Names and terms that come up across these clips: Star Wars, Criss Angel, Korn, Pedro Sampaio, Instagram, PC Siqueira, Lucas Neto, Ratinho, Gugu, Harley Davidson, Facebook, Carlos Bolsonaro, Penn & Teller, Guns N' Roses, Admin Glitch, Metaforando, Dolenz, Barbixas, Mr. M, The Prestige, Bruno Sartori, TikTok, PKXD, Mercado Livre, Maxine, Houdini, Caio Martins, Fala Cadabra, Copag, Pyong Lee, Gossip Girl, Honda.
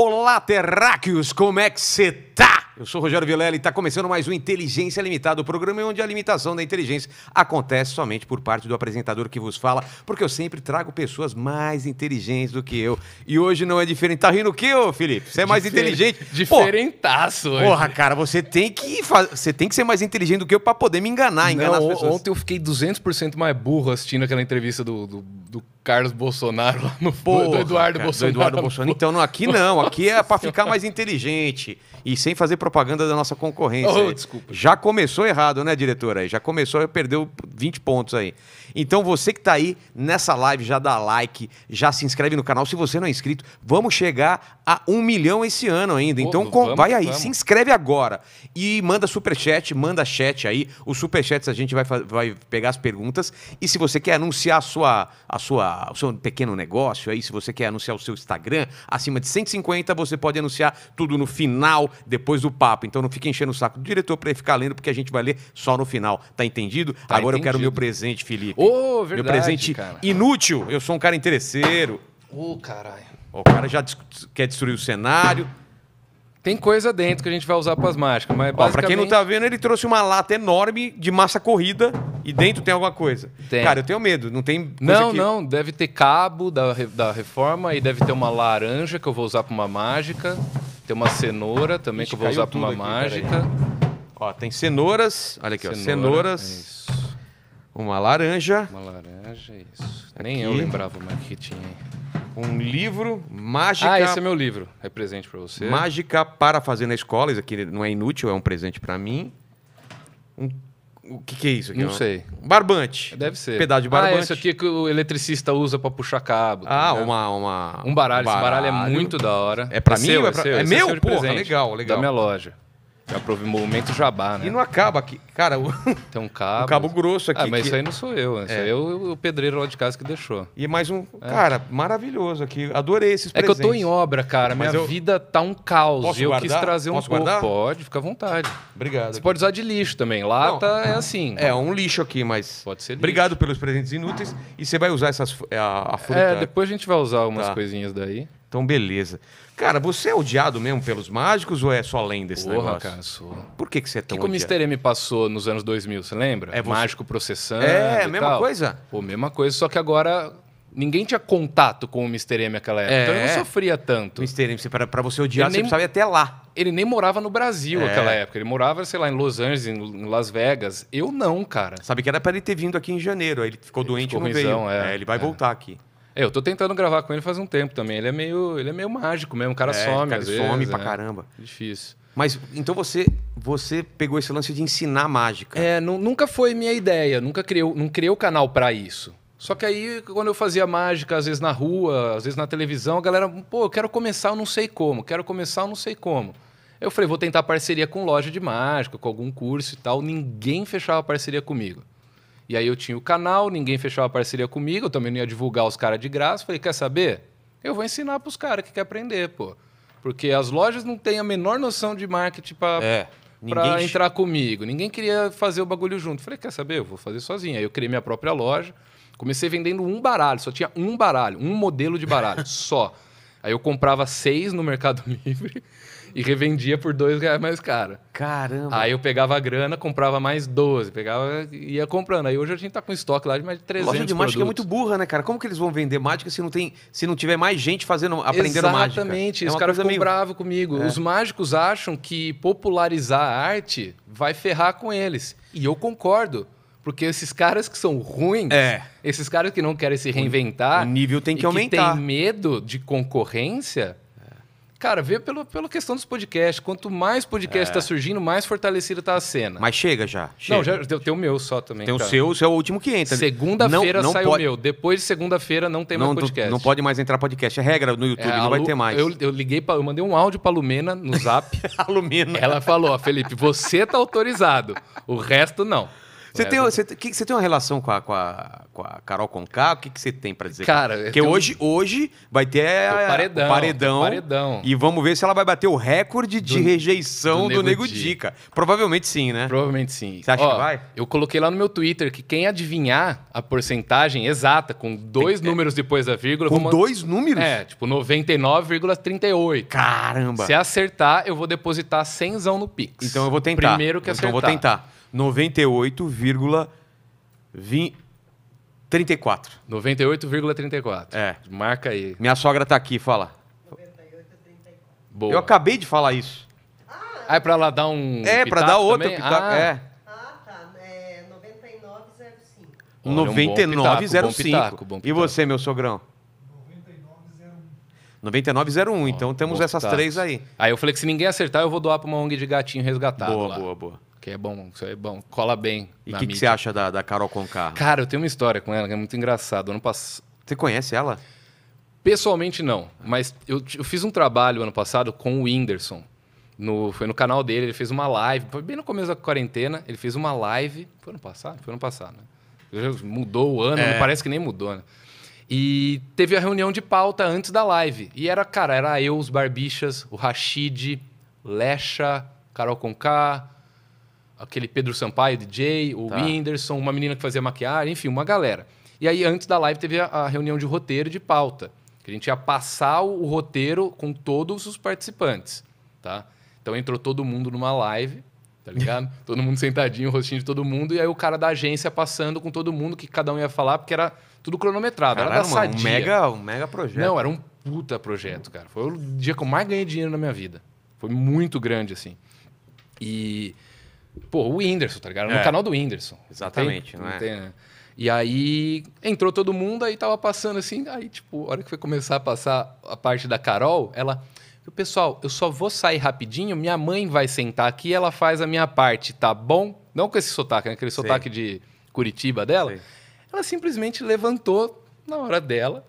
Olá, terráqueos, como é que você tá? Eu sou o Rogério Vilela e está começando mais um Inteligência Limitada, o programa onde a limitação da inteligência acontece somente por parte do apresentador que vos fala, porque eu sempre trago pessoas mais inteligentes do que eu. E hoje não é diferente. Tá rindo o quê, ô Felipe? Você é mais inteligente. Diferentaço hoje. Porra, cara, você tem que ser mais inteligente do que eu para poder me enganar as pessoas. Ontem eu fiquei 200% mais burro assistindo aquela entrevista do Carlos Bolsonaro lá no... Porra, do Eduardo, cara, Bolsonaro. Do Eduardo Bolsonaro. Então, não, aqui não. Aqui é para ficar mais inteligente e sem fazer propaganda da nossa concorrência. Oh, desculpa. Já começou errado, né, diretora? Já começou, perdeu 20 pontos aí. Então você que tá aí nessa live, já dá like, já se inscreve no canal. Se você não é inscrito, vamos chegar a 1 milhão esse ano ainda. Então vamos, se inscreve agora e manda superchat, manda chat aí. Os superchats a gente vai pegar as perguntas. E se você quer anunciar o seu pequeno negócio aí, se você quer anunciar o seu Instagram, acima de 150, você pode anunciar tudo no final, depois do papo. Então não fique enchendo o saco do diretor para ele ficar lendo, porque a gente vai ler só no final. Tá entendido? Tá agora entendido. Eu quero meu presente, Felipe. Ô, verdade, meu presente, cara. Inútil. Eu sou um cara interesseiro. Ô, caralho. O cara já quer destruir o cenário. Tem coisa dentro que a gente vai usar para as mágicas, mas basicamente... Ó, pra quem não tá vendo, ele trouxe uma lata enorme de massa corrida e dentro tem alguma coisa. Tem. Cara, eu tenho medo, não tem coisa aqui. Não, deve ter cabo da reforma e deve ter uma laranja que eu vou usar para uma mágica. Tem uma cenoura também, que eu vou usar para uma mágica. Ó, tem cenouras. Olha aqui, cenouras. Isso. Uma laranja. Uma laranja, isso. Aqui. Nem eu lembrava mais que tinha. Um livro, mágica... Ah, esse é meu livro. É presente para você. Mágica para fazer na escola. Isso aqui não é inútil, é um presente para mim. O que é isso aqui? Não sei. Barbante. Deve ser. Pedaço de barbante. Ah, isso aqui é que o eletricista usa pra puxar cabo. Tá ligado? Um baralho. Esse baralho é muito da hora. É pra mim? Seu, é meu? É porra, legal, legal. Da minha loja. Já prove movimento jabá, né? E não acaba aqui. Cara, tem um cabo. Um cabo grosso aqui. Ah, mas isso aí não sou eu. Isso aí é o pedreiro lá de casa que deixou. E mais um... É. Cara, maravilhoso aqui. Adorei esses presentes. É que eu tô em obra, cara. Minha vida tá um caos. Posso guardar? Quis trazer um pouco. Guardar? Pode, fica à vontade. Obrigado. Você pode usar de lixo também. Lata não, é assim. É, um lixo aqui, mas... Pode ser lixo. Obrigado pelos presentes inúteis. E você vai usar essas... A fruta. É, depois a gente vai usar umas coisinhas daí. Então, beleza. Cara, você é odiado mesmo pelos mágicos ou é só lenda esse negócio? Cara, sou. Por que você é tão odiado? O que o Mr. M passou nos anos 2000, você lembra? É você... Mágico processando. É, a mesma coisa? Pô, mesma coisa, só que agora ninguém tinha contato com o Mr. M naquela época. Então eu não sofria tanto. Mr. M, pra você odiar, você precisava ir até lá. Ele nem morava no Brasil naquela época. Ele morava, sei lá, em Los Angeles, em Las Vegas. Eu não, cara. Sabe que era pra ele ter vindo aqui em janeiro. Aí ele ficou doente e não veio. Ele vai voltar aqui. Eu tô tentando gravar com ele faz um tempo também. Ele é meio mágico mesmo, o cara some às vezes. Some pra caramba. Difícil. Mas, então você pegou esse lance de ensinar mágica. É, nunca foi minha ideia, não criei o canal pra isso. Só que aí, quando eu fazia mágica, às vezes na rua, às vezes na televisão, a galera, pô, eu quero começar, eu não sei como, Eu falei, vou tentar parceria com loja de mágica, com algum curso e tal. Ninguém fechava parceria comigo. E aí eu tinha o canal, ninguém fechava parceria comigo, eu também não ia divulgar os caras de graça. Falei, quer saber? Eu vou ensinar para os caras que querem aprender, pô. Porque as lojas não têm a menor noção de marketing para entrar comigo. Ninguém queria fazer o bagulho junto. Falei, quer saber? Eu vou fazer sozinho. Aí eu criei minha própria loja. Comecei vendendo um baralho, só tinha um baralho, um modelo de baralho, só. Aí eu comprava 6 no Mercado Livre e revendia por R$2 mais caro. Caramba! Aí eu pegava a grana, comprava mais 12, pegava e ia comprando. Aí hoje a gente tá com estoque lá de mais de 300 produtos. Loja de mágica é muito burra, né, cara? Como que eles vão vender mágica se não tiver mais gente aprendendo mágica? Exatamente. Os caras ficam bravos comigo. É. Os mágicos acham que popularizar a arte vai ferrar com eles. E eu concordo. Porque esses caras que são ruins, esses caras que não querem se reinventar... O nível tem que aumentar. Que tem medo de concorrência... Cara, vê pela questão dos podcasts. Quanto mais podcast tá surgindo, mais fortalecida tá a cena. Mas chega. Não, já tem o meu só também. Tem o seu é o último que entra. Segunda-feira sai o meu. Depois de segunda-feira não tem mais podcast. Não pode mais entrar podcast. É regra no YouTube, não vai ter mais. Eu mandei um áudio pra Lumena no Zap. A Lumena. Ela falou, Felipe, você tá autorizado. O resto não. Você tem uma relação com a Karol Conká? O que você tem pra dizer? Cara, porque hoje vai ter o paredão. E vamos ver se ela vai bater o recorde de rejeição do Nego Dica. Provavelmente sim, né? Provavelmente sim. Você acha que vai? Eu coloquei lá no meu Twitter que quem adivinhar a porcentagem exata, com dois números depois da vírgula... Com dois números? É, tipo 99,38. Caramba! Se acertar, eu vou depositar 100zão no Pix. Então eu vou tentar. Primeiro que acertar. Então eu vou tentar. 98,34. 98,34. É. Marca aí. Minha sogra tá aqui, fala. 98,34. Boa. Eu acabei de falar isso. Ah, é pra lá dar um... É, pra dar outro pitaco. Ah. É. Ah, tá. É 99,05. 99,05. E você, meu sogrão? 99,01. Oh, então temos essas três aí. Aí eu falei que se ninguém acertar, eu vou doar pra uma ONG de gatinho resgatado. Boa, lá. Boa. Que é bom, isso aí é bom. Cola bem. E o que você acha da Karol Conká? Cara, eu tenho uma história com ela que é muito engraçada. Você conhece ela? Pessoalmente não, mas eu fiz um trabalho ano passado com o Whindersson. Foi no canal dele, ele fez uma live. Foi bem no começo da quarentena, ele fez uma live. Foi ano passado? Foi ano passado, né? Mudou o ano, não parece que nem mudou, né? E teve a reunião de pauta antes da live. E era, cara, era eu, os Barbixas, o Rashid, Lecha, Karol Conká... Aquele Pedro Sampaio, DJ, o Whindersson, uma menina que fazia maquiagem, enfim, uma galera. E aí, antes da live, teve a reunião de roteiro de pauta, que a gente ia passar o roteiro com todos os participantes, tá? Então, entrou todo mundo numa live, tá ligado? Todo mundo sentadinho, o rostinho de todo mundo, e aí o cara da agência passando com todo mundo, que cada um ia falar, porque era tudo cronometrado. Caralho, era da Sadia. Um mega projeto. Não, era um puta projeto, cara. Foi o dia que eu mais ganhei dinheiro na minha vida. Foi muito grande, assim. E... Pô, o Whindersson, tá ligado? No canal do Whindersson. Exatamente, né? E aí entrou todo mundo, aí tava passando assim, aí tipo, a hora que foi começar a passar a parte da Karol, ela... Pessoal, eu só vou sair rapidinho, minha mãe vai sentar aqui e ela faz a minha parte, tá bom? Não com esse sotaque, né? Aquele sotaque de Curitiba dela. Sim. Ela simplesmente levantou na hora dela.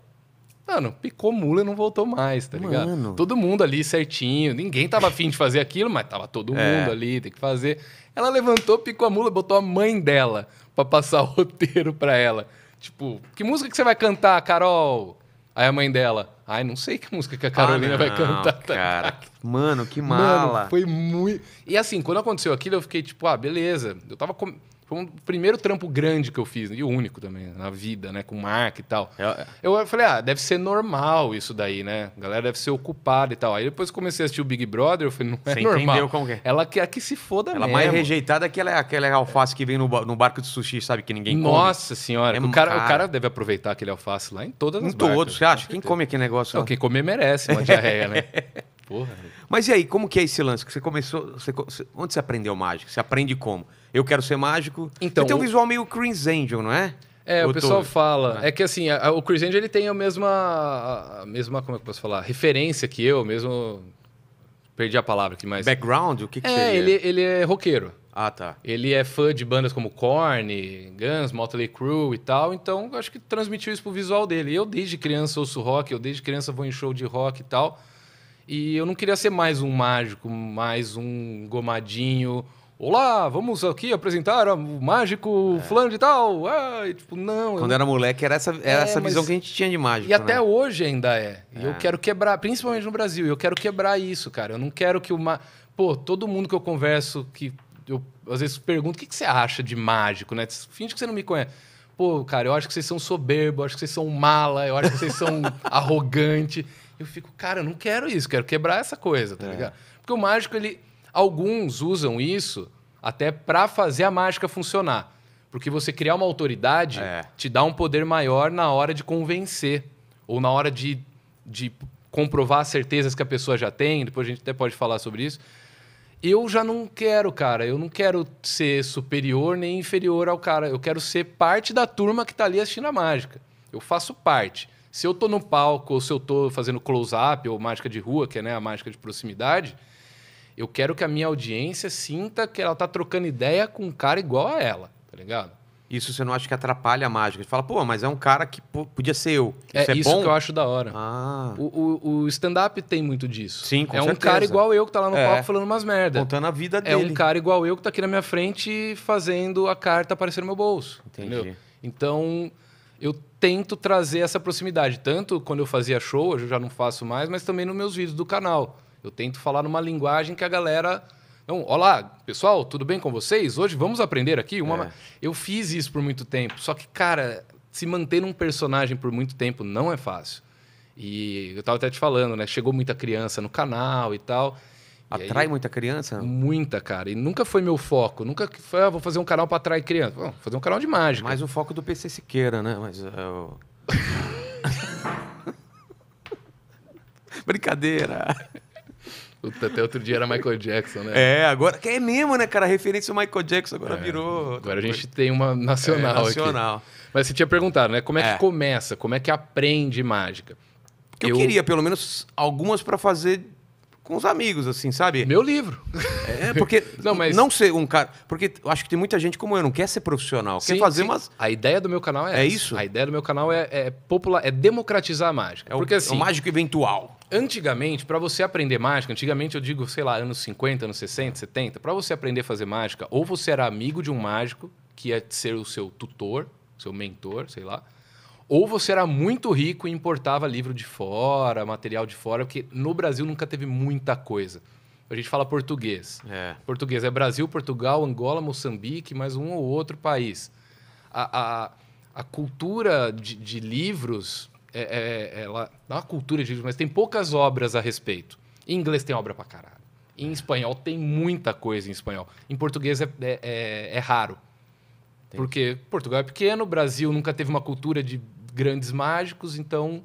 Mano, picou mula e não voltou mais, tá ligado? Mano. Todo mundo ali certinho. Ninguém tava afim de fazer aquilo, mas tava todo mundo ali, tem que fazer. Ela levantou, picou a mula, botou a mãe dela pra passar o roteiro pra ela. Tipo, que música que você vai cantar, Karol? Aí a mãe dela, ai, não sei que música que a Carolina vai cantar. Cara, mano, que mala. Mano, foi muito... E assim, quando aconteceu aquilo, eu fiquei tipo, ah, beleza. Eu tava com... Foi o primeiro trampo grande que eu fiz, e o único também, na vida, né? Com marca e tal. Eu falei, ah, deve ser normal isso daí, né? A galera deve ser ocupada e tal. Aí depois comecei a assistir o Big Brother, eu falei, não é normal. Você entendeu como que é? Ela quer que se foda mesmo. Ela mais rejeitada é aquela alface que vem no barco de sushi, sabe? Que ninguém come. Nossa senhora. É, o cara deve aproveitar aquele alface lá em todas as barcas. Em todos, você acha? Quem come aquele negócio? Não, quem comer merece uma diarreia, né? Porra. Mas e aí, como que é esse lance? Que você começou... Onde você aprendeu mágica? Você aprende como? Eu quero ser mágico. Então, você tem um visual meio Criss Angel, não é? É, o pessoal fala. É que assim, o Criss Angel ele tem a mesma, como é que eu posso falar? Referência que eu mesmo. Perdi a palavra aqui, mas. Background? O que seria? É, ele é roqueiro. Ah, tá. Ele é fã de bandas como Korn, Guns, Motley Crue e tal. Então, eu acho que transmitiu isso pro visual dele. Eu, desde criança, ouço rock. Eu, desde criança, vou em show de rock e tal. E eu não queria ser mais um mágico, mais um gomadinho. Olá, vamos aqui apresentar o mágico fulano de tal. Ah, e, tipo, não. Quando eu era moleque, era essa visão que a gente tinha de mágico. E até hoje ainda é. E eu quero quebrar, principalmente no Brasil, eu quero quebrar isso, cara. Eu não quero que Pô, todo mundo que eu converso, que eu às vezes pergunto, o que você acha de mágico, né? Finge que você não me conhece. Pô, cara, eu acho que vocês são soberbo, eu acho que vocês são mala, eu acho que vocês são arrogante. Eu fico, cara, eu não quero isso, quero quebrar essa coisa, tá ligado? Porque o mágico, ele... Alguns usam isso até para fazer a mágica funcionar. Porque você criar uma autoridade te dá um poder maior na hora de convencer. Ou na hora de comprovar as certezas que a pessoa já tem. Depois a gente até pode falar sobre isso. Eu já não quero, cara. Eu não quero ser superior nem inferior ao cara. Eu quero ser parte da turma que tá ali assistindo a mágica. Eu faço parte. Se eu tô no palco, ou se eu tô fazendo close-up, ou mágica de rua, que é a mágica de proximidade... Eu quero que a minha audiência sinta que ela tá trocando ideia com um cara igual a ela, tá ligado? Isso você não acha que atrapalha a mágica? Você fala, pô, mas é um cara que podia ser eu. Isso é isso bom? Que eu acho da hora. Ah. O stand-up tem muito disso. Sim, com certeza. É um cara igual eu que tá lá no palco falando umas merda. Contando a vida dele. É um cara igual eu que tá aqui na minha frente fazendo a carta aparecer no meu bolso. Entendi. Entendeu? Então, eu tento trazer essa proximidade. Tanto quando eu fazia show, eu já não faço mais, mas também nos meus vídeos do canal. Eu tento falar numa linguagem que a galera... Então, olá, pessoal, tudo bem com vocês? Hoje vamos aprender aqui uma... Eu fiz isso por muito tempo, só que, cara, se manter um personagem por muito tempo não é fácil. E eu tava até te falando, né? Chegou muita criança no canal e tal. Atrai muita criança? Muita, cara. E nunca foi meu foco. Nunca foi, vou fazer um canal para atrair criança. Vou fazer um canal de mágica. Mas o foco do PC Siqueira, né? Mas... Brincadeira. Até outro dia era Michael Jackson, né? É, agora... É mesmo, né, cara? A referência ao Michael Jackson agora virou... Agora a gente tem uma nacional, nacional aqui. Mas você tinha perguntado, né? Como é que começa? Como é que aprende mágica? Eu queria, pelo menos, algumas para fazer com os amigos, assim, sabe? Meu livro. É, porque... não ser um cara... Porque eu acho que tem muita gente como eu, não quer ser profissional. Sim, quer fazer umas... A ideia do meu canal é essa. É isso? A ideia do meu canal é democratizar a mágica. Porque, assim, é o mágico eventual. Antigamente, para você aprender mágica, antigamente eu digo, sei lá, anos 50, anos 60, 70, para você aprender a fazer mágica, ou você era amigo de um mágico, que ia ser o seu tutor, seu mentor, sei lá, ou você era muito rico e importava livro de fora, material de fora, porque no Brasil nunca teve muita coisa. A gente fala português. Português é Brasil, Portugal, Angola, Moçambique, mais um ou outro país. A cultura de livros... ela dá uma cultura de livro, mas tem poucas obras a respeito. Em inglês tem obra pra caralho. Em espanhol tem muita coisa em espanhol. Em português é raro. Entendi. Porque Portugal é pequeno, o Brasil nunca teve uma cultura de grandes mágicos, então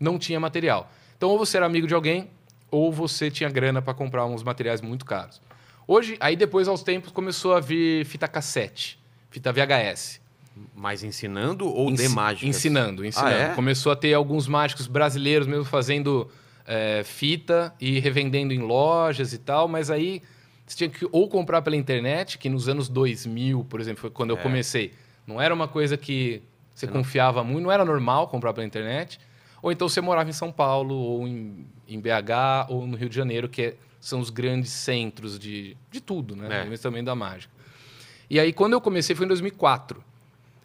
não tinha material. Então ou você era amigo de alguém, ou você tinha grana pra comprar uns materiais muito caros. Hoje, aí depois aos tempos, começou a vir fita cassete, fita VHS. Mas ensinando ou de mágica? Ensinando. Começou a ter alguns mágicos brasileiros mesmo fazendo fita e revendendo em lojas e tal, mas aí você tinha que ou comprar pela internet, que nos anos 2000, por exemplo, foi quando eu comecei. Não era uma coisa que você confiava muito, não era normal comprar pela internet. Ou então você morava em São Paulo, ou em BH, ou no Rio de Janeiro, que são os grandes centros de tudo, né? Mas também da mágica. E aí, quando eu comecei, foi em 2004.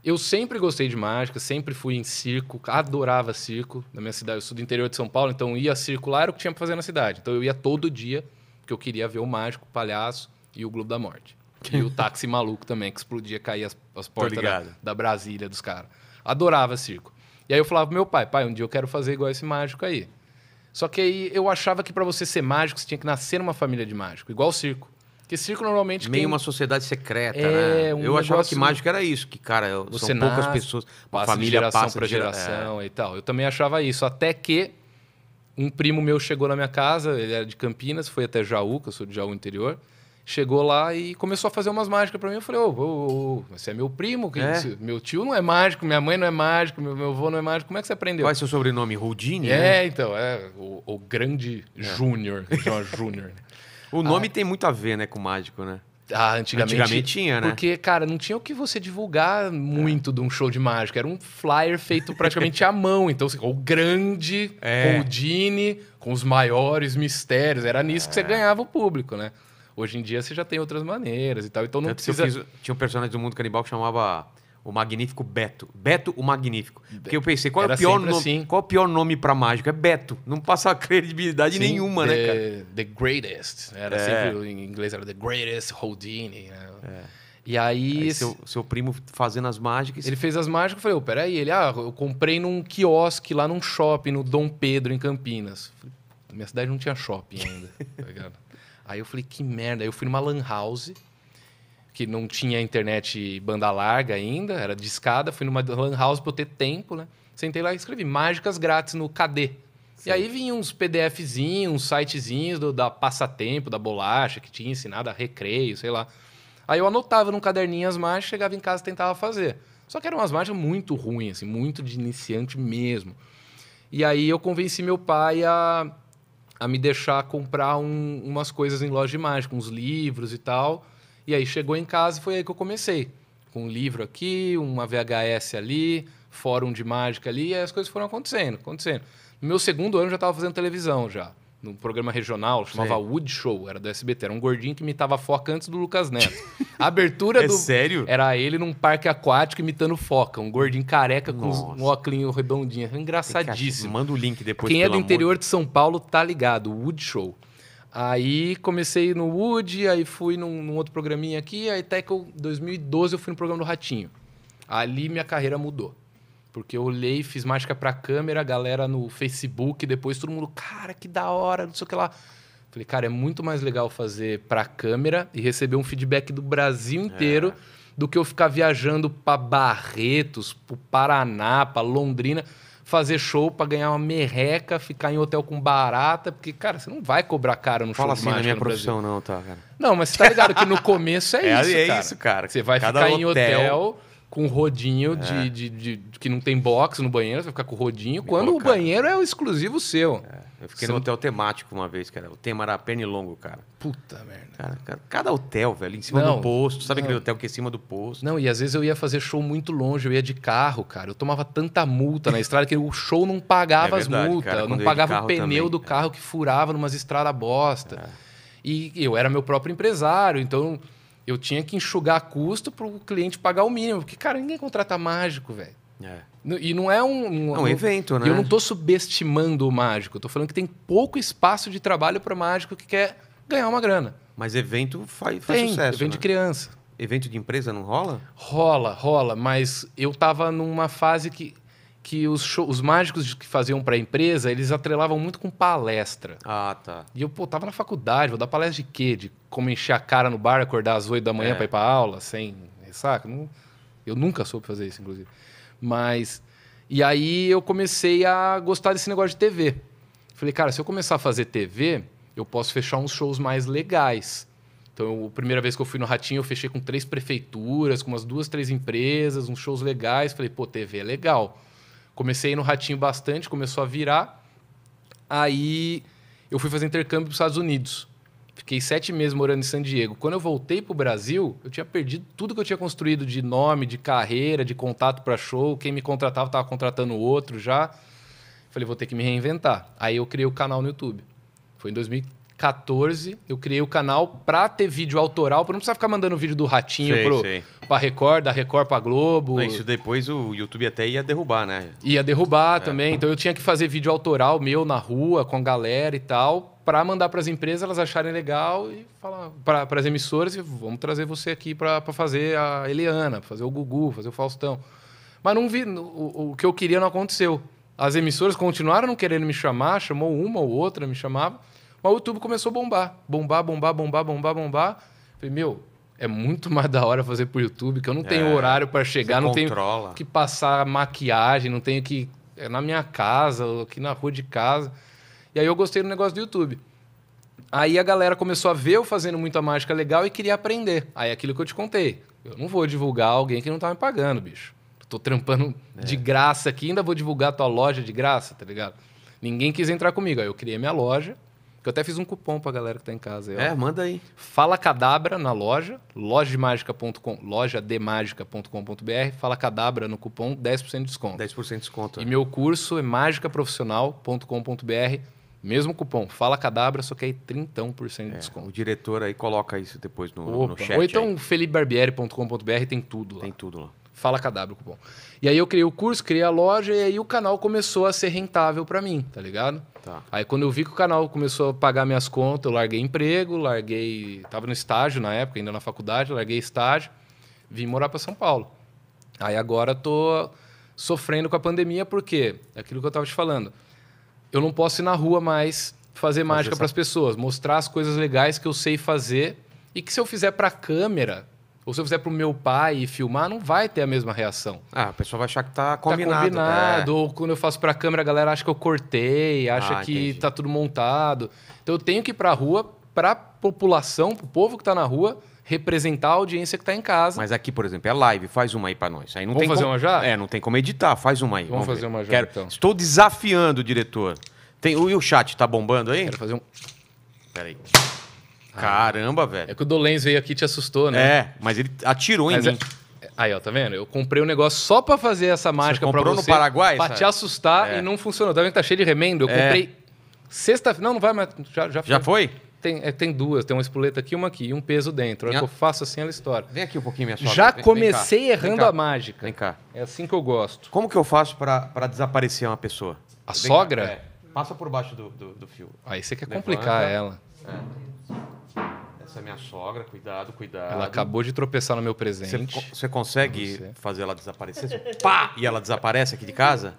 Eu sempre gostei de mágica, sempre fui em circo, adorava circo. Na minha cidade, eu sou do interior de São Paulo, então ia circular, era o que tinha para fazer na cidade. Então eu ia todo dia, porque eu queria ver o Mágico, o Palhaço e o Globo da Morte. E o táxi maluco também, que explodia, caía as portas da Brasília dos caras. Adorava circo. E aí eu falava pro meu pai, um dia eu quero fazer igual esse mágico aí. Só que aí eu achava que para você ser mágico, você tinha que nascer numa família de mágico, igual o circo. Porque circo normalmente... Meio uma sociedade secreta, né? Eu achava que mágica era isso, que, cara, são poucas pessoas, a família passa para geração e tal. Eu também achava isso, até que um primo meu chegou na minha casa, ele era de Campinas, foi até Jaú, que eu sou de Jaú interior, chegou lá e começou a fazer umas mágicas para mim. Eu falei, você é meu primo? Meu tio não é mágico, minha mãe não é mágico, meu avô não é mágico, como é que você aprendeu? Qual é seu sobrenome? Houdini? Então, o grande Júnior, que chama Júnior. O nome tem muito a ver, né, com mágico, né? Antigamente tinha, né? Porque, cara, não tinha o que você divulgar muito de um show de mágica. Era um flyer feito praticamente à mão. Então, assim, o grande Houdini com os maiores mistérios. Era nisso que você ganhava o público, né? Hoje em dia você já tem outras maneiras e tal. Então não precisa... Tinha um personagem do Mundo Canibal que chamava o Magnífico Beto. Beto o Magnífico. Porque eu pensei, qual é o pior nome pra mágico? É Beto. Não passa credibilidade nenhuma, né, cara? The Greatest. Era sempre, em inglês era The Greatest Houdini. Né? E aí seu primo fazendo as mágicas... Ele fez as mágicas e falei, peraí. Ele, eu comprei num quiosque lá num shopping, no Dom Pedro, em Campinas. Falei, minha cidade não tinha shopping ainda. Tá aí eu falei, que merda. Aí eu fui numa lan house... que não tinha internet banda larga ainda, era discada, fui numa lan house para eu ter tempo, né? Sentei lá e escrevi mágicas grátis no KD. Sim. E aí vinha uns PDFzinhos, uns sitezinhos da Passatempo, da Bolacha, que tinha ensinado a recreio, sei lá. Aí eu anotava num caderninho as mágicas, chegava em casa e tentava fazer. Só que eram umas mágicas muito ruins, assim, muito de iniciante mesmo. E aí eu convenci meu pai a me deixar comprar umas coisas em loja de mágica, uns livros e tal... E aí chegou em casa e foi aí que eu comecei. com um livro aqui, uma VHS ali, fórum de mágica ali, e as coisas foram acontecendo. No meu segundo ano, eu já estava fazendo televisão, já. Num programa regional, chamava Wood Show, era do SBT. Era um gordinho que imitava a foca antes do Lucas Neto. A abertura do... Sério? Era ele num parque aquático imitando foca. Um gordinho careca com um óculinho redondinho. Engraçadíssimo. Manda o link depois. Quem é do interior de São Paulo tá ligado, Wood Show. Aí comecei no Wood, aí fui num outro programinha aqui, aí até que em 2012 eu fui no programa do Ratinho. Ali minha carreira mudou. Porque eu olhei, fiz mágica pra câmera, a galera no Facebook, depois todo mundo, cara, que da hora, não sei o que lá. Falei, cara, é muito mais legal fazer pra câmera e receber um feedback do Brasil inteiro do que eu ficar viajando pra Barretos, pro Paraná, pra Londrina, fazer show pra ganhar uma merreca, ficar em hotel com barata, porque, cara, você não vai cobrar caro no show de mágica no Brasil. Fala assim, não é minha profissão não, tá, cara? Não, mas você tá ligado que no começo é isso, cara. Você vai ficar em hotel... com rodinho que não tem box no banheiro, você vai ficar com o rodinho, o banheiro é o exclusivo seu. É, eu fiquei no hotel temático uma vez, cara. O tema era pernilongo, cara. Puta merda. Cara, cada hotel, velho, em cima do posto. Sabe aquele hotel que é em cima do posto? Não, e às vezes eu ia fazer show muito longe, eu ia de carro, cara. Eu tomava tanta multa na estrada que o show não pagava as multas. Cara, não pagava o pneu também, do carro que furava numas estradas bosta. É. E eu era meu próprio empresário, então... Eu tinha que enxugar custo para o cliente pagar o mínimo. Porque, cara, ninguém contrata mágico, velho. É. E não é um evento, né? Eu não estou subestimando o mágico. Eu tô falando que tem pouco espaço de trabalho para mágico que quer ganhar uma grana. Mas evento faz sucesso, evento, né? De criança. Evento de empresa não rola? Rola. Mas eu tava numa fase que os mágicos que faziam para a empresa, eles atrelavam muito com palestra. Ah, tá. E eu, tava na faculdade, vou dar palestra de quê? De como encher a cara no bar, acordar às 8 da manhã para ir para aula, sem ressaca? Eu nunca soube fazer isso, inclusive. Mas... E aí eu comecei a gostar desse negócio de TV. Falei, cara, se eu começar a fazer TV, eu posso fechar uns shows mais legais. Então, a primeira vez que eu fui no Ratinho, eu fechei com 3 prefeituras, com umas 2, 3 empresas, uns shows legais. Falei, TV é legal. Comecei no Ratinho bastante, começou a virar. Aí eu fui fazer intercâmbio para os Estados Unidos. Fiquei 7 meses morando em San Diego. Quando eu voltei para o Brasil, eu tinha perdido tudo que eu tinha construído de nome, de carreira, de contato para show. Quem me contratava estava contratando outro já. Falei, vou ter que me reinventar. Aí eu criei o canal no YouTube. Foi em 2014, eu criei o canal para ter vídeo autoral, para não precisar ficar mandando vídeo do Ratinho para Record, da Record para Globo. Isso depois o YouTube até ia derrubar, né? Ia derrubar também. Então eu tinha que fazer vídeo autoral meu na rua, com a galera e tal, para mandar para as empresas, elas acharem legal e falar para as emissoras, e vamos trazer você aqui para fazer a Eliana, para fazer o Gugu, fazer o Faustão. Mas não vi, o que eu queria não aconteceu. As emissoras continuaram não querendo me chamar, chamou uma ou outra, me chamava. Mas o YouTube começou a bombar. Falei, é muito mais da hora fazer por YouTube, que eu não tenho horário para chegar, não tenho que passar maquiagem, não tenho que... É na minha casa, aqui na rua de casa. E aí eu gostei do negócio do YouTube. Aí a galera começou a ver eu fazendo muita mágica legal e queria aprender. Aí aquilo que eu te contei. Eu não vou divulgar alguém que não tá me pagando, bicho. Eu tô trampando de graça aqui, ainda vou divulgar a tua loja de graça, tá ligado? Ninguém quis entrar comigo. Aí eu criei minha loja. Eu até fiz um cupom pra galera que tá em casa. Aí, manda aí. Fala Cadabra na loja, lojademagica.com, lojademagica.com.br, Fala Cadabra no cupom, 10% de desconto. 10% de desconto. E meu curso é magicaprofissional.com.br, mesmo cupom, Fala Cadabra, só que aí 30% de desconto. O diretor aí coloca isso depois no chat. Ou então felipebarbieri.com.br, tem tudo lá. Tem tudo lá. Fala Cadabra, cupom. E aí eu criei o curso, criei a loja e aí o canal começou a ser rentável pra mim, tá ligado? Tá. Aí quando eu vi que o canal começou a pagar minhas contas, eu larguei emprego, tava no estágio na época, ainda na faculdade, larguei estágio, vim morar pra São Paulo. Aí agora tô sofrendo com a pandemia porque é aquilo que eu tava te falando. Eu não posso ir na rua mais fazer mágica pras pessoas, mostrar as coisas legais que eu sei fazer e que se eu fizer pra câmera... Ou se eu fizer pro meu pai e filmar, não vai ter a mesma reação. Ah, a pessoa vai achar que tá combinado. Tá combinado. Ou quando eu faço pra câmera, a galera acha que eu cortei, acha que tá tudo montado. Então eu tenho que ir pra rua, pra população, pro povo que tá na rua, representar a audiência que tá em casa. Mas aqui, por exemplo, é live, faz uma aí pra nós. Aí não Vamos tem fazer uma já? É, não tem como editar, faz uma aí. Vamos fazer uma já, então. Estou desafiando o diretor. E o chat tá bombando aí? Quero fazer um... Peraí. Caramba, velho. É que o Dolenz veio aqui e te assustou, né? É, mas ele atirou em mim. Aí, ó, tá vendo? Eu comprei um negócio só pra fazer essa mágica pra você. Comprou no Paraguai? Pra te assustar e não funcionou. Tá vendo que tá cheio de remendo? Eu comprei sexta-feira. Não, não vai, mas já foi. Já foi? Tem duas, tem uma espoleta aqui e uma aqui, e um peso dentro. Olha que eu faço assim, ela estoura. Vem aqui um pouquinho, minha sogra. Já comecei errando a mágica. Vem cá. É assim que eu gosto. Como que eu faço pra desaparecer uma pessoa? A sogra? É. Passa por baixo do fio. Aí você quer complicar ela. É. Essa é minha sogra, cuidado, cuidado. Ela acabou de tropeçar no meu presente. Você consegue fazer ela desaparecer? Pá! E ela desaparece aqui de casa?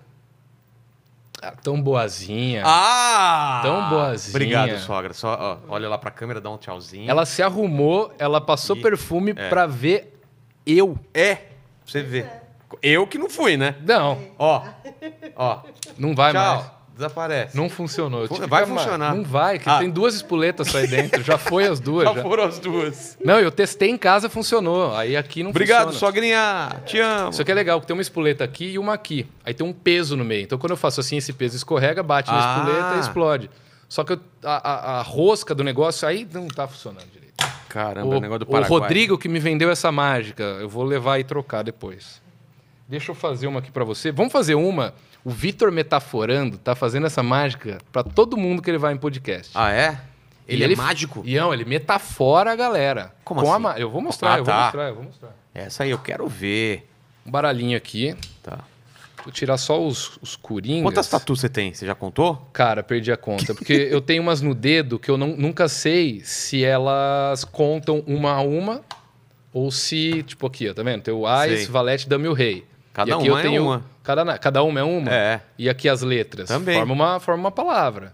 Tão boazinha. Ah! Tão boazinha. Obrigado, sogra. Só, ó, olha lá pra câmera, dá um tchauzinho. Ela se arrumou, ela passou perfume pra ver eu. Pra você ver. Eu que não fui, né? Não. Ó. Ó. Não vai mais. Desaparece. Não funcionou. Vai funcionar. Não vai, que tem duas espoletas aí dentro. Já foi as duas. Já foram as duas. Não, eu testei em casa, funcionou. Aí aqui não funciona. Obrigado, sogrinha. Te amo. Isso aqui é legal, porque tem uma espoleta aqui e uma aqui. Aí tem um peso no meio. Então, quando eu faço assim, esse peso escorrega, bate na espoleta e explode. Só que a rosca do negócio aí não tá funcionando direito. Caramba, o negócio do Paraguai. O Rodrigo que me vendeu essa mágica. Eu vou levar e trocar depois. Deixa eu fazer uma aqui pra você. Vamos fazer uma... O Vitor Metaforando tá fazendo essa mágica pra todo mundo que ele vai em podcast. Ah, é? Ele é mágico? Não, ele metafora a galera. Como assim? Eu vou mostrar, eu vou mostrar. Essa aí eu quero ver. Um baralhinho aqui. Tá. Vou tirar só os coringas. Quantas tatuas você tem? Você já contou? Cara, perdi a conta. Porque eu tenho umas no dedo que eu nunca sei se elas contam uma a uma ou se... Tipo aqui, ó, tá vendo? Tem o Ais, Valete, Dama e o Rei. Cada uma é uma. Cada uma é uma? É. E aqui as letras. Também. Forma uma palavra.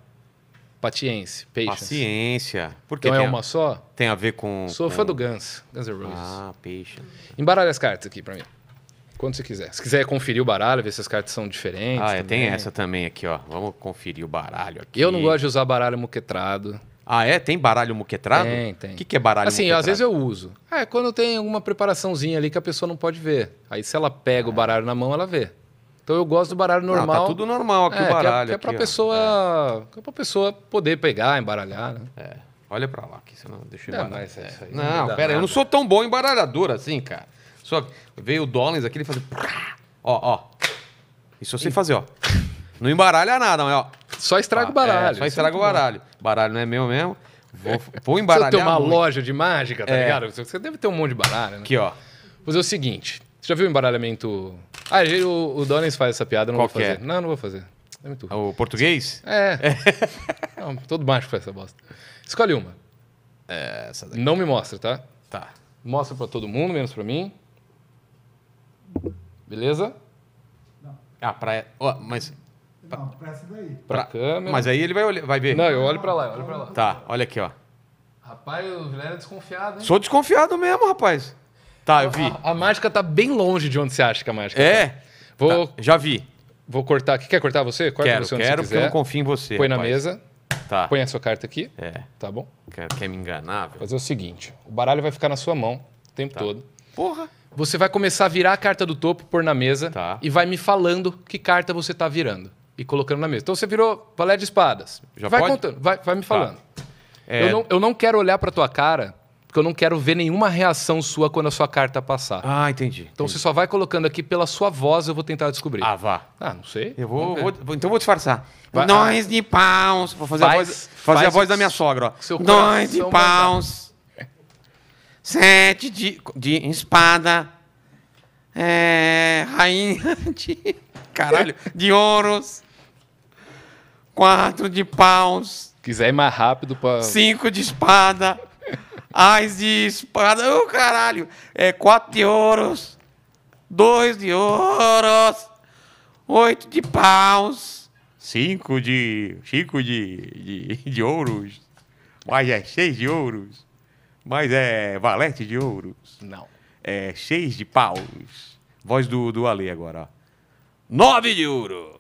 Paciência. Por que então é uma só? Tem a ver com... Sou fã do Guns N' Roses. Ah, peixe. Embaralha as cartas aqui pra mim. Quando você quiser. Se quiser conferir o baralho, ver se as cartas são diferentes. Ah, tem essa também aqui, ó. Vamos conferir o baralho aqui. Eu não gosto de usar baralho muquetrado. Ah, é? Tem baralho muquetrado? Tem. O que é baralho muquetrado? Às vezes eu uso. É, quando tem alguma preparaçãozinha ali que a pessoa não pode ver. Aí se ela pega o baralho na mão, ela vê. Então eu gosto do baralho normal. Não, tá tudo normal aqui o baralho. Que é pra pessoa poder pegar, embaralhar, né? É. Olha pra lá, que senão deixa eu embaralhar. Não, pera, eu não sou tão bom em embaralhador assim, cara. Só veio o Dolenz aqui, ele fazia... Ó. Isso você fazer, ó. Não embaralha nada, mas ó. Só estraga o baralho. Só estraga o baralho. Baralho não é meu mesmo. Vou embaralhar. Você tem uma loja de mágica, tá ligado? Você deve ter um monte de baralho, né? Aqui, ó. Vou fazer o seguinte. Você já viu o embaralhamento... Ah, o Dolenz faz essa piada, eu não vou fazer. Não, não vou fazer. É muito... O português? É. Não, todo mágico faz essa bosta. Escolhe uma. Essa daqui. Não me mostra, tá? Tá. Mostra pra todo mundo, menos pra mim. Beleza? Não. Ah, pra... Ó, mas... Não, pra essa daí. Pra câmera. Mas aí ele vai ver. Não, eu olho pra lá, eu olho pra lá. Tá, olha aqui, ó. Rapaz, o Vilela é desconfiado, hein? Sou desconfiado mesmo, rapaz. Tá, eu vi. A mágica tá bem longe de onde você acha que a mágica tá. Tá, já vi. Vou cortar aqui. Quer cortar você? Quero, porque eu não confio em você. Põe na mesa. Tá. Põe a sua carta aqui. Tá bom? Quer me enganar, velho? Fazer o seguinte. O baralho vai ficar na sua mão o tempo todo. Porra! Você vai começar a virar a carta do topo, pôr na mesa e vai me falando que carta você tá virando. E colocando na mesa. Então você virou Valete de Espadas. Já vai contando, vai me falando. Tá. Eu não quero olhar pra tua cara, porque eu não quero ver nenhuma reação sua quando a sua carta passar. Ah, entendi. Então você só vai colocando aqui pela sua voz, eu vou tentar descobrir. Ah, vá. Ah, não sei. Eu vou então vou disfarçar. Nós de paus. Vou fazer a voz da minha sogra, ó. Nós de paus. Sete de espada. Rainha de... Caralho. De ouros. 4 de paus. Quiser ir mais rápido pra... 5 de espada. Ais de espada. Ô, caralho. 4 de ouros. 2 de ouros. 8 de paus. 5 de... Chico de ouros. Mas 6 de ouros. Mas valete de ouros. Não. 6 de paus. Voz do Ale agora, ó. 9 de ouro.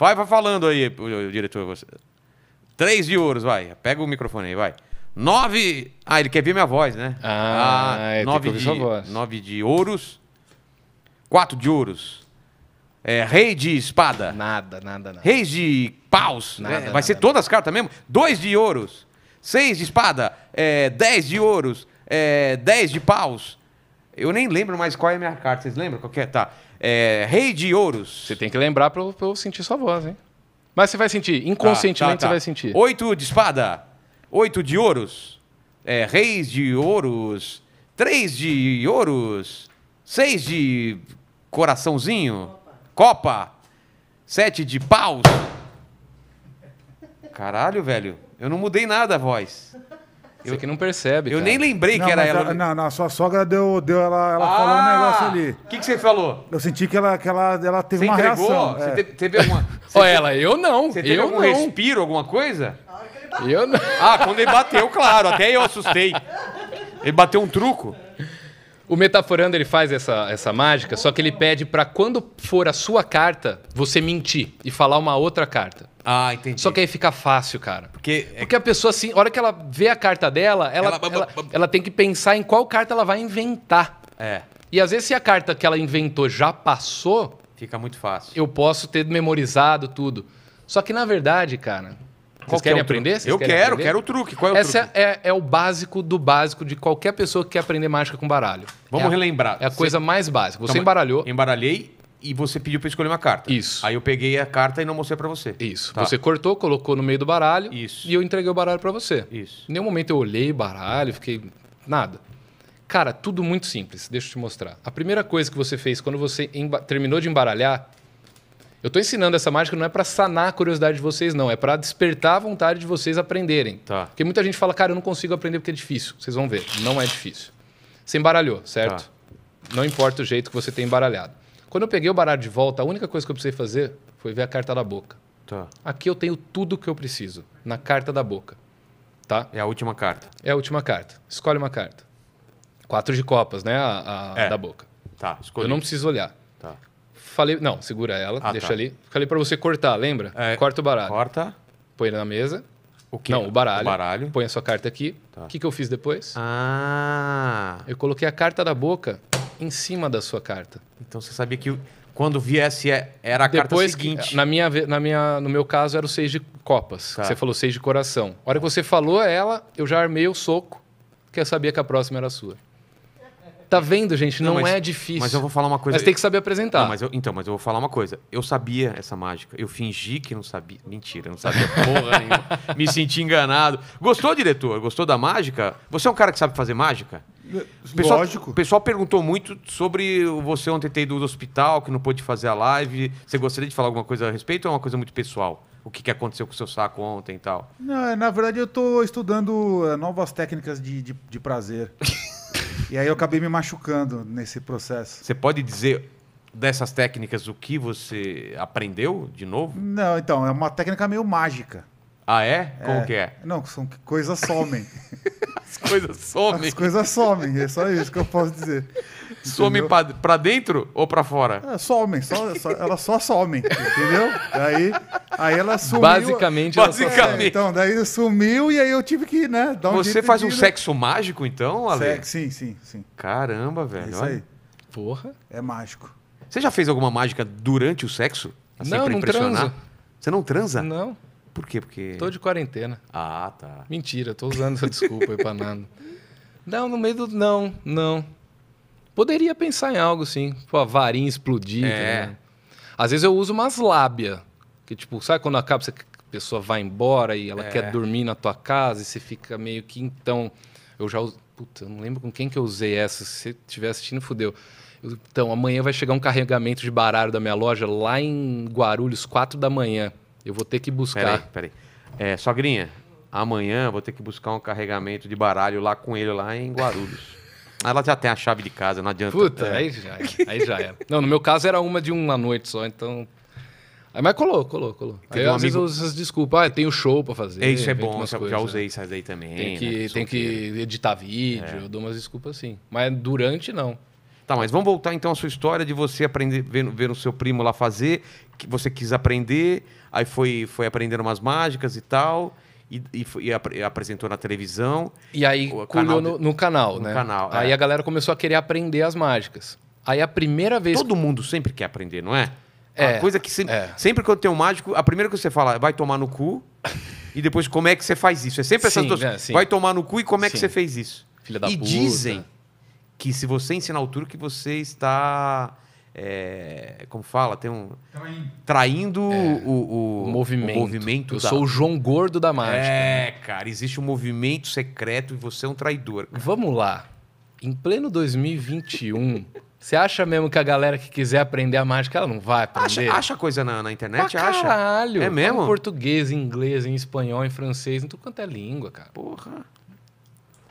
Vai falando aí, o diretor. 3 de ouros, vai. Pega o microfone aí, vai. 9... Ah, ele quer ver minha voz, né? Ah, 9 de ouros. 4 de ouros. Rei de espada. Nada. Reis de paus. Nada, vai ser todas as cartas mesmo. 2 de ouros. 6 de espada. 10 de ouros. 10 de paus. Eu nem lembro mais qual é a minha carta. Vocês lembram qual que é? Tá. É, Rei de Ouros. Você tem que lembrar pra eu sentir sua voz, hein? Mas você vai sentir. Inconscientemente você vai sentir. 8 de espada. 8 de ouros. É, reis de ouros. 3 de ouros. 6 de coraçãozinho. Copa. 7 de paus. Caralho, velho. Eu não mudei nada a voz. Você que não percebe, Eu nem lembrei que era ela. Não, a sua sogra deu ela falou um negócio ali. O que você falou? Eu senti que ela teve uma reação. Você teve alguma... Olha, ela, eu não. Você teve algum respiro, alguma coisa? Na hora que ele bateu. Eu não. Ah, quando ele bateu, claro. Até eu assustei. Ele bateu um truco. O Metaforando, ele faz essa mágica, só que ele pede pra quando for a sua carta, você mentir e falar uma outra carta. Ah, entendi. Só que aí fica fácil, cara. Porque a pessoa, assim, a hora que ela vê a carta dela, ela tem que pensar em qual carta ela vai inventar. É. E às vezes, se a carta que ela inventou já passou... Fica muito fácil. Eu posso ter memorizado tudo. Só que, na verdade, cara... Vocês querem aprender? Eu quero, quero o truque. Qual é o truque? É o básico do básico de qualquer pessoa que quer aprender mágica com baralho. Vamos relembrar. É a coisa mais básica. Você embaralhou. Embaralhei e você pediu pra escolher uma carta. Isso. Aí eu peguei a carta e não mostrei pra você. Isso. Tá. Você cortou, colocou no meio do baralho. Isso. E eu entreguei o baralho pra você. Isso. Em nenhum momento eu olhei o baralho, fiquei... Nada. Cara, tudo muito simples. Deixa eu te mostrar. A primeira coisa que você fez quando você terminou de embaralhar... Eu tô ensinando essa mágica, não é pra sanar a curiosidade de vocês, não. É pra despertar a vontade de vocês aprenderem. Tá. Porque muita gente fala, cara, eu não consigo aprender porque é difícil. Vocês vão ver, não é difícil. Você embaralhou, certo? Tá. Não importa o jeito que você tem embaralhado. Quando eu peguei o baralho de volta, a única coisa que eu precisei fazer foi ver a carta da boca. Tá. Aqui eu tenho tudo que eu preciso, na carta da boca. Tá? É a última carta. É a última carta. Escolhe uma carta. 4 de copas, né? Da boca. Tá, escolhi. Eu não preciso olhar. Tá. Falei, não, segura ela, deixa ali. Falei pra você cortar, lembra? É, corta o baralho. Corta. Põe ele na mesa. O quê? Não, o baralho. Põe a sua carta aqui. Tá. O que eu fiz depois? Ah. Eu coloquei a carta da boca em cima da sua carta. Então você sabia que quando viesse era a depois, carta seguinte. No meu caso era o 6 de copas. Tá. Você falou 6 de coração. A hora que você falou ela, eu já armei o soco, porque eu sabia que a próxima era a sua. Tá vendo, gente? Não, mas é difícil. Mas eu vou falar uma coisa... Mas tem que saber apresentar. Não, mas eu vou falar uma coisa. Eu sabia essa mágica. Eu fingi que não sabia. Mentira, eu não sabia porra nenhuma. Me senti enganado. Gostou, diretor? Gostou da mágica? Você é um cara que sabe fazer mágica? Lógico. O pessoal perguntou muito sobre você ontem ter ido do hospital, que não pôde fazer a live. Você gostaria de falar alguma coisa a respeito ou é uma coisa muito pessoal? O que aconteceu com o seu saco ontem e tal? Não, na verdade, eu tô estudando novas técnicas de prazer. E aí eu acabei me machucando nesse processo. Você pode dizer dessas técnicas o que você aprendeu de novo? Não, então, é uma técnica meio mágica. Ah, é? Como que é? Não, são coisas somem. As coisas somem? As coisas somem, é só isso que eu posso dizer. Somem pra dentro ou pra fora? É, somem, elas só somem, entendeu? Aí ela sumiu. Basicamente. Então, daí sumiu e aí eu tive que, né, dar um jeito. Você faz um sexo mágico, então, Ale? Sim. Caramba, velho. É isso aí. Porra. É mágico. Você já fez alguma mágica durante o sexo? Assim, não, pra impressionar? Não transo. Você não transa? Não. Por quê? Porque... Tô de quarentena. Ah, tá. Mentira, tô usando essa desculpa aí pra nada. Não, no meio do... Não. Poderia pensar em algo, sim. Pô, a varinha explodir. É. Né? Às vezes eu uso umas lábia. Que tipo, sabe quando acaba, a pessoa vai embora e ela quer dormir na tua casa e você fica meio que... Então, eu já... Puta, eu não lembro com quem que eu usei essa. Se você estiver assistindo, fudeu. Então, amanhã vai chegar um carregamento de baralho da minha loja lá em Guarulhos, 4 da manhã. Eu vou ter que buscar. Peraí. Sogrinha, amanhã eu vou ter que buscar um carregamento de baralho lá com ele, lá em Guarulhos. Ela já tem a chave de casa, não adianta. Puta, aí já era. Não, no meu caso era uma de uma noite só, então... Mas colou. Aí às vezes eu uso essas desculpas. Ah, tem o show pra fazer. Isso é bom, já usei isso aí também. Tem que editar vídeo, eu dou umas desculpas assim. Mas durante, não. Tá, mas vamos voltar então à sua história de você aprender, ver o seu primo lá fazer, que você quis aprender, aí foi aprendendo umas mágicas e tal, e apresentou na televisão. E aí colheu no canal, né? No canal. Aí a galera começou a querer aprender as mágicas. Aí a primeira vez... Todo mundo sempre quer aprender, não é? É. Uma coisa que sempre que eu tenho um mágico, a primeira coisa que você fala é vai tomar no cu e depois como é que você faz isso? É sempre essas duas. Vai tomar no cu e como é que você fez isso? Filha da puta. E dizem... que se você ensinar o turco, você está... É, como fala? Tem um... Traindo o movimento. Eu sou o João Gordo da mágica. É, cara. Existe um movimento secreto e você é um traidor. Cara. Vamos lá. Em pleno 2021, você acha mesmo que a galera que quiser aprender a mágica, ela não vai aprender? Acha coisa na internet? Ah, acha? Caralho. É mesmo? Em português, em inglês, em espanhol, em francês. Em tudo quanto é língua, cara. Porra.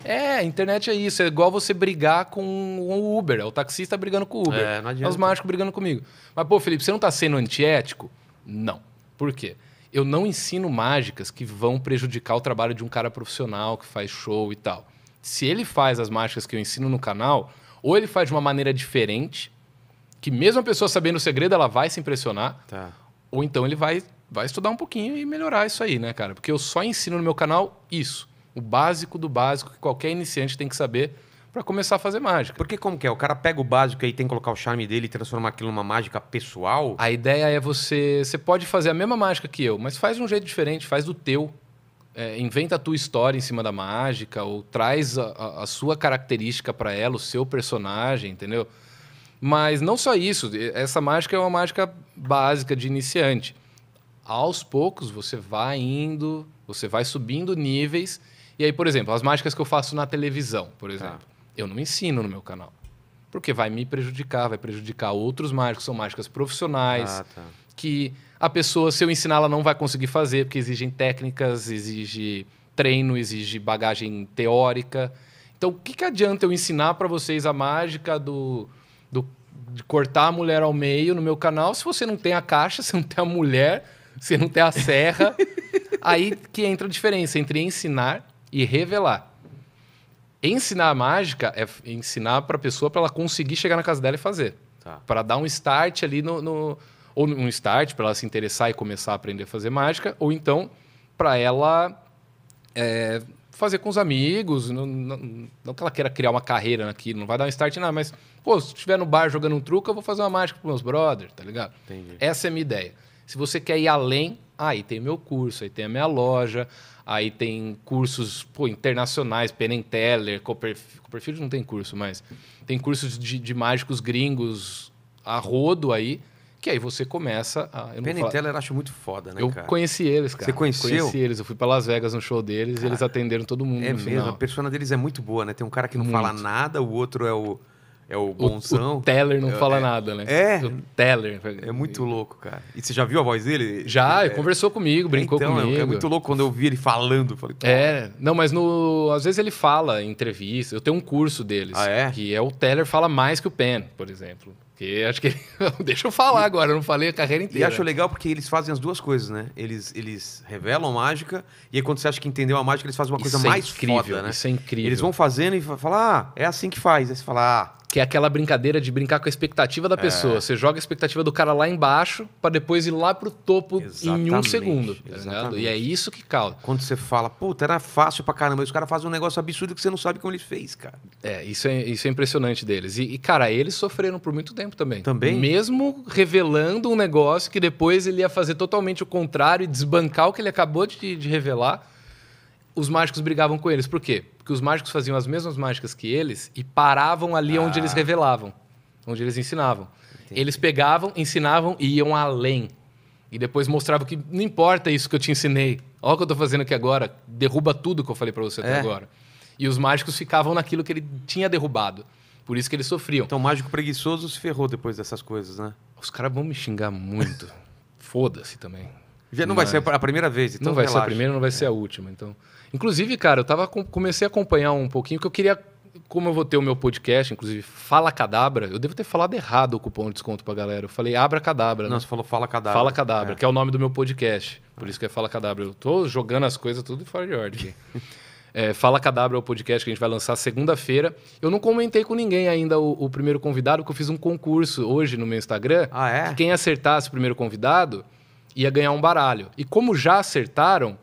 É, a internet é isso. É igual você brigar com o Uber. É o taxista brigando com o Uber. É, não adianta. É os mágicos brigando comigo. Mas, pô, Felipe, você não tá sendo antiético? Não. Por quê? Eu não ensino mágicas que vão prejudicar o trabalho de um cara profissional que faz show e tal. Se ele faz as mágicas que eu ensino no canal, ou ele faz de uma maneira diferente, que mesmo a pessoa sabendo o segredo, ela vai se impressionar, tá. Ou então ele vai estudar um pouquinho e melhorar isso aí, né, cara? Porque eu só ensino no meu canal isso. O básico do básico que qualquer iniciante tem que saber para começar a fazer mágica. Porque como que é? O cara pega o básico e tem que colocar o charme dele e transformar aquilo numa mágica pessoal? A ideia é você pode fazer a mesma mágica que eu, mas faz de um jeito diferente, faz do teu. É, inventa a tua história em cima da mágica ou traz a sua característica para ela, o seu personagem, entendeu? Mas não só isso. Essa mágica é uma mágica básica de iniciante. Aos poucos você vai indo, você vai subindo níveis. E aí, por exemplo, as mágicas que eu faço na televisão, por exemplo, eu não ensino no meu canal. Porque vai me prejudicar, vai prejudicar outros mágicos. São mágicas profissionais que a pessoa, se eu ensinar, ela não vai conseguir fazer, porque exigem técnicas, exige treino, exige bagagem teórica. Então, o que adianta eu ensinar para vocês a mágica de cortar a mulher ao meio no meu canal se você não tem a caixa, você não tem a mulher, você não tem a serra? Aí que entra a diferença entre ensinar e revelar. Ensinar a mágica é ensinar para a pessoa para ela conseguir chegar na casa dela e fazer. Tá. Para dar um start ali ou um start para ela se interessar e começar a aprender a fazer mágica. Ou então para ela fazer com os amigos. Não que ela queira criar uma carreira naquilo. Não vai dar um start nada. Mas, pô, se estiver no bar jogando um truque, eu vou fazer uma mágica para meus brothers, tá ligado? Entendi. Essa é a minha ideia. Se você quer ir além, aí tem meu curso, aí tem a minha loja... Aí tem cursos internacionais, Penn & Teller, Copperfield não tem curso, mas tem cursos de mágicos gringos a rodo aí, que aí você começa a... Penn & Teller eu acho muito foda, né, cara? Eu conheci eles, cara. Você conheceu? Conheci eles, eu fui para Las Vegas no show deles, cara, e eles atenderam todo mundo no final. É mesmo, a persona deles é muito boa, né? Tem um cara que não fala nada, o outro é o bonzão. O Teller não fala nada, né? É. O Teller. É muito louco, cara. E você já viu a voz dele? Já, ele conversou comigo, brincou comigo. É muito louco quando eu vi ele falando. Falei, não, mas às vezes ele fala em entrevista. Eu tenho um curso deles. Ah, é? Que é o Teller fala mais que o Penn, por exemplo. Porque acho que ele... Deixa eu falar agora, eu não falei a carreira inteira. E acho legal porque eles fazem as duas coisas, né? Eles revelam mágica e aí quando você acha que entendeu a mágica, eles fazem uma coisa mais foda, né? Isso é incrível. Eles vão fazendo e falam, é assim que faz. Aí você fala, que é aquela brincadeira de brincar com a expectativa da pessoa. Você joga a expectativa do cara lá embaixo para depois ir lá pro topo em um segundo. Tá, e é isso que causa. Quando você fala, puta, era fácil pra caramba. E os caras fazem um negócio absurdo que você não sabe como ele fez, cara. Isso é impressionante deles. E, cara, eles sofreram por muito tempo também. Mesmo revelando um negócio que depois ele ia fazer totalmente o contrário e desbancar o que ele acabou de revelar. Os mágicos brigavam com eles. Por quê? Porque os mágicos faziam as mesmas mágicas que eles e paravam ali onde eles revelavam, onde eles ensinavam. Entendi. Eles pegavam, ensinavam e iam além. E depois mostravam que não importa isso que eu te ensinei. Olha o que eu tô fazendo aqui agora. Derruba tudo que eu falei para você até agora. E os mágicos ficavam naquilo que ele tinha derrubado. Por isso que eles sofriam. Então o mágico preguiçoso se ferrou depois dessas coisas, né? Os caras vão me xingar muito. Foda-se também. Já não vai ser a primeira vez, então Não vai ser a primeira, não vai ser a última, então... Inclusive, cara, eu comecei a acompanhar um pouquinho, que eu queria, como eu vou ter o meu podcast, inclusive, Fala Cadabra, eu devo ter falado errado o cupom de desconto pra galera. Eu falei Abra Cadabra. Não, você falou Fala Cadabra. Fala Cadabra, que é o nome do meu podcast. Por isso que é Fala Cadabra. Eu tô jogando as coisas tudo fora de ordem. Fala Cadabra é o podcast que a gente vai lançar segunda-feira. Eu não comentei com ninguém ainda o primeiro convidado, porque eu fiz um concurso hoje no meu Instagram. Ah, é? Que quem acertasse o primeiro convidado ia ganhar um baralho. E como já acertaram...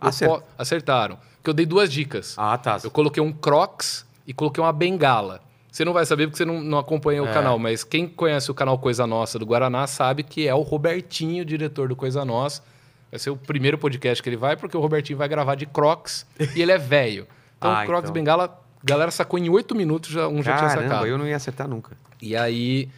Acertaram. Porque eu dei duas dicas. Ah, tá. Eu coloquei um Crocs e coloquei uma bengala. Você não vai saber porque você não acompanha o canal, mas quem conhece o canal Coisa Nossa do Guaraná sabe que é o Robertinho, o diretor do Coisa Nossa. Vai ser o primeiro podcast que ele vai, porque o Robertinho vai gravar de Crocs e ele é velho. Então, Crocs e bengala A galera sacou em 8 minutos, já, já tinha sacado. Eu não ia acertar nunca. E aí...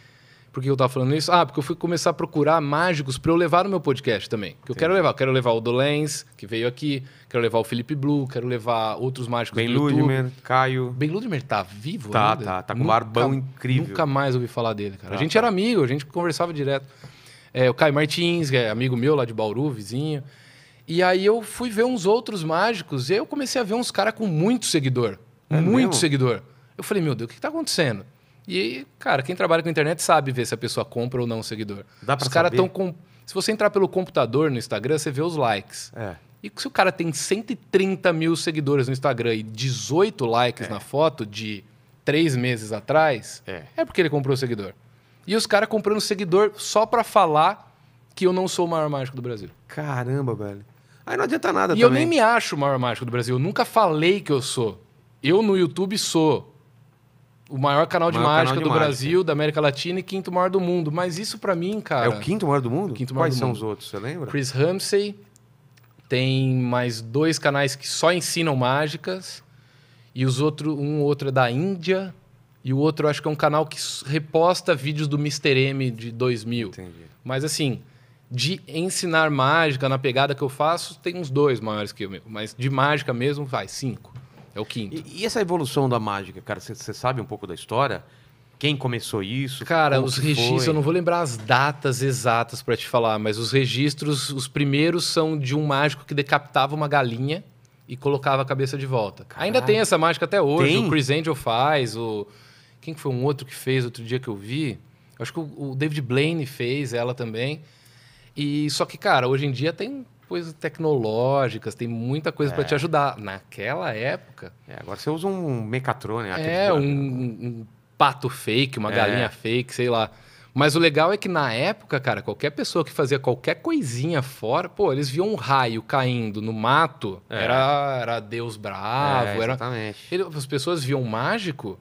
Por que eu tava falando isso? Ah, porque eu fui começar a procurar mágicos para eu levar no meu podcast também. Que eu quero levar. Eu quero levar o Dolenz, que veio aqui. Quero levar o Felipe Blue. Quero levar outros mágicos do YouTube. Ben Ludmer, Caio. Ben Ludmer tá vivo ainda? Tá com um barbão incrível. Nunca mais ouvi falar dele, cara. A gente era amigo, a gente conversava direto. É, o Caio Martins, que é amigo meu lá de Bauru, vizinho. E aí eu fui ver uns outros mágicos. E aí eu comecei a ver uns caras com muito seguidor. É muito mesmo? Seguidor. Eu falei, meu Deus, o que tá acontecendo? E, cara, quem trabalha com internet sabe ver se a pessoa compra ou não o seguidor. Dá pra saber? Os caras estão com... Se você entrar pelo computador no Instagram, você vê os likes. É. E se o cara tem 130 mil seguidores no Instagram e 18 likes na foto de 3 meses atrás, é porque ele comprou o seguidor. E os caras comprando seguidor só pra falar que eu não sou o maior mágico do Brasil. Caramba, velho. Aí não adianta nada também. E eu nem me acho o maior mágico do Brasil. Eu nunca falei que eu sou. Eu no YouTube sou... O maior canal de mágica do Brasil, da América Latina e 5º maior do mundo. Mas isso pra mim, cara... É o 5º maior do mundo? Quais são os outros, você lembra? Chris Ramsey. Tem mais 2 canais que só ensinam mágicas. E os outros... Um outro é da Índia. E o outro acho que é um canal que reposta vídeos do Mr. M de 2000. Entendi. Mas assim, de ensinar mágica na pegada que eu faço, tem uns 2 maiores que eu mesmo. Mas de mágica mesmo, vai, 5. É o 5º. E essa evolução da mágica, cara? Você sabe um pouco da história? Quem começou isso? Cara, os registros... Eu não vou lembrar as datas exatas para te falar, mas os registros, os primeiros são de um mágico que decapitava uma galinha e colocava a cabeça de volta. Caralho. Ainda tem essa mágica até hoje. Tem? O Criss Angel faz. Quem foi um outro que fez outro dia que eu vi? Acho que o David Blaine fez ela também. E só que, cara, hoje em dia tem... coisas tecnológicas, tem muita coisa para te ajudar. Naquela época... agora você usa um mecatrone. Um pato fake, uma galinha fake, sei lá. Mas o legal é que na época, cara, qualquer pessoa que fazia qualquer coisinha fora... Pô, eles viam um raio caindo no mato, era Deus bravo. Exatamente. As pessoas viam mágico,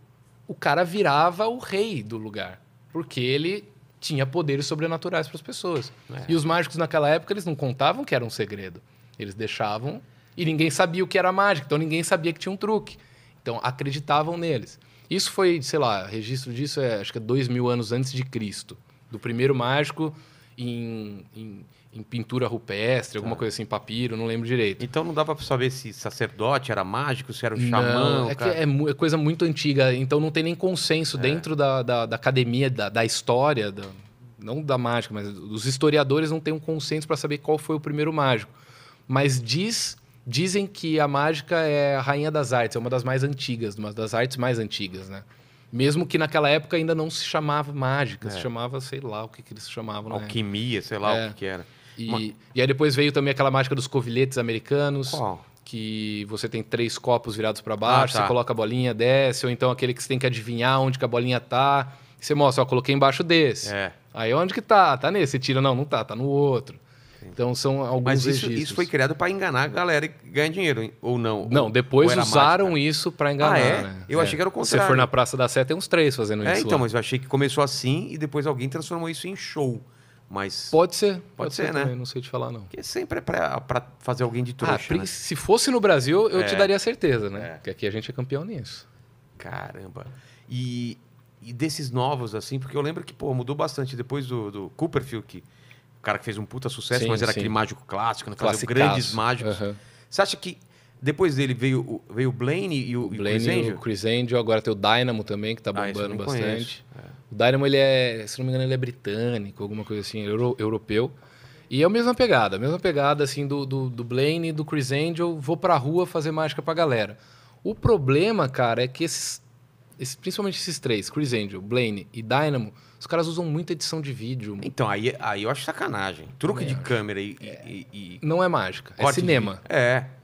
o cara virava o rei do lugar. Porque ele... tinha poderes sobrenaturais para as pessoas. E os mágicos naquela época, eles não contavam que era um segredo. Eles deixavam e ninguém sabia o que era mágica. Então, ninguém sabia que tinha um truque. Então, acreditavam neles. Isso foi, sei lá, registro disso acho que é 2000 anos antes de Cristo. Do primeiro mágico em pintura rupestre, alguma coisa assim, papiro, não lembro direito. Então, não dava para saber se sacerdote era mágico, se era um xamã... Não, é coisa muito antiga. Então, não tem nem consenso dentro da academia, da história, não da mágica, mas os historiadores não têm um consenso para saber qual foi o primeiro mágico. Mas dizem que a mágica é a rainha das artes, é uma das mais antigas, uma das artes mais antigas, né? Mesmo que naquela época ainda não se chamava mágica, se chamava, sei lá, o que eles chamavam. Alquimia, sei lá o que era. E aí depois veio também aquela mágica dos coviletes americanos. Qual? Que você tem 3 copos virados para baixo, você coloca a bolinha, desce, ou então aquele que você tem que adivinhar onde que a bolinha tá. Você mostra, ó, coloquei embaixo desse. Aí onde que tá? Tá nesse, você tira, não tá, tá no outro. Então são alguns registros. Isso foi criado para enganar a galera e ganhar dinheiro, ou não? Não, depois usaram isso para enganar. Né? Eu achei que era o contrário. Se você for na Praça da Sé, tem uns 3 fazendo isso. Então, mas eu achei que começou assim e depois alguém transformou isso em show. Mas... Pode ser, né? Também, não sei te falar, não. Porque sempre é para fazer alguém de trouxa, né? Se fosse no Brasil, eu te daria certeza, né? Porque aqui a gente é campeão nisso. Caramba. E desses novos, assim, porque eu lembro que, pô, mudou bastante depois do Copperfield, que... cara que fez um puta sucesso, mas era aquele mágico clássico, né? Fazia grandes mágicos. Você acha que depois dele veio o Blaine e o Criss Angel? O Criss Angel, agora tem o Dynamo também, que tá bombando bastante. O Dynamo, ele é, se não me engano, ele é britânico, alguma coisa assim, europeu. E é a mesma pegada assim, do Blaine e do Criss Angel, vou pra rua fazer mágica pra galera. O problema, cara, é que principalmente esses 3, Criss Angel, Blaine e Dynamo, os caras usam muita edição de vídeo. Então, aí eu acho sacanagem. Truque de câmera e... Não é mágica, é cinema.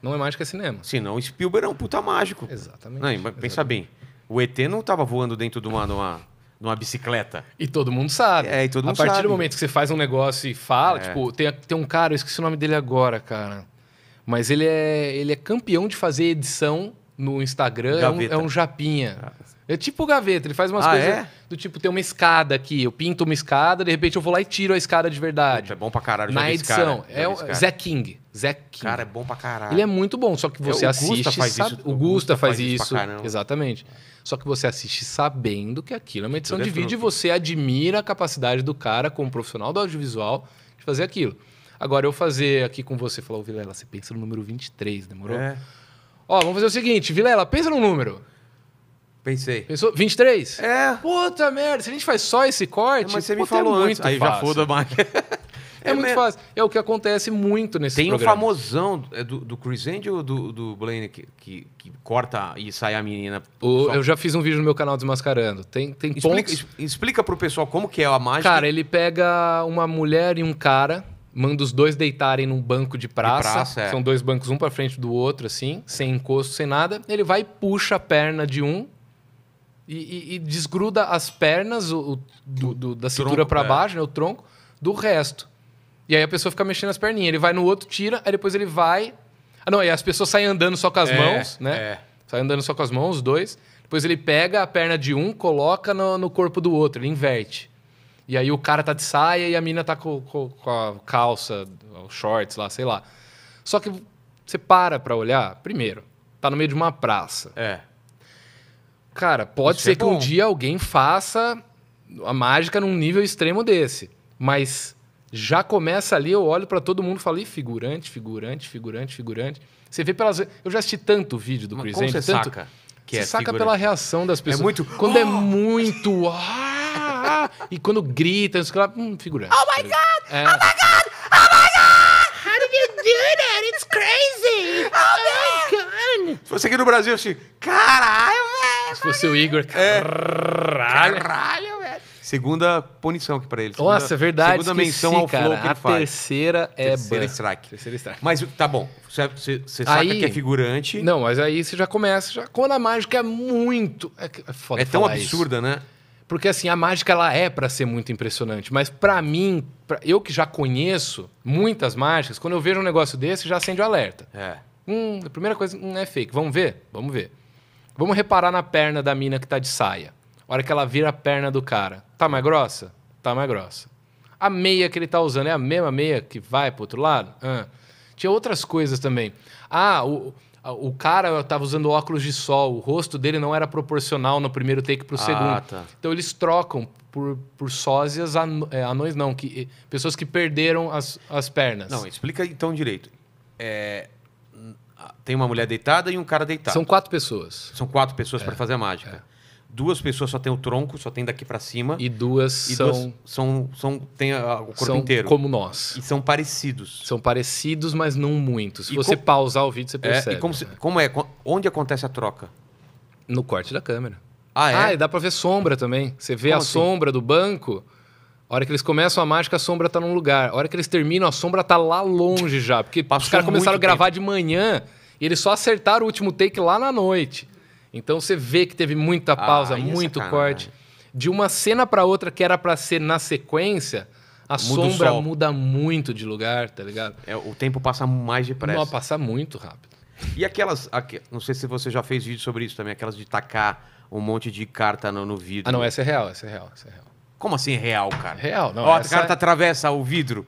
Não é mágica, é cinema. Senão o Spielberg é um puta mágico. Exatamente. Não, pensa bem, o ET não tava voando dentro de uma bicicleta. E todo mundo sabe. E todo mundo sabe. A partir do momento que você faz um negócio e fala... Tipo, tem um cara, eu esqueci o nome dele agora, cara. Mas ele é campeão de fazer edição no Instagram é um japinha. É tipo o Gaveta, ele faz umas coisas do tipo, tem uma escada aqui, eu pinto uma escada, de repente eu vou lá e tiro a escada de verdade. Puta, é bom pra caralho. Na edição, é Zé King. Zé King. Cara, é bom pra caralho. Ele é muito bom, só que você assiste... O Gusta faz isso. Exatamente. Só que você assiste sabendo que aquilo é uma edição de vídeo e você admira a capacidade do cara, como profissional do audiovisual, de fazer aquilo. Agora, eu fazer aqui com você, falar, ô Vilela, você pensa no número 23, demorou? É. Ó, vamos fazer o seguinte, Vilela, pensa num número. Pensei. Pensou? 23? É. Puta merda, se a gente faz só esse corte... É, mas você me falou antes, aí já foda mais. É muito fácil. É o que acontece muito nesse programa. Tem um famosão do Criss Angel ou do Blaine que corta e sai a menina? Eu já fiz um vídeo no meu canal desmascarando. Tem pontos... Explica pro pessoal como que é a mágica. Cara, ele pega uma mulher e um cara, manda os dois deitarem num banco de praça. São dois bancos, um pra frente do outro, assim, sem encosto, sem nada. Ele vai e puxa a perna de um e desgruda as pernas da cintura pra baixo, né, o tronco, do resto. E aí a pessoa fica mexendo as perninhas. Ele vai no outro, tira, aí depois ele vai... Ah, não, aí as pessoas saem andando só com as mãos, né? Saem andando só com as mãos, os dois. Depois ele pega a perna de um, coloca no corpo do outro, ele inverte. E aí o cara tá de saia e a mina tá com a calça, shorts lá, sei lá. Só que você pra olhar, primeiro, tá no meio de uma praça. É. Cara, pode ser que um dia alguém faça a mágica num nível extremo desse. Mas... Já começa ali, eu olho pra todo mundo e falo, ih, figurante, figurante, figurante, figurante. Você vê pelas... Eu já assisti tanto vídeo do Criss Angel, tanto... Saca que você saca pela reação das pessoas. É muito... Quando é muito... E quando grita, você fala, figurante. Oh my God! Oh my God! Oh my God! How did you do that? It's crazy! Oh my God! Se fosse aqui no Brasil, assim, caralho, velho! Se fosse o Igor, caralho, velho! Segunda punição aqui pra ele. Nossa, é verdade. Segunda menção ao flow que ele faz. A terceira é ban. Terceira strike. Mas tá bom. Você saca que é figurante. Não, mas aí você já começa. Quando a mágica é muito... É foda falar tão absurda, isso, né? Porque assim, a mágica ela é pra ser muito impressionante. Mas pra mim, eu que já conheço muitas mágicas, quando eu vejo um negócio desse, já acende o alerta. É. A primeira coisa, é fake. Vamos ver? Vamos ver. Vamos reparar na perna da mina que tá de saia. A hora que ela vira a perna do cara. Tá mais grossa? Tá mais grossa. A meia que ele tá usando é a mesma meia que vai pro outro lado? Tinha outras coisas também. O cara tava usando óculos de sol. O rosto dele não era proporcional no primeiro take pro segundo. Tá. Então eles trocam por sósias anões, não. Pessoas que perderam as pernas. Não, explica então direito. Tem uma mulher deitada e um cara deitado. São quatro pessoas. São quatro pessoas pra fazer a mágica. Duas pessoas só tem o tronco, só tem daqui pra cima. E duas tem o corpo inteiro. Como nós. E são parecidos. São parecidos, mas não muito. Se você pausar o vídeo, você percebe. Onde acontece a troca? No corte da câmera. E dá pra ver sombra também. Você vê sombra do banco. A hora que eles começam a mágica, a sombra tá num lugar. A hora que eles terminam, a sombra tá lá longe já. Porque os caras começaram a gravar de manhã e eles só acertaram o último take lá na noite. Então você vê que teve muita pausa, muito corte. De uma cena para outra que era para ser na sequência, a sombra muda muito de lugar, tá ligado? O tempo passa mais depressa. Não, passa muito rápido. E aquelas... não sei se você já fez vídeo sobre isso também, aquelas de tacar um monte de carta no vidro. Ah, não, essa é real, essa é real, essa é real. Como assim é real, cara? Real, não. Ó, a carta atravessa o vidro.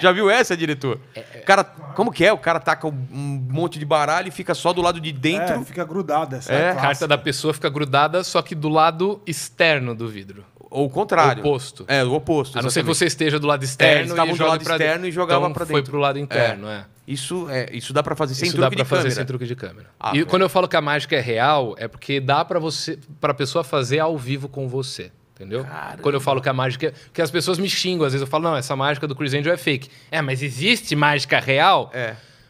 Já viu essa, diretor? Cara, como que é? O cara taca um monte de baralho e fica só do lado de dentro. Fica grudada. Essa é a carta da pessoa fica grudada, só que do lado externo do vidro. Ou o contrário. O oposto. É, o oposto. A não ser que você esteja do lado externo e do lado externo e jogava pra dentro. Foi pro lado interno, Isso dá pra fazer sem truque de câmera. Isso dá pra fazer sem truque de câmera. E quando eu falo que a mágica é real, é porque dá pra pessoa fazer ao vivo com você. Entendeu? Caramba. Quando eu falo que a mágica... Porque as pessoas me xingam. Às vezes eu falo, não, essa mágica do Criss Angel é fake. Mas existe mágica real?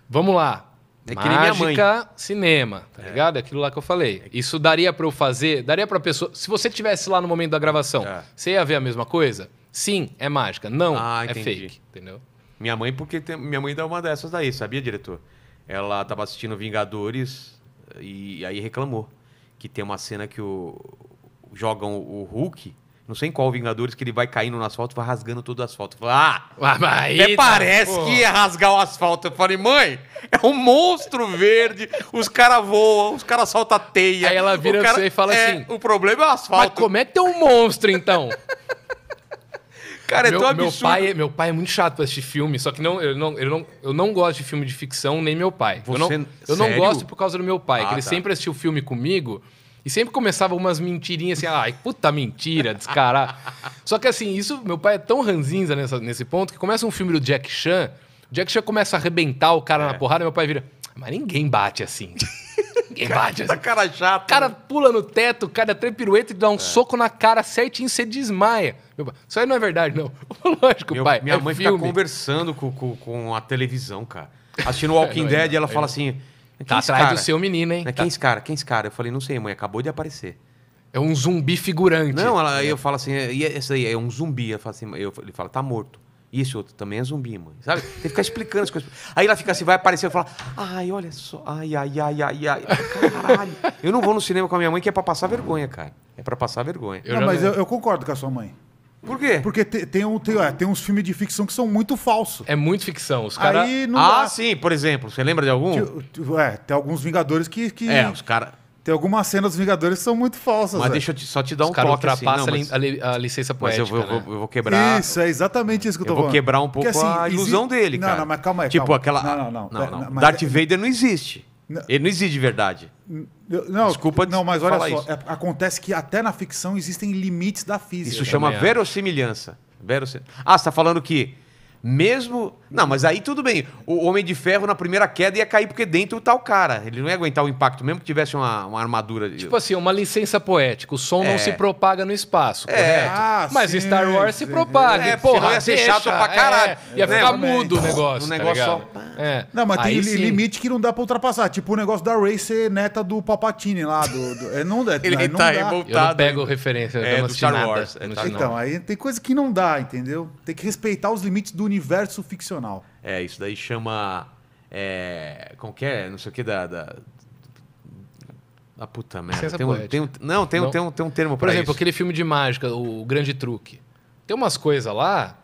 Vamos lá. Mágica, cinema, tá ligado? É aquilo lá que eu falei. Isso daria pra eu fazer... Daria pra pessoa... Se você estivesse lá no momento da gravação, você ia ver a mesma coisa? Sim, é mágica. Não, é fake. Entendeu? Minha mãe dá uma dessas daí, sabia, diretor? Ela tava assistindo Vingadores e aí reclamou que tem uma cena que jogam o Hulk Não sei em qual Vingadores que ele vai caindo no asfalto e vai rasgando todo o asfalto. Eu falei, até parece que ia rasgar o asfalto. Eu falei, mãe, é um monstro verde, os caras voam, os caras soltam a teia. Aí ela vira pra você e fala assim... O problema é o asfalto. Mas como é que tem um monstro, então? Cara, é tão absurdo. Meu pai é muito chato pra assistir filme, só que eu não gosto de filme de ficção, nem meu pai. Eu não gosto por causa do meu pai, que ele sempre assistiu filme comigo... E sempre começava umas mentirinhas assim, ai, puta mentira, descarado. Só que assim, isso, meu pai é tão ranzinza nesse ponto que começa um filme do Jack Chan, o Jack Chan começa a arrebentar o cara na porrada e meu pai vira, mas ninguém bate assim. Ninguém bate assim. Cara chato. O cara pula no teto, o cara dá três piruetas e dá um soco na cara certinho, você desmaia. Meu pai, isso aí não é verdade, não. Lógico, pai. Minha mãe fica conversando com a televisão, cara. Assistindo Walking Dead e ela fala assim... Tá atrás do seu menino, hein? Quem é esse cara? Quem é esse cara? Eu falei, não sei, mãe, acabou de aparecer. É um zumbi figurante. Não, eu falo assim, e esse aí é um zumbi. Eu falo assim, ele fala, tá morto. E esse outro também é zumbi, mãe. Sabe? Tem que ficar explicando as coisas. Aí ela fica assim, vai aparecer, eu falo, ai, olha só, ai. Caralho. Eu não vou no cinema com a minha mãe, que é pra passar vergonha, cara. É pra passar vergonha. Não, mas eu concordo com a sua mãe. Por quê? Porque tem uns filmes de ficção que são muito falsos. É muito ficção. Os caras... sim. Por exemplo, você lembra de algum? Tem alguns Vingadores que... os caras... Tem algumas cenas dos Vingadores que são muito falsas. Mas deixa eu só te dar um toque. Os caras ultrapassam a licença poética, mas eu vou quebrar... Isso, é exatamente isso que eu tô falando. Eu vou quebrar um pouco a ilusão dele, cara. Não, mas calma aí. Tipo aquela... Não. Darth Vader não existe. Ele não existe de verdade. Desculpa, não, mas olha só, acontece que até na ficção existem limites da física. Isso chama verossimilhança. Ah, você tá falando que mesmo... Não, mas aí tudo bem. O Homem de Ferro na primeira queda ia cair porque dentro tá o cara. Ele não ia aguentar o impacto, mesmo que tivesse uma armadura. Tipo assim, uma licença poética. O som não se propaga no espaço, correto? Mas sim, Star Wars se propaga. Porra, ia ser chato pra caralho. Ia ficar mudo o negócio. O negócio tá só... Não, mas aí tem limite que não dá pra ultrapassar. Tipo o negócio da Rey ser neta do Palpatine lá. Não dá. Ele tá revoltado. Eu não pego referência. É do Star Wars. Então, aí tem coisa que não dá, entendeu? Tem que respeitar os limites do universo ficcional. Isso daí chama... não sei o que da puta merda. Tem um termo pra isso. Por exemplo, aquele filme de mágica, O Grande Truque. Tem umas coisas lá...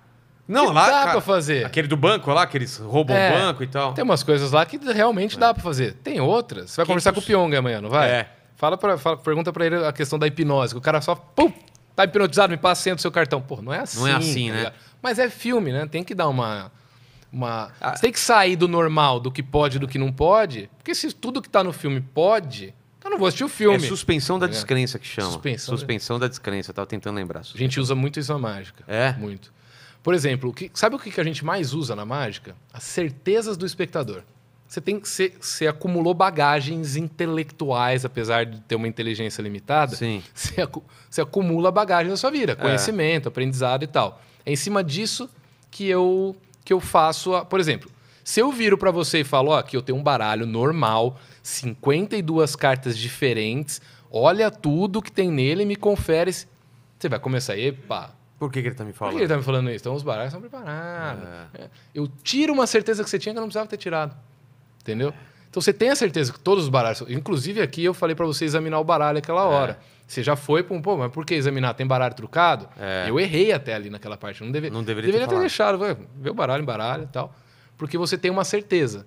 dá pra fazer. Aquele do banco lá, que eles roubam o banco e tal. Tem umas coisas lá que realmente dá pra fazer. Tem outras. Você vai conversar com o Pyong amanhã, não vai? Pergunta pra ele a questão da hipnose. Que o cara só... Pum, tá hipnotizado, me passa a senha do seu cartão. Pô, não é assim. Não é assim, né? Mas é filme, né? Tem que dar Você tem que sair do normal, do que pode e do que não pode. Porque se tudo que tá no filme pode, eu não vou assistir o filme. É suspensão da descrença que chama. Suspensão da descrença. Eu tava tentando lembrar. A gente usa muito isso na mágica. É? Muito. Por exemplo, sabe o que a gente mais usa na mágica? As certezas do espectador. Você acumulou bagagens intelectuais, apesar de ter uma inteligência limitada. Sim. Você acumula bagagem na sua vida. Conhecimento, aprendizado e tal. É em cima disso que eu faço... Por exemplo, se eu viro para você e falo, ó, aqui eu tenho um baralho normal, 52 cartas diferentes, olha tudo que tem nele e me confere... Você vai começar, epa... Por que ele tá me falando? Por que ele tá me falando isso? Então os baralhos são preparados. Eu tiro uma certeza que você tinha que eu não precisava ter tirado. Entendeu? Então você tem a certeza que todos os baralhos... Inclusive aqui eu falei para você examinar o baralho aquela hora. Você já foi para um... Pô, mas por que examinar? Tem baralho trucado? Eu errei até ali naquela parte. Não deveria ter deixado. Vê o baralho em baralho e tal. Porque você tem uma certeza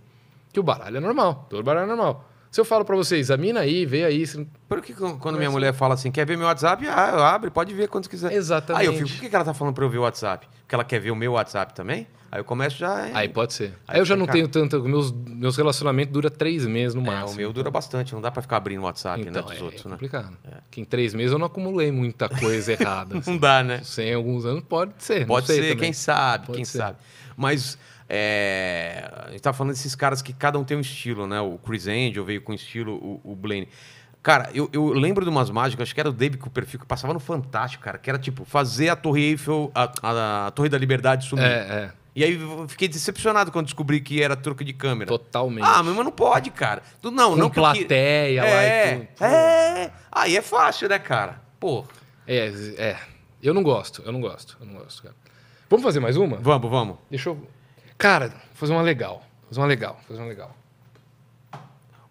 que o baralho é normal. Todo baralho é normal. Se eu falo para você, examina aí, vê aí... Por que quando minha mulher fala assim, quer ver meu WhatsApp? Ah, eu abro, pode ver quando quiser. Exatamente. Aí eu fico, por que ela tá falando para eu ver o WhatsApp? Porque ela quer ver o meu WhatsApp também? Aí eu começo já... Aí pode ser. Aí eu já não tenho tanto... Meus relacionamentos duram 3 meses no máximo. O meu dura bastante. Não dá pra ficar abrindo o WhatsApp, então, dos outros, né? É complicado. Que em 3 meses eu não acumulei muita coisa errada. Não assim. Dá, né? Sem alguns anos pode ser. Pode ser, quem sabe, quem sabe. Mas a gente tá falando desses caras que cada um tem um estilo, né? O Criss Angel veio com estilo, o Blaine... Cara, eu lembro de umas mágicas, acho que era o David Copperfield, que passava no Fantástico, cara, que era tipo, fazer a Torre Eiffel, a Torre da Liberdade sumir. E aí eu fiquei decepcionado quando descobri que era truque de câmera. Totalmente. Ah, mas não pode, cara. Não plateia lá e tudo. Aí é fácil, né, cara? Pô. Eu não gosto, cara. Vamos fazer mais uma? Vamos. Deixa eu... Cara, fazer uma legal.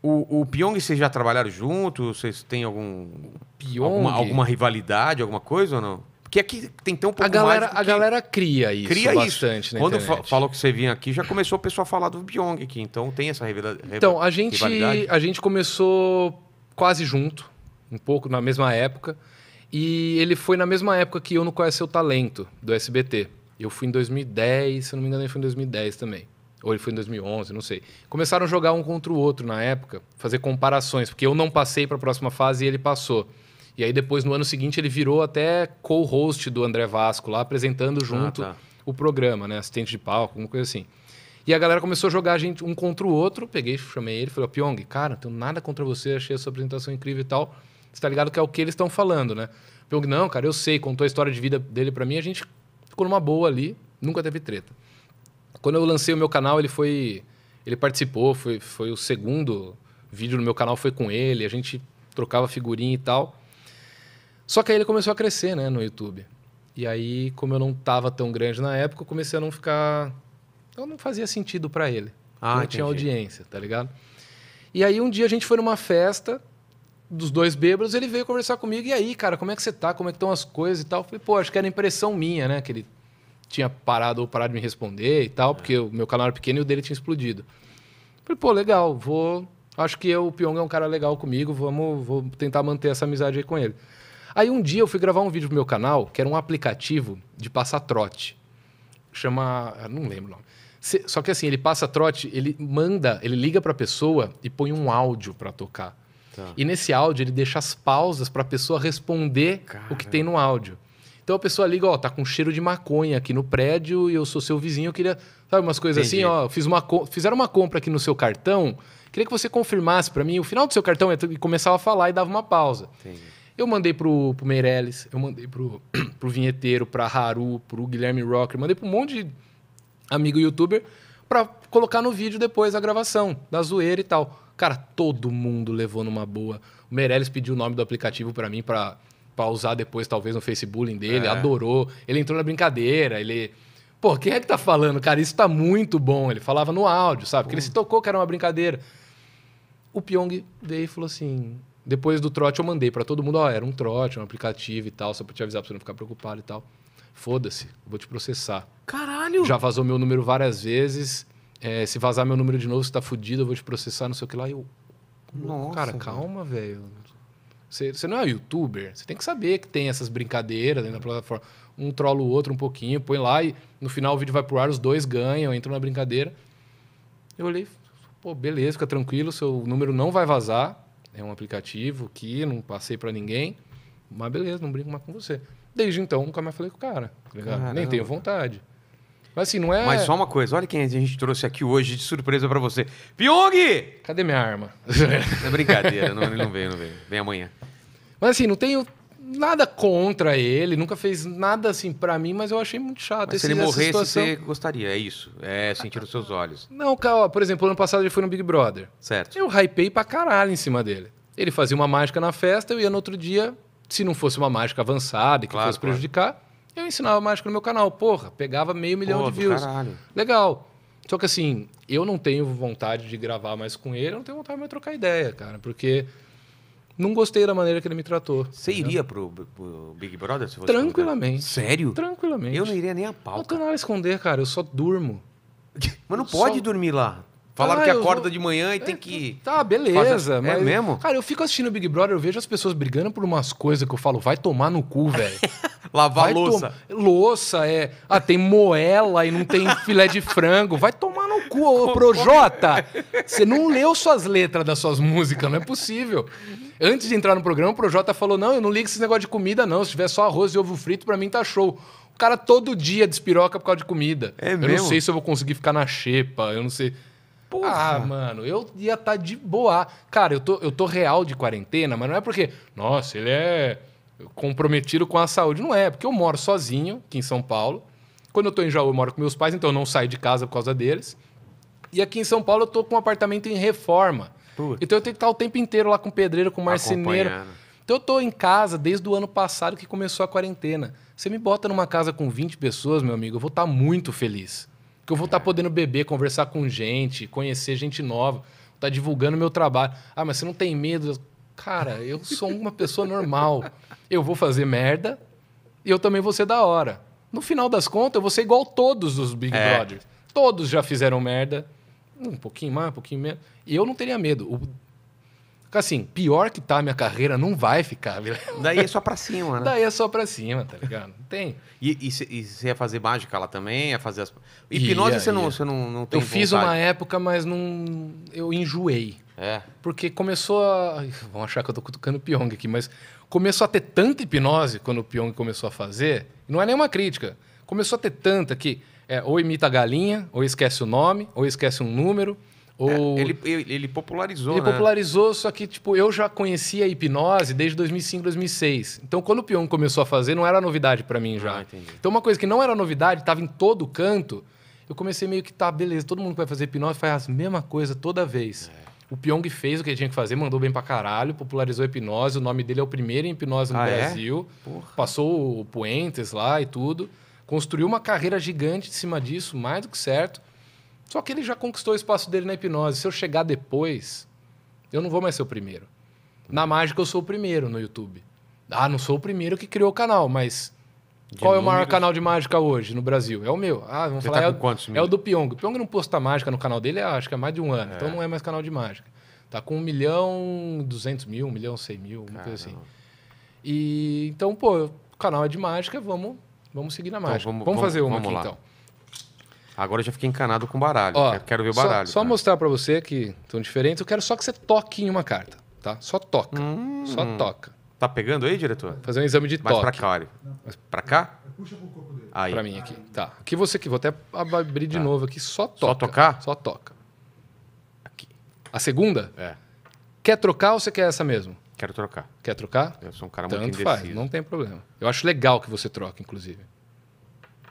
O Pyong, vocês já trabalharam juntos? Vocês têm alguma rivalidade, alguma coisa ou não? Porque Que aqui tem tão pouco mais... A galera cria isso bastante na internet. Quando falou que você vinha aqui, já começou o pessoal a falar do Pyong aqui. Então tem essa rivalidade. Então, a gente começou quase junto, um pouco na mesma época. E ele foi na mesma época que eu não conheci o talento do SBT. Eu fui em 2010, se eu não me engano, ele foi em 2010 também. Ou ele foi em 2011, não sei. Começaram a jogar um contra o outro na época, fazer comparações, porque eu não passei para a próxima fase e ele passou. E aí depois, no ano seguinte, ele virou até co-host do André Vasco lá, apresentando junto o programa, né? Assistente de palco, alguma coisa assim. E a galera começou a jogar a gente um contra o outro. Peguei, chamei ele, falei, Pyong, cara, não tenho nada contra você, achei a sua apresentação incrível e tal. Você tá ligado que é o que eles estão falando, né? Pyong, não, cara, eu sei, contou a história de vida dele para mim, a gente ficou numa boa ali, nunca teve treta. Quando eu lancei o meu canal, ele participou, foi o segundo vídeo no meu canal, foi com ele, a gente trocava figurinha e tal. Só que aí ele começou a crescer, né, no YouTube. E aí, como eu não estava tão grande na época, eu comecei a não ficar... Eu não fazia sentido para ele. Ah, não tinha audiência, tá ligado? E aí um dia a gente foi numa festa dos dois bêbados, ele veio conversar comigo. E aí, cara, como é que você tá? Como é que estão as coisas e tal? Eu falei, pô, acho que era impressão minha, né, que ele tinha parado de me responder e tal, porque o meu canal era pequeno e o dele tinha explodido. Eu falei, pô, legal, vou... Acho que o Pyong é um cara legal comigo, vou tentar manter essa amizade aí com ele. Aí um dia eu fui gravar um vídeo pro meu canal, que era um aplicativo de passar trote. Chama... não lembro o nome. Só que assim, ele passa trote, ele manda, ele liga pra pessoa e põe um áudio pra tocar. Tá. E nesse áudio ele deixa as pausas pra pessoa responder o que tem no áudio. Então a pessoa liga, ó, tá com cheiro de maconha aqui no prédio e eu sou seu vizinho, eu queria... Sabe umas coisas assim, ó, fizeram uma compra aqui no seu cartão, queria que você confirmasse pra mim o final do seu cartão e começava a falar e dava uma pausa. Entendi. Eu mandei pro Meirelles, eu mandei pro Vinheteiro, pra Haru, pro Guilherme Rocker, mandei pra um monte de amigo youtuber pra colocar no vídeo depois da gravação, da zoeira e tal. Cara, todo mundo levou numa boa. O Meirelles pediu o nome do aplicativo pra mim pra usar depois, talvez, no Facebook dele, adorou. Ele entrou na brincadeira, ele... Pô, quem é que tá falando? Cara, isso tá muito bom. Ele falava no áudio, sabe? Porque ele se tocou que era uma brincadeira. O Pyong veio e falou assim... Depois do trote, eu mandei para todo mundo, ó, era um trote, um aplicativo e tal, só para te avisar, para você não ficar preocupado e tal. Foda-se, eu vou te processar. Caralho! Já vazou meu número várias vezes, se vazar meu número de novo, você tá fudido, eu vou te processar, não sei o que lá. E eu, nossa, cara, calma, velho. Você não é youtuber, você tem que saber que tem essas brincadeiras dentro da plataforma. Um trola o outro um pouquinho, põe lá e no final o vídeo vai pro ar, os dois ganham, entram na brincadeira. Eu olhei, pô, beleza, fica tranquilo, seu número não vai vazar. É um aplicativo que não passei pra ninguém, mas beleza, não brinco mais com você. Desde então, nunca mais falei com o cara, tá ligado? Nem tenho vontade. Mas assim, não é... Mas só uma coisa, olha quem a gente trouxe aqui hoje de surpresa pra você. Pyong! Cadê minha arma? É brincadeira, ele não veio, não veio. Vem amanhã. Mas assim, não tenho nada contra ele, nunca fez nada assim pra mim, mas eu achei muito chato. Mas se ele morresse, situação... você gostaria, é isso? É sentir os seus olhos. Não, cara, por exemplo, ano passado ele foi no Big Brother. Certo. Eu hypei pra caralho em cima dele. Ele fazia uma mágica na festa, eu ia no outro dia, se não fosse uma mágica avançada e que fosse prejudicar, eu ensinava mágica no meu canal. Porra, pegava meio milhão de views. Caralho. Legal. Só que assim, eu não tenho vontade de gravar mais com ele, eu não tenho vontade de trocar ideia, cara, porque... Não gostei da maneira que ele me tratou. Você iria pro Big Brother? Se você tranquilamente. Sério? Tranquilamente. Eu não iria nem a pau. Não tenho nada a esconder, cara. Eu só durmo. Mas não pode dormir lá. Falaram que acorda de manhã e tem que... Tá, beleza. Mas... É mesmo? Cara, eu fico assistindo o Big Brother, eu vejo as pessoas brigando por umas coisas que eu falo, vai tomar no cu, velho. Lavar louça. Louça, Ah, tem moela e não tem filé de frango. Vai tomar no cu, ô Projota. Você não leu suas letras das suas músicas, não é possível. Antes de entrar no programa, o Projota falou, não, eu não ligo esse negócio de comida, não. Se tiver só arroz e ovo frito, pra mim tá show. O cara todo dia despiroca por causa de comida. É mesmo? Eu não sei se eu vou conseguir ficar na xepa, eu não sei... Porra. Ah, mano, eu ia estar de boa. Cara, eu tô real de quarentena, mas não é porque... Nossa, ele é comprometido com a saúde. Não é, porque eu moro sozinho aqui em São Paulo. Quando eu tô em Jaú, eu moro com meus pais, então eu não saio de casa por causa deles. E aqui em São Paulo eu tô com um apartamento em reforma. Puta. Então eu tenho que estar o tempo inteiro lá com pedreiro, com marceneiro. Então eu tô em casa desde o ano passado que começou a quarentena. Você me bota numa casa com 20 pessoas, meu amigo, eu vou estar muito feliz. Porque eu vou estar podendo beber, conversar com gente, conhecer gente nova, estar divulgando meu trabalho. Ah, mas você não tem medo? Cara, eu sou uma pessoa normal. Eu vou fazer merda, e eu também vou ser da hora. No final das contas, eu vou ser igual todos os Big Brothers. Todos já fizeram merda. Um pouquinho mais, um pouquinho menos. E eu não teria medo. Assim, pior que tá a minha carreira, não vai ficar. Daí é só pra cima, né? Daí é só pra cima, tá ligado? Não tem. E você ia fazer mágica lá também? Ia fazer as... Hipnose você não tem. Eu fiz vontade. Uma época, mas não... Eu enjoei. É. Porque começou a... Vão achar que eu tô cutucando o Pyong aqui, mas... Começou a ter tanta hipnose quando o Pyong começou a fazer. Não é nenhuma crítica. Começou a ter tanta que... ou imita a galinha, ou esquece o nome, ou esquece um número... Ou... Ele popularizou, ele, né? Popularizou, só que tipo, eu já conhecia a hipnose desde 2005, 2006. Então, quando o Pyong começou a fazer, não era novidade pra mim já. Então, uma coisa que não era novidade, tava em todo canto, eu comecei meio que, tá, beleza, todo mundo que vai fazer hipnose faz a mesma coisa toda vez. O Pyong fez o que ele tinha que fazer, mandou bem pra caralho, popularizou a hipnose, o nome dele é o primeiro em hipnose no Brasil. Porra. Passou o Puentes lá e tudo. Construiu uma carreira gigante em cima disso, mais do que certo. Só que ele já conquistou o espaço dele na hipnose. Se eu chegar depois, eu não vou mais ser o primeiro. Na mágica, eu sou o primeiro no YouTube. Ah, não sou o primeiro que criou o canal, mas... Qual é o maior canal de mágica hoje no Brasil? É o meu. Ah, vamos falar, é o do Pyong. O Pyong não posta mágica no canal dele, acho que há mais de um ano. Então, não é mais canal de mágica. Tá com 1.200.000, 1.100.000, alguma coisa assim. E, então, pô, o canal é de mágica, vamos seguir na mágica. Então, vamos fazer uma aqui, então. Agora eu já fiquei encanado com baralho. Ó, quero ver o baralho. Só mostrar pra você que são diferentes. Eu quero só que você toque em uma carta, tá? Só toca. Só toca. Tá pegando aí, diretor? Fazer um exame de toque. Mais pra cá, olha. Pra cá? Puxa pro corpo dele. Aí. Pra mim aqui. Tá. Aqui você aqui. Vou até abrir de novo aqui. Só toca. Só tocar? Só toca. Aqui. A segunda? É. Quer trocar ou você quer essa mesmo? Quero trocar. Quer trocar? Eu sou um cara muito indeciso. Tanto faz. Não tem problema. Eu acho legal que você troque, inclusive.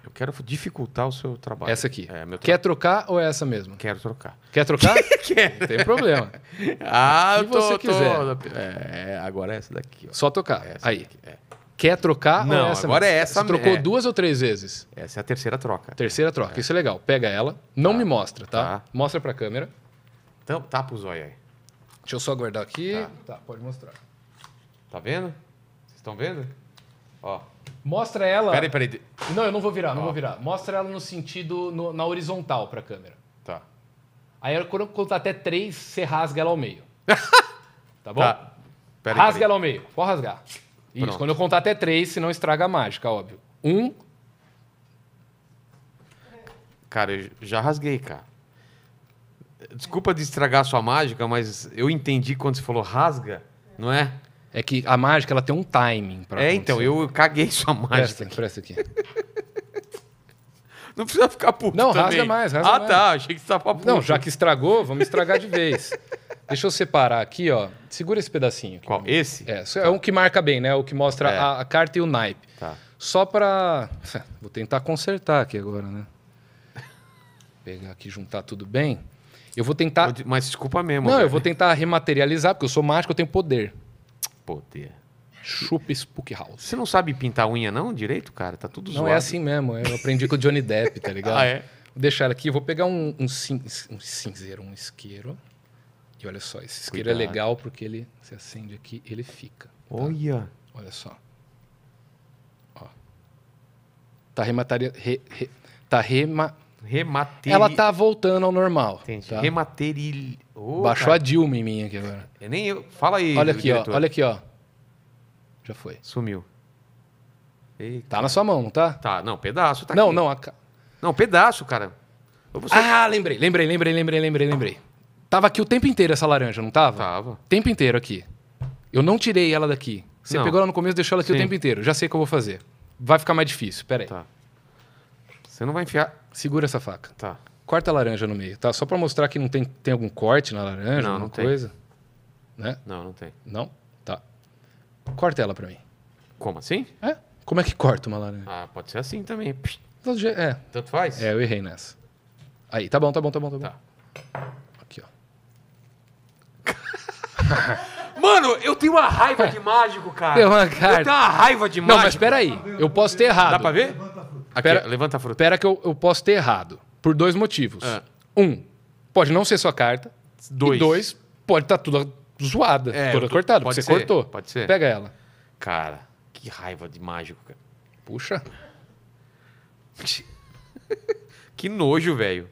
Eu quero dificultar o seu trabalho. Essa aqui. Quer trocar ou é essa mesmo? Quero trocar. Quer trocar? Quero. Não tem problema. Ah, se você quiser. Agora é essa daqui. Ó. Só tocar. Essa aí. Daqui, Quer trocar ou é essa agora mesmo? É essa mesmo. Você trocou duas ou três vezes? Essa é a terceira troca. Terceira troca. Isso é legal. Pega ela. Não me mostra, tá? Mostra pra câmera. Então, tapa o zóio aí. Deixa eu só guardar aqui. Tá, pode mostrar. Tá vendo? Vocês estão vendo? Ó. Mostra ela... Peraí. Não, eu não vou virar, vou virar. Mostra ela no sentido... na horizontal pra câmera. Tá. Aí quando contar até 3, você rasga ela ao meio. Tá bom? Tá. Rasga ela ao meio. Pode rasgar. Isso, pronto. Quando eu contar até 3, senão estraga a mágica, óbvio. 1. Cara, eu já rasguei, cara. Desculpa de estragar a sua mágica, mas eu entendi quando você falou rasga, não é? É que a mágica, ela tem um timing pra acontecer. Então, eu caguei sua mágica. Presta aqui. Não precisa ficar puto. Não, rasga também. rasga mais. Ah, tá, achei que você tava puto. Não, já que estragou, vamos estragar de vez. Deixa eu separar aqui, ó. Segura esse pedacinho aqui. Qual? Esse? É um que marca bem, né? O que mostra a carta e o naipe. Tá. Só pra... Vou tentar consertar aqui agora, né? Pegar aqui, juntar tudo bem. Eu vou tentar... Mas desculpa mesmo. Não, velho. Eu vou tentar rematerializar, porque eu sou mágico, eu tenho poder. Poder. Chupa Spook House. Você não sabe pintar unha não direito, cara? Tá tudo zoado. Não, é assim mesmo. Eu aprendi com o Johnny Depp, tá ligado? Vou deixar ela aqui. Vou pegar um cinzeiro, um isqueiro. E olha só, esse isqueiro é legal porque ele se acende aqui, ele fica. Tá? Olha. Olha só. Ó. Tá Ela tá voltando ao normal. Entendi. Tá? Baixou a Dilma em mim aqui agora. Nem eu. Fala aí, olha aqui, diretor. Ó. Olha aqui, ó. Já foi. Sumiu. Eita. Tá na sua mão, não tá? Tá. Não, pedaço. Tá aqui. Não, pedaço, cara. Lembrei. Tava aqui o tempo inteiro essa laranja, não tava? Tava. O tempo inteiro aqui. Eu não tirei ela daqui. Você pegou ela no começo e deixou ela aqui o tempo inteiro. Já sei o que eu vou fazer. Vai ficar mais difícil. Pera aí. Tá. Você não vai enfiar... Segura essa faca. Tá. Corta a laranja no meio, tá? Só pra mostrar que não tem algum corte na laranja, alguma coisa. Né? Não tem. Não? Tá. Corta ela pra mim. Como assim? Como é que corta uma laranja? Ah, pode ser assim também. Tanto faz? Eu errei nessa. Aí, tá bom. Tá. Aqui, ó. Mano, eu tenho uma raiva de mágico, cara. Eu tenho uma raiva de mágico. Não, mas peraí. Eu posso ter errado. Dá pra ver? Aqui, levanta a fruta. Espera que eu posso ter errado. Por dois motivos. Pode não ser sua carta. Dois, pode estar tudo zoada, toda cortada. Você cortou. Pode ser. Pega ela. Cara, que raiva de mágico, cara. Puxa. Que nojo, velho.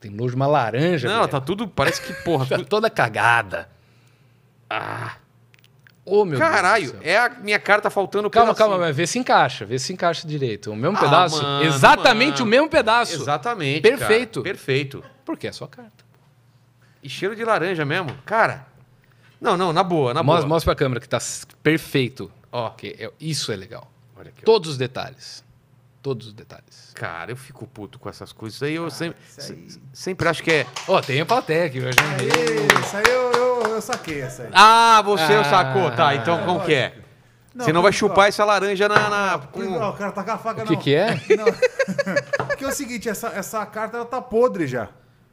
Tem nojo de uma laranja, não, véio. Tá tudo... Parece que, porra... Tá toda cagada. Ah... Ô, meu caralho, Deus, é a minha cara tá faltando o calma, pedacinho. Calma, mas vê se encaixa direito. O mesmo pedaço? Mano, exatamente, mano. O mesmo pedaço. Exatamente, perfeito. Cara, perfeito. Porque é a sua carta. E cheiro de laranja mesmo. Cara, não, não, na boa, na boa. Mostra pra câmera que tá perfeito. Ó, isso é legal. Olha aqui, todos os detalhes. Todos os detalhes. Cara, eu fico puto com essas coisas. Aí eu sempre acho que é... Ó, tem a plateia aqui. Isso aí eu saquei essa aí. Ah, você sacou. Tá, então como que é? Não, você não vai chupar essa laranja na... Não, o cara tá com a faca, não. O que é? Não. Porque é o seguinte, essa carta ela tá podre já.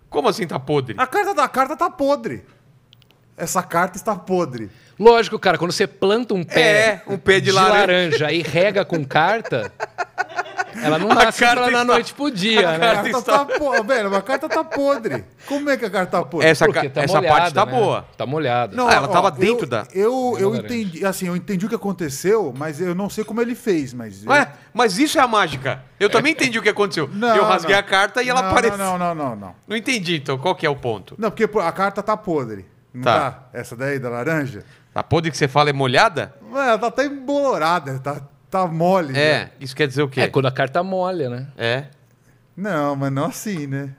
Como assim tá podre? A carta da carta tá podre. Essa carta está podre. Lógico, cara, quando você planta um pé de laranja e rega com carta... Ela não nasce da noite pro dia, né? A carta está... velho, a carta tá podre. Como é que a carta tá podre? Essa molhada, parte tá, né? Boa. Tá molhada. Não, ela tava dentro da... Eu entendi, assim, eu entendi o que aconteceu, mas eu não sei como ele fez, mas... Ué, mas isso é a mágica. Eu também entendi o que aconteceu. Não, eu rasguei a carta e ela apareceu. Não. Não entendi, então. Qual que é o ponto? Não, porque a carta tá podre. Não tá. Tá? Essa daí, da laranja? A podre que você fala é molhada? Ué, ela tá até embolorada, tá... Tá mole, né? Isso quer dizer o quê? É quando a carta molha, né? É. Não, mas não assim, né?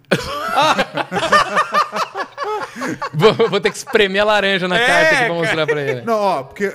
Vou ter que espremer a laranja na carta aqui pra mostrar pra ele. Não, ó, porque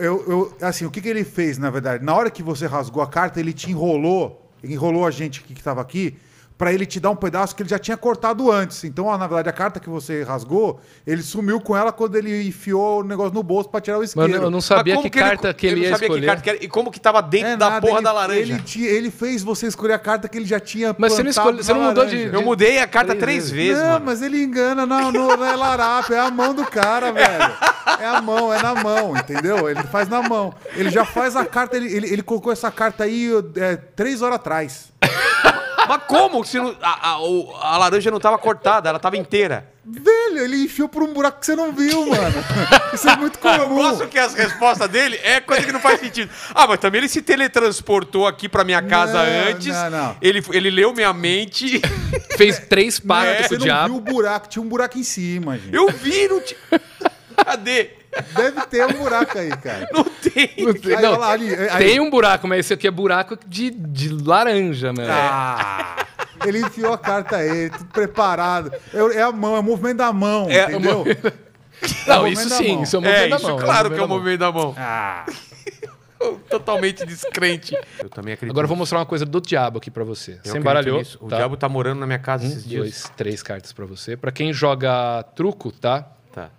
assim, o que ele fez, na verdade? Na hora que você rasgou a carta, ele te enrolou. Ele enrolou a gente que tava aqui pra ele te dar um pedaço que ele já tinha cortado antes. Então, ó, na verdade, a carta que você rasgou, ele sumiu com ela quando ele enfiou o negócio no bolso pra tirar o isqueiro. Mano, eu não sabia que carta que ele ia escolher. E como que tava dentro da porra da laranja. Ele fez você escolher a carta que ele já tinha plantado. Mas você não escolheu, você não mudou de... Eu mudei a carta 3 vezes, mano. Não, mas ele engana, não é larapa, é a mão do cara, velho. É a mão, é na mão, entendeu? Ele faz na mão. Ele já faz a carta, ele colocou essa carta aí 3 horas atrás. Mas como se não, a laranja não tava cortada, ela tava inteira? Velho, ele enfiou por um buraco que você não viu, mano. Isso é muito comum. Eu gosto que as respostas dele é coisa que não faz sentido. Ah, mas também ele se teletransportou aqui pra minha casa antes. Não. Ele leu minha mente. Fez 3 pactos com o diabo. Você não viu o buraco, tinha um buraco em cima, gente. Eu vi, não tinha... Cadê? Deve ter um buraco aí, cara. Não tem. Não tem, aí, não, lá, ali. Tem um buraco, mas esse aqui é buraco de laranja, mano. Ah, ele enfiou a carta aí, tudo preparado. É a mão, é o movimento da mão, entendeu? Não, isso sim, isso é o movimento da mão. Claro que é o movimento da mão. Ah. Totalmente descrente. Eu também acredito. Agora eu vou mostrar uma coisa do diabo aqui pra você. Você embaralhou. O diabo tá morando na minha casa esses dias. 2, 3 cartas pra você. Pra quem joga truco, tá? Tá.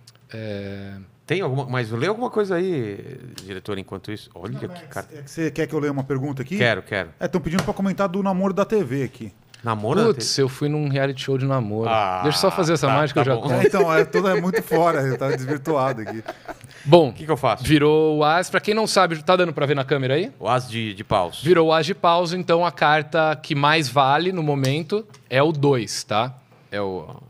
Tem alguma... Mas lê alguma coisa aí, diretor, enquanto isso. Olha que carta. Você quer que eu leia uma pergunta aqui? Quero. Estão pedindo para comentar do namoro da TV aqui. Namoro? Putz, eu fui num reality show de namoro. Deixa eu só fazer essa mágica, eu já conto. Então, tudo é muito fora, eu tava desvirtuado aqui. Bom, o que eu faço? Virou o as, para quem não sabe, tá dando para ver na câmera aí? O as de paus. Virou o as de paus, então a carta que mais vale no momento é o 2, tá? É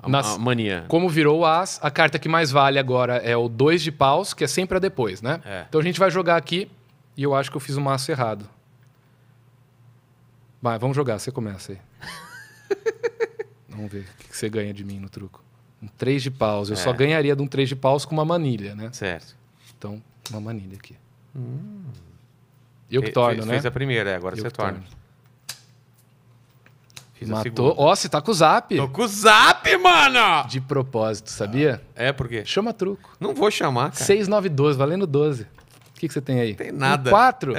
a mania. Como virou o as, a carta que mais vale agora é o 2 de paus, que é sempre a depois, né? É. Então a gente vai jogar aqui e eu acho que eu fiz um maço errado. Vai, vamos jogar, você começa aí. Vamos ver o que você ganha de mim no truco. Um 3 de paus. Eu só ganharia de um 3 de paus com uma manilha, né? Certo. Então, uma manilha aqui. Eu que torno, né? Fez a primeira, agora eu você torna. Matou. Ó, você tá com o zap. Tô com o zap, mano! De propósito, sabia? É, por quê? Chama truco. Não vou chamar, cara. 6, 9, 12, valendo 12. O que você tem aí? Não tem nada. 4?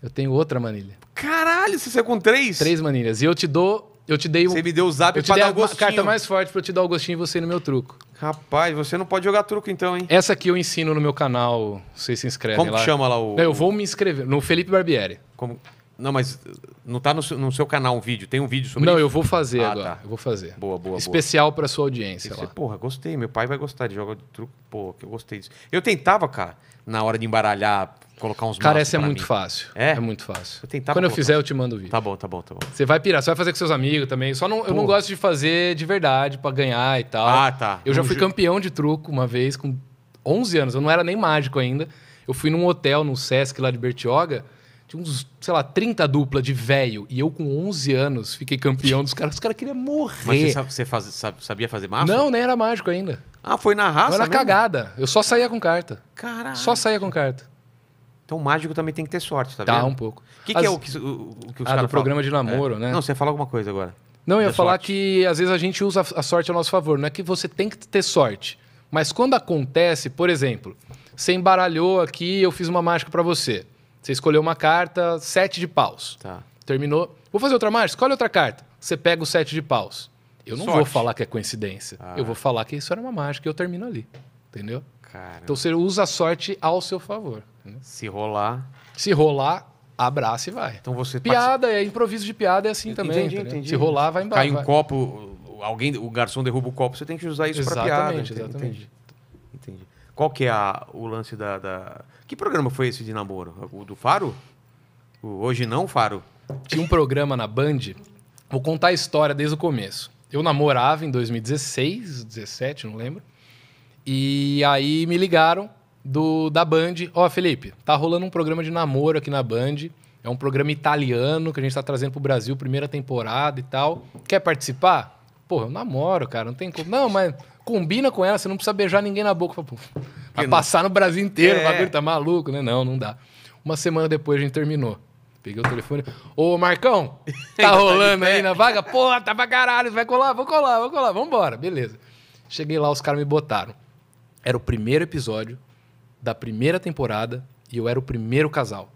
Eu tenho outra manilha. Caralho, você saiu com 3? 3 manilhas. E eu te dou... Você me deu o zap pra dar o gostinho. Carta mais forte pra eu te dar o gostinho e você ir no meu truco. Rapaz, você não pode jogar truco então, hein? Essa aqui eu ensino no meu canal. Vocês se inscrevem lá. Como que chama lá o... Eu vou me inscrever. No Felipe Barbieri. Como... Não, mas não tá no seu canal um vídeo? Tem um vídeo sobre isso? Não, eu vou fazer agora. Tá. Eu vou fazer. Boa. Especial pra sua audiência lá. Porra, gostei. Meu pai vai gostar de jogar de truco. Pô, eu gostei disso. Eu tentava, cara, na hora de embaralhar, colocar uns... Cara, essa é muito fácil. É muito fácil. Eu tentava. Quando eu fizer, eu te mando o vídeo. Tá bom. Você vai pirar. Você vai fazer com seus amigos também. Só não, eu não gosto de fazer de verdade pra ganhar e tal. Ah, tá. Eu já fui campeão de truco uma vez com 11 anos. Eu não era nem mágico ainda. Eu fui num hotel, no Sesc lá de Bertioga. Tinha uns, sei lá, 30 dupla de velho. E eu com 11 anos fiquei campeão dos caras. Os caras queriam morrer. Mas você, sabia fazer máfia? Não, nem era mágico ainda. Ah, foi na raça? Não era mesmo? Cagada. Eu só saía com carta. Caralho. Só saía com carta. Então o mágico também tem que ter sorte, tá vendo? Tá, um pouco. Que é o que os caras do programa de namoro, né? Não, você ia falar alguma coisa agora. Não, eu ia falar que às vezes a gente usa a sorte a nosso favor. Não é que você tem que ter sorte. Mas quando acontece, por exemplo, você embaralhou aqui, eu fiz uma mágica pra você. Você escolheu uma carta, 7 de paus. Tá. Terminou. Vou fazer outra mágica? Escolhe outra carta. Você pega o 7 de paus. Eu não vou falar que é coincidência. Ah. Eu vou falar que isso era uma mágica e eu termino ali. Entendeu? Caramba. Então você usa a sorte ao seu favor. Né? Se rolar... Se rolar... Abraça e vai. Então você piada, é improviso de piada, é assim também. Entendi. Se rolar, vai embora. Cai um copo, alguém, o garçom derruba o copo, você tem que usar isso para piada. Exatamente. Entendi. Qual que é o lance da... Que programa foi esse de namoro? O do Faro? O Hoje Não, Faro? Tinha um programa na Band, vou contar a história desde o começo. Eu namorava em 2016, 17, não lembro. E aí me ligaram da Band. Ó, Felipe, tá rolando um programa de namoro aqui na Band. É um programa italiano que a gente tá trazendo pro Brasil, primeira temporada e tal. Quer participar? Pô, eu namoro, cara, não tem como. Não, mas combina com ela, você não precisa beijar ninguém na boca. Vai passar no Brasil inteiro, o bagulho tá maluco, né? Não, não dá. Uma semana depois a gente terminou. Peguei o telefone. Ô, Marcão, tá rolando aí na vaga? Porra, tá pra caralho, vai colar? Vou colar, vambora, beleza. Cheguei lá, os caras me botaram. Era o primeiro episódio da primeira temporada, e eu era o primeiro casal.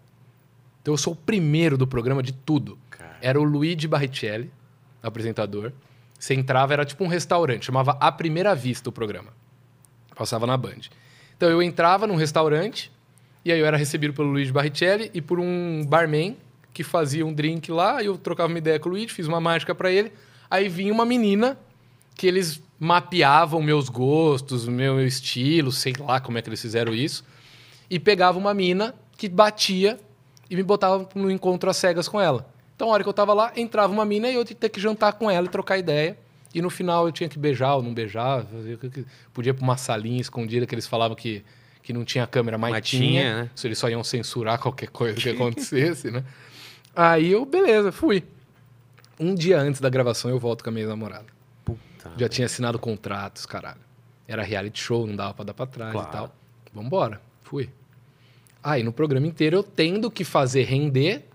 Então eu sou o primeiro do programa de tudo. Cara. Era o Luigi Barrichelli, apresentador. Você entrava, era tipo um restaurante, chamava A Primeira Vista o programa. Passava na Band. Então eu entrava num restaurante, e aí eu era recebido pelo Luigi Barrichelli e por um barman que fazia um drink lá, e eu trocava uma ideia com o Luigi, fiz uma mágica para ele. Aí vinha uma menina que eles mapeavam meus gostos, meu estilo, sei lá como é que eles fizeram isso, e pegava uma mina que batia e me botava no encontro às cegas com ela. Então, a hora que eu tava lá, entrava uma mina e eu tinha que jantar com ela e trocar ideia, e no final eu tinha que beijar ou não beijar, podia ir pra uma salinha escondida que eles falavam que não tinha câmera, mas tinha, né? Eles só iam censurar qualquer coisa que acontecesse, né? Aí eu, beleza, fui. Um dia antes da gravação eu volto com a minha namorada. Já tinha assinado contratos, caralho. Era reality show, não dava pra dar pra trás e tal. Vambora, fui. Aí no programa inteiro eu tendo que fazer render,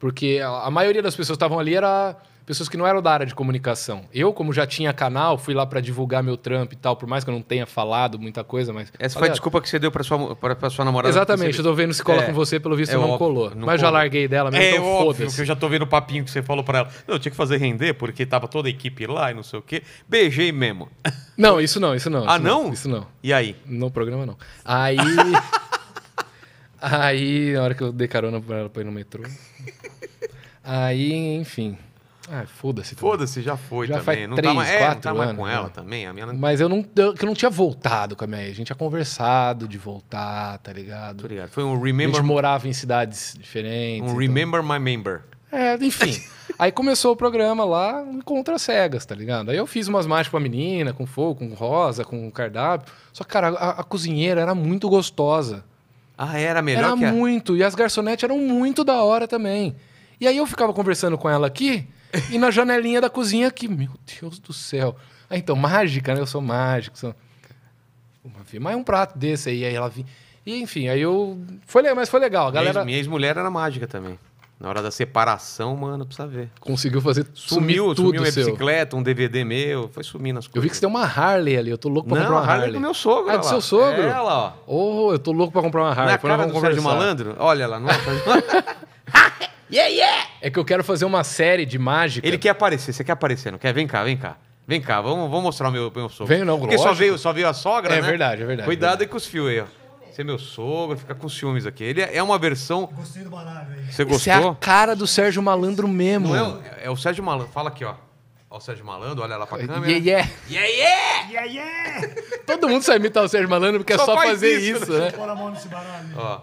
porque a maioria das pessoas que estavam ali era pessoas que não eram da área de comunicação. Eu, como já tinha canal, fui lá pra divulgar meu trampo e tal, por mais que eu não tenha falado muita coisa, mas... Essa foi a desculpa que você deu pra sua namorada. Exatamente, eu tô vendo se cola com você, pelo visto não colou. Mas já larguei dela mesmo, então foda-se. É óbvio, que eu já tô vendo o papinho que você falou pra ela. Não, eu tinha que fazer render, porque tava toda a equipe lá e não sei o quê. Beijei mesmo. Não, isso não. Ah, não? Isso não. E aí? No programa, não. Aí... Aí, na hora que eu dei carona pra ela pra ir no metrô... Aí, enfim... Ah, foda-se. Foda-se, já foi já também. Faz 3, 4 anos, com ela também. A minha não... Mas eu não tinha voltado com a minha ex. A gente tinha conversado de voltar, tá ligado? Tô ligado. Foi um remember... A gente morava em cidades diferentes. Um remember my member. É, enfim. Aí começou o programa lá, Encontro às Cegas, tá ligado? Aí eu fiz umas mágicas pra menina, com fogo, com rosa, com cardápio. Só que, cara, a cozinheira era muito gostosa. Ah, era melhor que... Era muito. E as garçonetes eram muito da hora também. E aí eu ficava conversando com ela aqui... E na janelinha da cozinha aqui, meu Deus do céu. Ah, então, mágica, né? Eu sou mágico. Mas um prato desse aí ela vinha. E enfim, aí eu... Mas foi legal, a galera... Minha ex-mulher era mágica também. Na hora da separação, mano, precisa ver. Conseguiu fazer sumir tudo minha bicicleta, um DVD meu, foi sumindo as coisas. Eu vi que você tem uma Harley ali, eu tô louco pra comprar uma Harley. Não, a Harley é do meu sogro. É do seu sogro? É ela, ó. Oh, eu tô louco pra comprar uma Harley. Na cara do Sérgio Malandro? Olha lá, nossa. É que eu quero fazer uma série de mágica. Ele quer aparecer, você quer aparecer, não quer? Vem cá. Vem cá, vamos mostrar o meu sogro. Vem não, porque só veio a sogra, né? É verdade. Cuidado aí com os fios aí, ó. Você é meu sogro, fica com ciúmes aqui. Ele é uma versão... Eu gostei do Malandro aí. Você gostou? Isso é a cara do Sérgio Malandro mesmo. Não é o Sérgio Malandro. Fala aqui, ó. Ó o Sérgio Malandro, olha lá pra câmera. Yeah, yeah! Todo mundo só imita o Sérgio Malandro porque só fazer isso, né? Pôr a mão nesse baralho. Ó.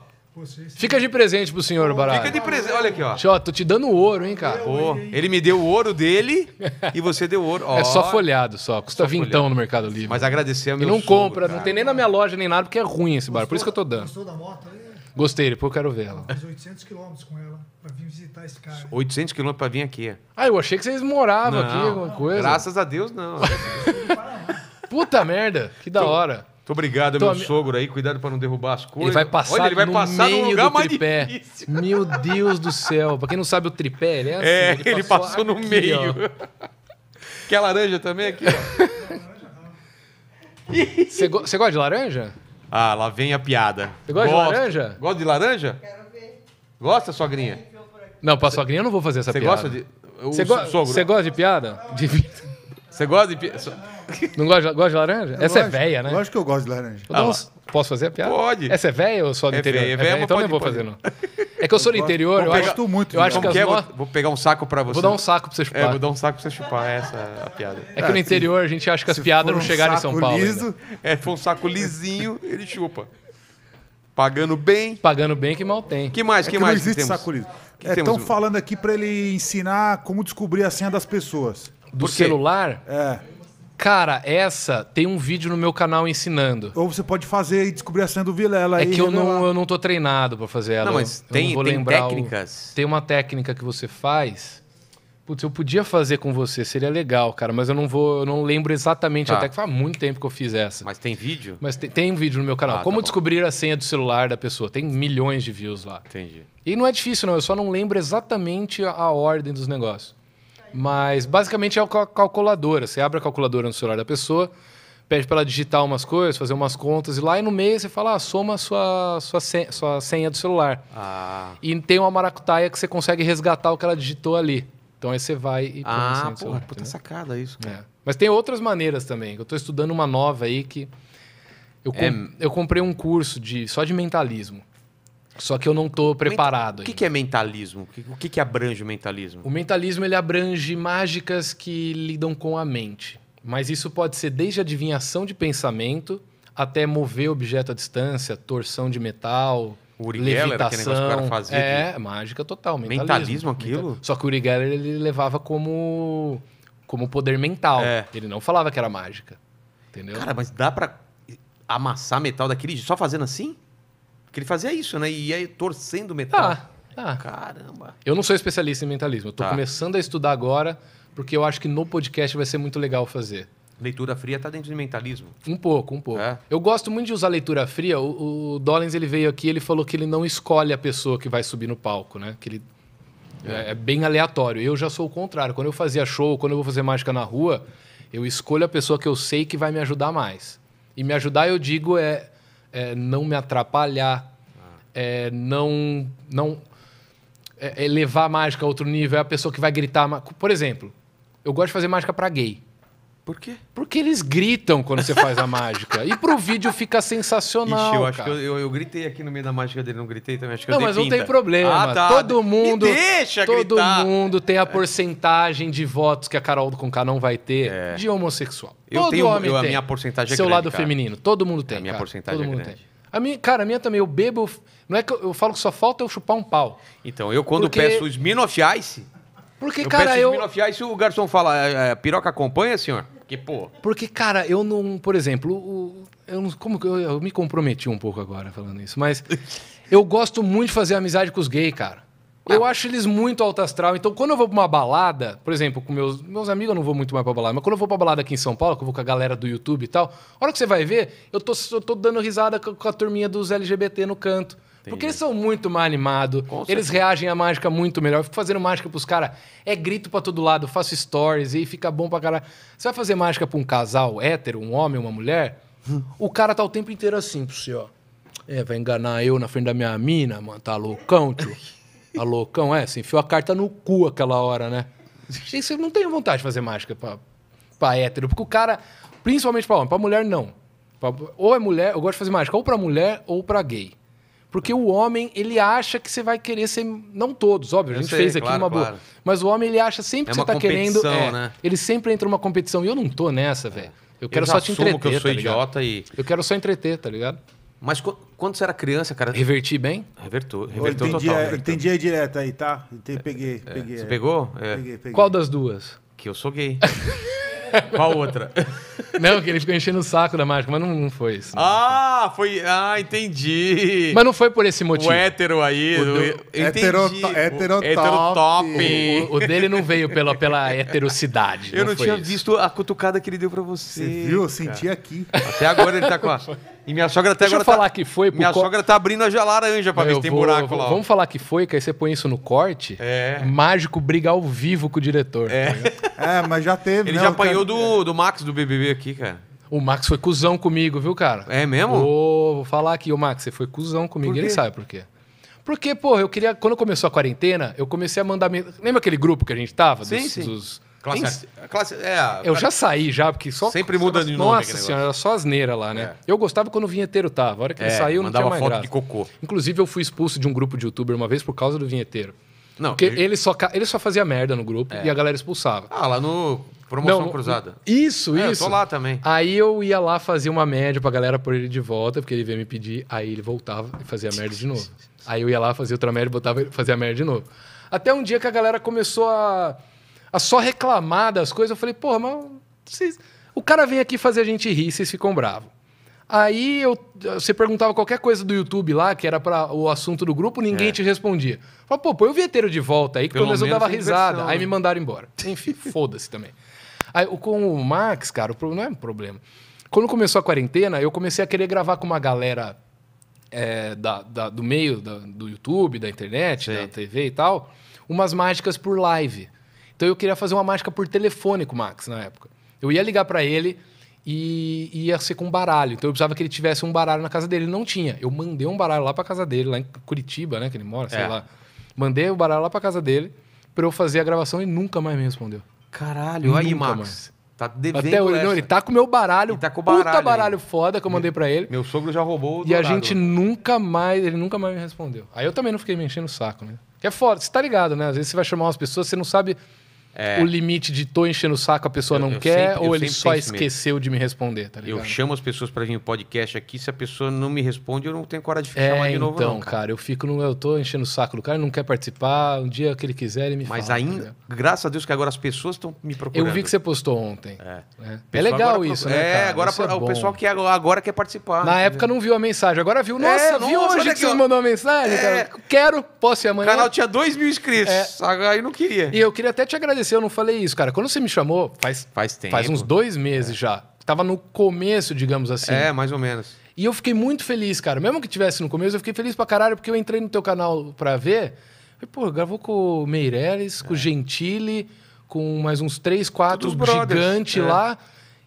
Fica de presente pro senhor, Baralho. Fica de presente, olha aqui, ó. Tô te dando ouro, hein, cara. Pô, ele me deu o ouro dele e você deu ouro. Ó. É só folhado, só. Custa vintão no Mercado Livre. Mas agradecer ao meu sogro. E não compra, cara. Não tem nem na minha loja nem nada, porque é ruim esse baralho. Por isso que eu tô dando. Gostou da moto aí? Gostei, depois eu quero ver ela. Eu fiz 800 quilômetros com ela pra vir visitar esse cara. 800 quilômetros pra vir aqui. Ah, eu achei que vocês moravam aqui, alguma coisa. Graças a Deus, não. Puta merda, que da hora. Muito obrigado, meu sogro aí. Cuidado pra não derrubar as coisas. Ele vai passar, olha, ele vai passar no meio do tripé. Difícil. Meu Deus do céu. Pra quem não sabe, o tripé, ele é assim. É, ele passou aqui, no meio. Ó. Quer laranja também aqui, ó. Você gosta de laranja? Ah, lá vem a piada. Você gosta de laranja? Gosta de laranja? Quero ver. Gosta, sogrinha? Não, pra sogrinha eu não vou fazer essa piada. Você gosta de... Você gosta de piada? Você gosta de piada? Não gosta de laranja? Essa é véia, né? Eu acho que eu gosto de laranja. Posso fazer a piada? Pode. Essa é véia ou só do interior? É véia, então eu não vou fazer, não. É que eu sou do interior, eu gosto muito. Eu acho que vou pegar um saco pra você. Vou dar um saco pra você chupar. É, vou dar um saco pra você chupar. Essa é a piada. É que no interior a gente acha que as piadas não chegaram em São Paulo. Foi um saco lisinho, ele chupa. Pagando bem. Pagando bem que mal tem. Que mais? Que mais? Não existe saco liso. Estão falando aqui pra ele ensinar como descobrir a senha das pessoas. Do celular? É. Cara, essa tem um vídeo no meu canal ensinando. Ou você pode fazer e descobrir a senha do Vilela. É que eu não tô treinado pra fazer ela. Não, mas tem técnicas. Tem uma técnica que você faz. Putz, eu podia fazer com você, seria legal, cara. Mas eu não lembro exatamente, até que faz muito tempo que eu fiz essa. Mas tem vídeo? Mas tem um vídeo no meu canal. Como descobrir a senha do celular da pessoa. Tem milhões de views lá. Entendi. E não é difícil, não. Eu só não lembro exatamente a ordem dos negócios. Mas basicamente é a calculadora. Você abre a calculadora no celular da pessoa, pede para ela digitar umas coisas, fazer umas contas, e lá no meio você fala, soma sua senha do celular. Ah. E tem uma maracutaia que você consegue resgatar o que ela digitou ali. Então aí você vai e põe a senha do celular. Puta sacada isso, cara. É. Mas tem outras maneiras também. Eu estou estudando uma nova aí que... Eu comprei um curso só de mentalismo. Só que eu não estou preparado. O que é mentalismo? O que abrange o mentalismo? O mentalismo ele abrange mágicas que lidam com a mente. Mas isso pode ser desde adivinhação de pensamento até mover objeto à distância, torção de metal, o Uri levitação. Geller, que o cara fazia mágica total. Mentalismo aquilo? Só que o Uri Geller ele levava como poder mental. É. Ele não falava que era mágica. Entendeu? Cara, mas dá para amassar metal daquele só fazendo assim? Porque ele fazia isso, né? E ia torcendo o metal. Caramba. Eu não sou especialista em mentalismo. Eu tô começando a estudar agora, porque eu acho que no podcast vai ser muito legal fazer. Leitura fria tá dentro de mentalismo? Um pouco. É. Eu gosto muito de usar leitura fria. O Dolenz, ele veio aqui, ele falou que ele não escolhe a pessoa que vai subir no palco, né? Que ele é bem aleatório. Eu já sou o contrário. Quando eu fazia show, quando eu vou fazer mágica na rua, eu escolho a pessoa que eu sei que vai me ajudar mais. E me ajudar, eu digo, não me atrapalhar, levar a mágica a outro nível, é a pessoa que vai gritar. Por exemplo, eu gosto de fazer mágica para gay. Por quê? Porque eles gritam quando você faz a mágica. E pro vídeo fica sensacional. Ixi, eu acho que eu gritei aqui no meio da mágica dele, não gritei também. Acho que mas não tem problema. Todo mundo tem a porcentagem de votos que a Karol Conká não vai ter de homossexual. Todo homem tem. A minha porcentagem é grande, lado feminino. Todo mundo tem. A minha porcentagem é grande. A minha também. Eu bebo... Não é que eu falo que só falta eu chupar um pau. Então, eu quando peço os minofiais... Porque, cara, eu... Se o garçom fala, piroca acompanha, senhor? Porque, pô... Porque, cara, eu não... Por exemplo, eu me comprometi um pouco agora falando isso, mas eu gosto muito de fazer amizade com os gays, cara. Eu acho eles muito alto astral. Então, quando eu vou pra uma balada, por exemplo, com meus amigos, eu não vou muito mais pra balada, mas quando eu vou pra balada aqui em São Paulo, que eu vou com a galera do YouTube e tal, a hora que você vai ver, eu tô dando risada com a turminha dos LGBT no canto. Porque eles são muito mais animados, eles reagem à mágica muito melhor. Eu fico fazendo mágica pros caras, grito pra todo lado, eu faço stories e fica bom pra caralho. Você vai fazer mágica pra um casal hétero, um homem, uma mulher, o cara tá o tempo inteiro assim pro senhor. Vai enganar eu na frente da minha mina, mano, tá loucão, tio. Tá loucão, você enfiou a carta no cu aquela hora, né? Você não tem vontade de fazer mágica pra hétero, porque o cara, principalmente pra homem, pra mulher não. Ou é mulher, eu gosto de fazer mágica ou pra mulher ou pra gay. Porque o homem, ele acha que você vai querer ser... Não todos, óbvio. A gente fez aqui uma boa. Mas o homem, ele acha sempre que você tá querendo... Né? Ele sempre entra numa competição. E eu não tô nessa, velho. Eu quero só te entreter, que eu sou idiota e... Eu quero só entreter, tá ligado? Mas quando você era criança, cara... Reverti bem? Revertou total. Entendi aí direto aí, tá? Peguei. Você pegou? Peguei. Qual das duas? Que eu sou gay. Qual outra? Não, que ele ficou enchendo o saco da mágica, mas não foi isso. Não. Ah, foi... Ah, entendi. Mas não foi por esse motivo. O hétero aí... Hétero top. O dele não veio pela heterocidade. Eu não tinha visto a cutucada que ele deu pra você. Você viu? Eu senti aqui. Até agora ele tá com a... E minha sogra até agora falar que foi... Minha sogra tá abrindo a laranja pra ver se tem buraco lá. Vamos falar que foi, que aí você põe isso no corte. É. Mágico briga ao vivo com o diretor. É, mas já teve. Ele já apanhou do Max, do BBB aqui, cara. O Max foi cuzão comigo, viu, cara? É mesmo? Vou falar aqui, o Max, você foi cuzão comigo. Ele sabe por quê. Porque, pô, eu queria... Quando começou a quarentena, eu comecei a mandar... Lembra aquele grupo que a gente tava? Sim, sim. Eu já saí, porque só... Sempre muda de nome. Nossa senhora, era só asneira lá, né? É. Eu gostava quando o Vinheteiro tava. A hora que ele saiu, não tinha mais graça. Mandava foto de cocô. Inclusive, eu fui expulso de um grupo de youtuber uma vez por causa do Vinheteiro. Não, porque ele só fazia merda no grupo e a galera expulsava. Ah, lá no Promoção Cruzada. Isso. Eu tô lá também. Aí eu ia lá fazer uma média pra galera pôr ele de volta, porque ele veio me pedir, aí ele voltava e fazia merda de novo. Aí eu ia lá, fazia outra média, botava e fazia merda de novo. Até um dia que a galera começou a só reclamar das coisas, eu falei, porra, mas vocês... o cara vem aqui fazer a gente rir, vocês ficam bravos. Aí você perguntava qualquer coisa do YouTube lá, que era para o assunto do grupo, ninguém te respondia. Falei, pô, põe o Vinheteiro de volta aí, que pelo menos eu dava risada. Aí me mandaram embora. Enfim, foda-se também. Aí, com o Max, cara, não é um problema. Quando começou a quarentena, eu comecei a querer gravar com uma galera do meio do YouTube, da internet, da TV e tal, umas mágicas por live. Então eu queria fazer uma mágica por telefone com o Max na época. Eu ia ligar para ele e ia ser com um baralho. Então eu precisava que ele tivesse um baralho na casa dele. Ele não tinha. Eu mandei um baralho lá para casa dele, lá em Curitiba, né? Que ele mora, sei lá. Mandei o baralho lá para casa dele para eu fazer a gravação e nunca mais me respondeu. Caralho, olha aí, Max. Mais. Tá devendo. Até hoje, ele tá com o meu baralho. Ele tá com o baralho. Puta baralho foda que eu mandei pra ele. Meu sogro já roubou o dourado. A gente nunca mais... Ele nunca mais me respondeu. Aí eu também não fiquei me enchendo o saco, né? Que é foda. Você tá ligado, né? Às vezes você vai chamar umas pessoas, você não sabe o limite de tô enchendo o saco, a pessoa não quer, sempre, ou ele só esqueceu de me responder, tá ligado? Eu chamo as pessoas pra vir no podcast aqui, se a pessoa não me responde, eu não tenho coragem de chamar de novo, então, não. Então, cara, eu fico... Eu tô enchendo o saco do cara, ele não quer participar, um dia que ele quiser, ele me fala. Mas ainda, graças a Deus, que agora as pessoas estão me procurando. Eu vi que você postou ontem. É legal agora, isso, né, cara? Agora isso o pessoal que agora quer participar. Na época não viu a mensagem, agora viu. Nossa, viu hoje que vocês mandou uma mensagem, cara? Quero, posso ir amanhã? O canal tinha 2.000 inscritos, aí não queria. E eu queria até te agradecer, eu não falei isso, cara. Quando você me chamou, faz uns 2 meses já. Tava no começo, digamos assim. Mais ou menos. E eu fiquei muito feliz, cara. Mesmo que tivesse no começo, eu fiquei feliz pra caralho, porque eu entrei no teu canal pra ver. Falei, pô, gravou com o Meirelles, com o Gentili, com mais uns 3, 4 gigantes lá.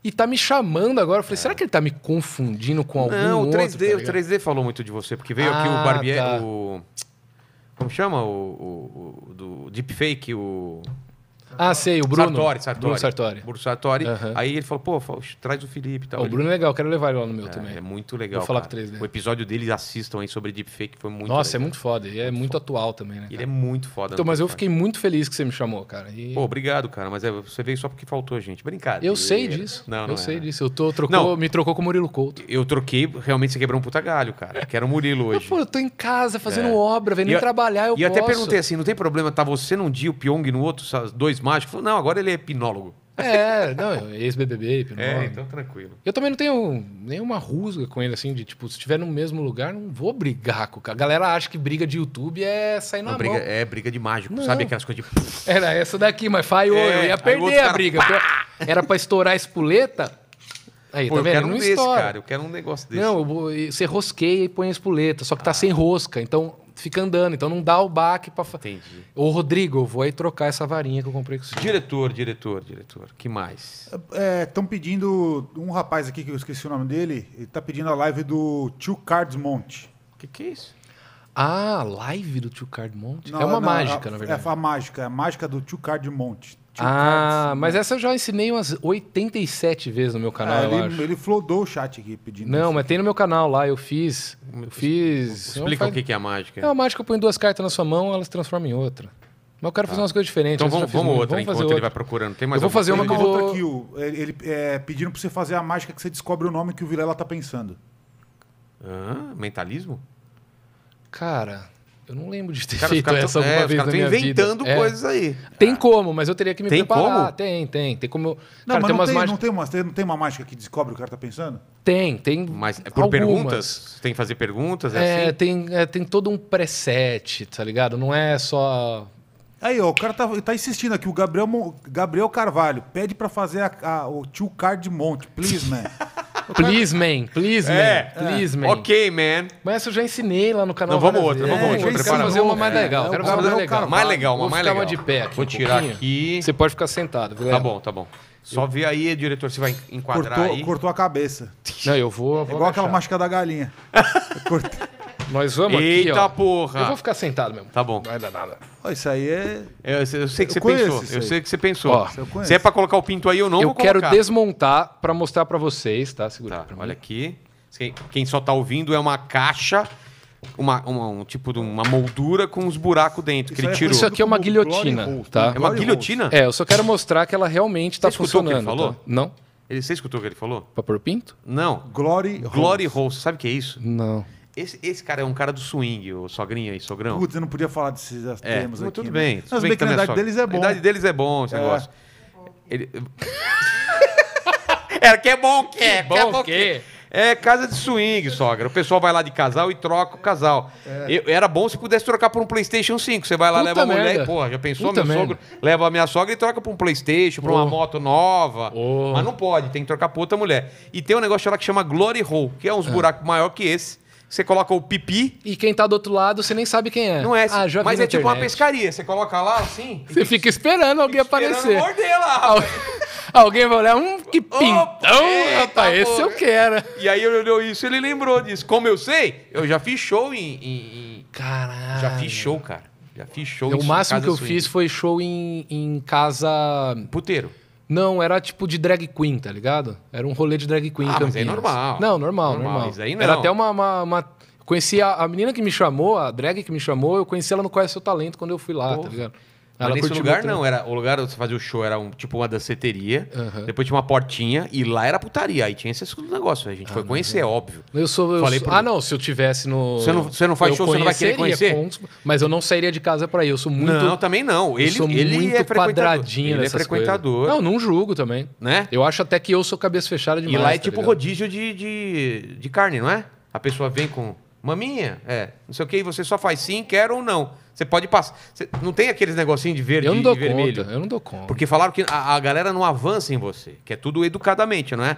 E tá me chamando agora. Eu falei, será que ele tá me confundindo com algum outro? Não, o 3D falou muito de você, porque veio aqui o Barbieri, como chama? O do Deepfake, o... Ah, sei, o Bruno. Bruno Sartori. Uhum. Aí ele falou, pô, traz o Felipe e tal. O Bruno é legal, quero levar ele lá no meu também. É muito legal. Vou falar com o 3D. O episódio deles, assistam aí, sobre Deepfake, foi muito legal. Nossa, é muito foda. E é muito atual também, né? Ele é muito foda. Então, mas eu fiquei muito feliz que você me chamou, cara. Pô, obrigado, cara. Mas você veio só porque faltou, gente. Brincadeira. Eu sei disso. Não, eu sei disso. Me trocou com o Murilo Couto. Eu troquei, realmente você quebrou um puta galho, cara. Quero o Murilo hoje. Pô, eu tô em casa fazendo obra, vendo nem trabalhar, eu posso. E até perguntei assim, não tem problema, tá você num dia, o Pyong no outro, dois mágico. Falou, não, agora ele é hipnólogo. Não, ex-BBB, hipnólogo. Então tranquilo. Eu também não tenho nenhuma rusga com ele, assim, de tipo, se estiver no mesmo lugar, não vou brigar com o cara. A galera acha que briga de YouTube é sair na mão. É briga de mágico, não. Sabe aquelas coisas de... Era essa daqui, mas falhou, eu ia perder a briga. Era pra estourar a espoleta. Aí, pô, tá vendo? Eu quero um desse, cara. Eu quero um negócio desse. Não, você rosqueia e põe a espoleta, só que tá sem rosca, então... Fica andando, então não dá o baque pra... Entendi. Ô, Rodrigo, eu vou aí trocar essa varinha que eu comprei com você. Diretor. Que mais? Estão pedindo... Um rapaz aqui, que eu esqueci o nome dele, ele tá pedindo a live do Tio Cards Monte. Que é isso? Ah, live do Tio Card Monte? Não, é uma mágica, na verdade. É a mágica do Tio Card Monte. Mas essa eu já ensinei umas 87 vezes no meu canal, eu acho. Ele flodou o chat aqui pedindo. Não, mas tem no meu canal lá, eu fiz... Explica o que é a mágica. É uma mágica, eu ponho 2 cartas na sua mão, elas se transformam em outra. Mas eu quero fazer umas coisas diferentes. Então vamos fazer outra enquanto ele vai procurando. Tem mais eu vou fazer uma aqui, pedindo pra você fazer a mágica que você descobre o nome que o Vilela tá pensando. Mentalismo? Cara, Eu não lembro de ter feito essa alguma vez na minha vida. Inventando coisas aí. Tem como, mas eu teria que me preparar. Como? Tem. Tem como... Não, mas não tem uma mágica que descobre o que o cara tá pensando? Tem. Mas é por perguntas? Tem que fazer perguntas? É, tem todo um preset, tá ligado? Não é só... Aí, ó, o cara tá insistindo aqui. O Gabriel Carvalho pede pra fazer o Two Card Monte. Please, man. Please, man. Please, man. Please, man. Ok, man. Mas essa eu já ensinei lá no canal. Não, vamos outra. Quero fazer uma mais legal. Quero fazer uma legal. Mais legal, uma mais legal. Vou ficar de pé aqui. Vou tirar aqui. Você pode ficar sentado, Vilela. Tá bom. Só vê aí, diretor, se vai enquadrar aí. Cortou a cabeça. Não, eu vou é igual aquela mágica da galinha. Nós vamos aqui, ó. Eita porra. Eu vou ficar sentado mesmo. Tá bom. Não vai dar nada. Isso aí é... Eu sei que você pensou. Eu sei que você pensou. Se é pra colocar o pinto aí, eu não vou colocar. Eu quero desmontar pra mostrar pra vocês, tá? Segura pra mim. Olha aqui. Quem só tá ouvindo é uma caixa, um tipo de uma moldura com uns buracos dentro que ele tirou. Isso aqui é uma guilhotina, tá? É uma guilhotina? É, eu só quero mostrar que ela realmente tá funcionando. Você escutou o que ele falou? Não. Você escutou o que ele falou? Pra pôr o pinto? Não. Glory Hole. Sabe o que é isso? Não. Esse cara é um cara do swing, o sogrinha e sogrão. Putz, eu não podia falar desses temas aqui. Tudo bem. Mas bem que a idade deles é bom. A idade deles é bom esse negócio. Ele... que é bom. É casa de swing, sogra. O pessoal vai lá de casal e troca o casal. Era bom se pudesse trocar por um PlayStation 5. Você vai lá, leva a mulher e, porra, já pensou? Meu sogro leva a minha sogra e troca por um PlayStation, por uma moto nova. Mas não pode, tem que trocar por outra mulher. E tem um negócio lá que chama Glory Hole, que é uns buracos maior que esse. Você coloca o pipi... E quem tá do outro lado, você nem sabe quem é. Não é. Já mas é tipo uma pescaria. Você coloca lá, assim... Você fica esperando alguém aparecer. Morder lá. Alguém vai olhar... que pintão, rapaz. Esse eu quero. E aí, ele olhou isso e ele lembrou disso. Como eu sei, eu já fiz show em... Caralho. Já fiz show, cara. Já fiz show em casa. O máximo que eu fiz foi show em casa... Puteiro. Não, era tipo de drag queen, tá ligado? Era um rolê de drag queen em Campinas. Mas é normal. Não, normal. Isso aí não. Era até uma... Conheci a menina que me chamou, a drag que me chamou, eu conheci ela no Qual é Seu Talento quando eu fui lá, tá ligado? Mas nesse lugar não, era, o lugar onde você fazia o show era tipo uma danceteria, depois tinha uma portinha e lá era putaria, aí tinha esse negócio, a gente foi conhecer, é óbvio. Não, se eu tivesse no... Você não faz show, você não vai querer conhecer? Mas eu não sairia de casa pra ir, eu sou muito... Não, também não, ele é quadradinho, ele é frequentador. Coisas. Não julgo também, né? Eu acho até que eu sou cabeça fechada demais. E lá é tipo rodízio de carne, não é? A pessoa vem com... Maminha, não sei o que, e você só faz sim, quer ou não. Você pode passar. Não tem aqueles negocinhos de verde e vermelho? Eu não dou conta. Porque falaram que a galera não avança em você, que é tudo educadamente, não é?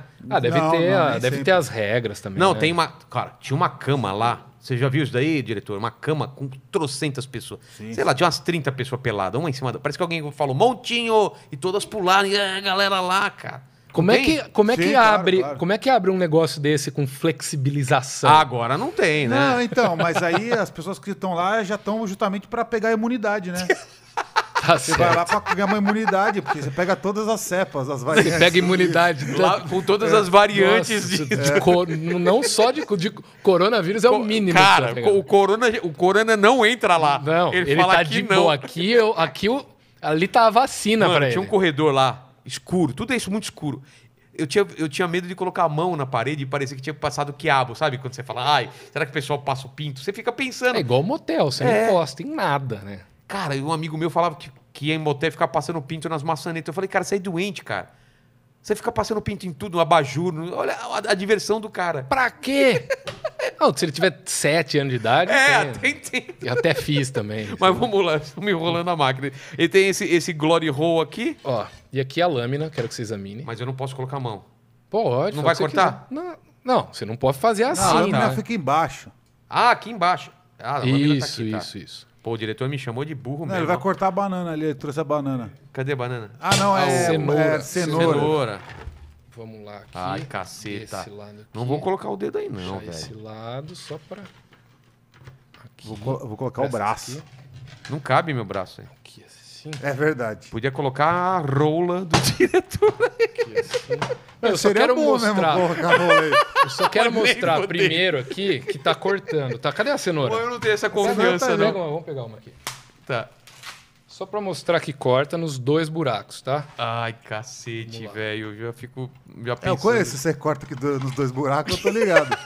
Deve ter as regras também. Não, né? Tem uma... Cara, tinha uma cama lá. Você já viu isso daí, diretor? Uma cama com trocentas pessoas. Sim. Sei lá, tinha umas 30 pessoas peladas, uma em cima da... Parece que alguém falou, montinho, e todas pularam, e a galera lá, cara. Como é que abre um negócio desse com flexibilização? Agora não tem, né? Não, então, mas aí as pessoas que estão lá já estão justamente para pegar a imunidade, né? Vai lá pra pegar uma imunidade, porque você pega todas as cepas, as variantes. Você pega imunidade lá, com todas as variantes. Nossa, não só de coronavírus, é o mínimo. Cara, o corona não entra lá. Não, ele fala tá que de não. Boa. Ali tá a vacina pra ele. Tinha um corredor lá. Escuro, tudo isso muito escuro. Eu tinha medo de colocar a mão na parede e parecia que tinha passado quiabo, sabe? Quando você fala, ai, será que o pessoal passa o pinto? Você fica pensando. É igual motel, você não encosta em nada, né? Cara, um amigo meu falava que ia em motel ficar passando pinto nas maçanetas. Eu falei, cara, você é doente, cara. Você fica passando pinto em tudo, no abajur, olha a diversão do cara. Pra quê? Não, se ele tiver 7 anos de idade... Eu até fiz também. Mas vamos lá, estou me enrolando a máquina. Ele tem esse glory hole aqui. Ó, e aqui a lâmina, quero que você examine. Mas eu não posso colocar a mão. Pode. Não vai cortar? Não, você não pode fazer assim. A lâmina fica embaixo. Ah, aqui embaixo. Ah, a lâmina tá aqui, tá? Isso. Pô, o diretor me chamou de burro mesmo. Ele vai cortar a banana ali, ele trouxe a banana. Cadê a banana? Ah, não, é cenoura. Vamos lá aqui. Ai, caceta. Não vou colocar o dedo aí, não, velho. Esse lado só pra... Aqui. Vou colocar o braço. Aqui. Não cabe meu braço aí. Aqui assim. É verdade. Podia colocar a rola do diretor aí. Aqui assim. Eu só quero mostrar. Eu só quero mostrar primeiro aqui que tá cortando, tá? Cadê a cenoura? Eu não tenho essa confiança, não. Vamos pegar uma aqui. Tá. Só pra mostrar que corta nos dois buracos, tá? Ai, cacete, velho. Eu já fico... Já pensando. Eu conheço, você corta aqui nos dois buracos, eu tô ligado.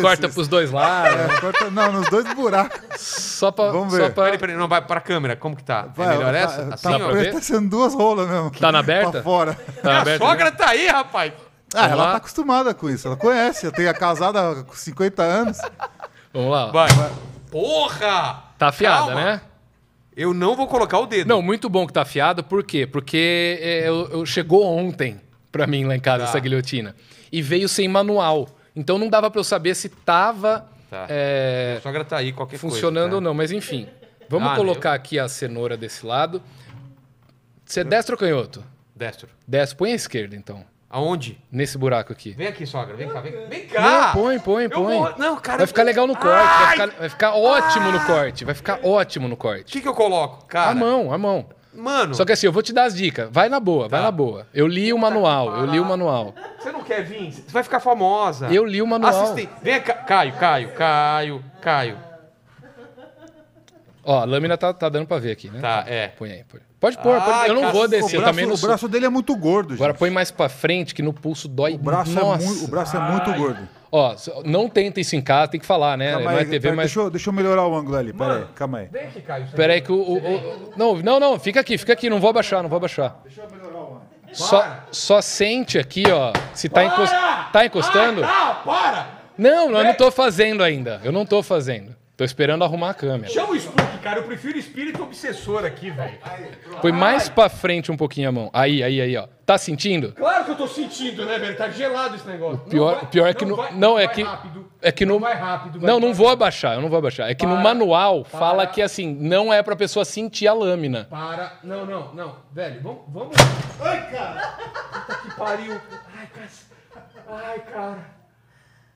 Corta pros dois lados. É, corta, não, nos dois buracos. Só pra... Vamos ver. Só pra... Peraí, não, vai pra câmera. Como que tá? Vai, é melhor essa? Tá, assim, tá sendo duas rolas mesmo. Tá na aberta? Pra fora. Tá a aberta, sogra mesmo. Tá aí, rapaz. Ah, ela tá acostumada com isso. Ela conhece. Ela tem casada há 50 anos. Vamos lá. Vai. Porra! Tá afiada, calma, né? Eu não vou colocar o dedo. Não, muito bom que tá afiado. Por quê? Porque chegou ontem pra mim lá em casa essa guilhotina. E veio sem manual. Então não dava pra eu saber se tava sogra tá aí, qualquer funcionando coisa, ou não. Mas enfim, vamos colocar aqui a cenoura desse lado. Você é destro ou canhoto? Destro. Destro. Põe a esquerda, então. Aonde? Nesse buraco aqui. Vem aqui, sogra. Vem cá, vem cá. Não, põe. Não, cara, vai ficar legal no corte. Vai ficar ótimo no corte. Vai ficar ótimo no corte. O que eu coloco, cara? A mão. Mano. Só que assim, eu vou te dar as dicas. Vai na boa, vai na boa. Eu li o manual, Você não quer vir? Você vai ficar famosa. Eu li o manual. Assistente. Vem cá, Caio. Ó, a lâmina tá dando pra ver aqui, né? Tá, é. Põe aí. Pode pôr, eu não vou descer. O braço dele é muito gordo, gente. Agora põe mais pra frente, que no pulso dói. O braço é muito gordo. Ó, não tenta isso em casa, tem que falar, né? Calma aí, deixa eu melhorar o ângulo ali, peraí, calma aí. Vem aqui, Caio. Peraí que Não, fica aqui, não vou abaixar. Deixa eu melhorar o ângulo. Só sente aqui, ó, se tá encostando. Para! Não, eu não tô fazendo ainda, Tô esperando arrumar a câmera. Chama o Spook, cara. Eu prefiro espírito obsessor aqui, velho. Põe mais pra frente um pouquinho a mão. Aí, ó. Tá sentindo? Claro que eu tô sentindo, né, velho? Tá gelado esse negócio. O pior é que não vai rápido. Não vou abaixar. É que no manual fala que, assim, não é pra pessoa sentir a lâmina. Não. Velho, vamos... Ai, cara! Puta que pariu. Ai, cara.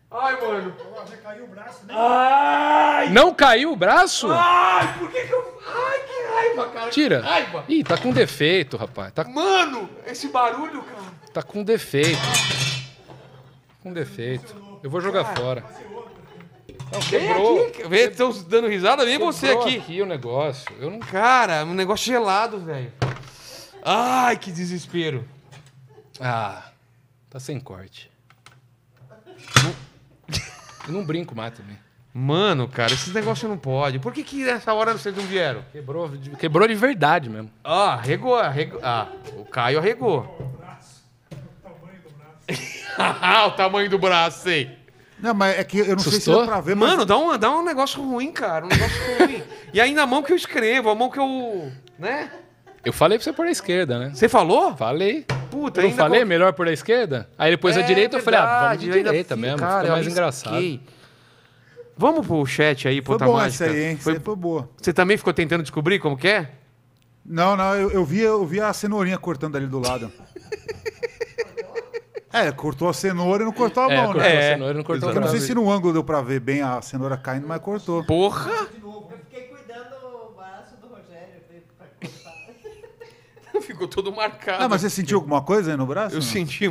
Ai, mano. Já caiu o braço, né? Ai! Não caiu o braço? Ai, por que eu... Ai, que raiva, cara. Tira. Que raiva. Ih, tá com defeito, rapaz. Mano, esse barulho, cara. Tá com defeito. Eu vou jogar fora. Vem aqui. Estão dando risada, vem você aqui. O negócio. Eu não... Cara, um negócio gelado, velho. Ai, que desespero. Ah, tá sem corte. Eu não brinco mais também. Mano, cara, esses negócios não pode. Por que nessa hora vocês não vieram? Quebrou de verdade mesmo. Arregou. Ah, o Caio arregou. O tamanho do braço, sei. Não, mas é que eu não sei se dá pra ver, mas... Mano, dá um negócio ruim, cara. Um negócio ruim. E ainda a mão que eu escrevo, a mão que eu... Né? Eu falei pra você pôr a esquerda, né? Você falou? Falei. Puta, eu não falei? Melhor pôr a esquerda? Aí ele pôs a direita, verdade, eu falei, vamos de direita mesmo, cara, fica mais engraçado. Vamos pro chat aí, botar mágica. Foi boa essa aí, hein? Foi boa. Você também ficou tentando descobrir como que é? Não, eu vi a cenourinha cortando ali do lado. Cortou a cenoura e não cortou a mão, né? Cortou a cenoura e não cortou a mão. Eu não sei se no ângulo deu pra ver bem a cenoura caindo, mas cortou. Porra! Ficou todo marcado. Não, mas você sentiu alguma coisa aí no braço? Eu senti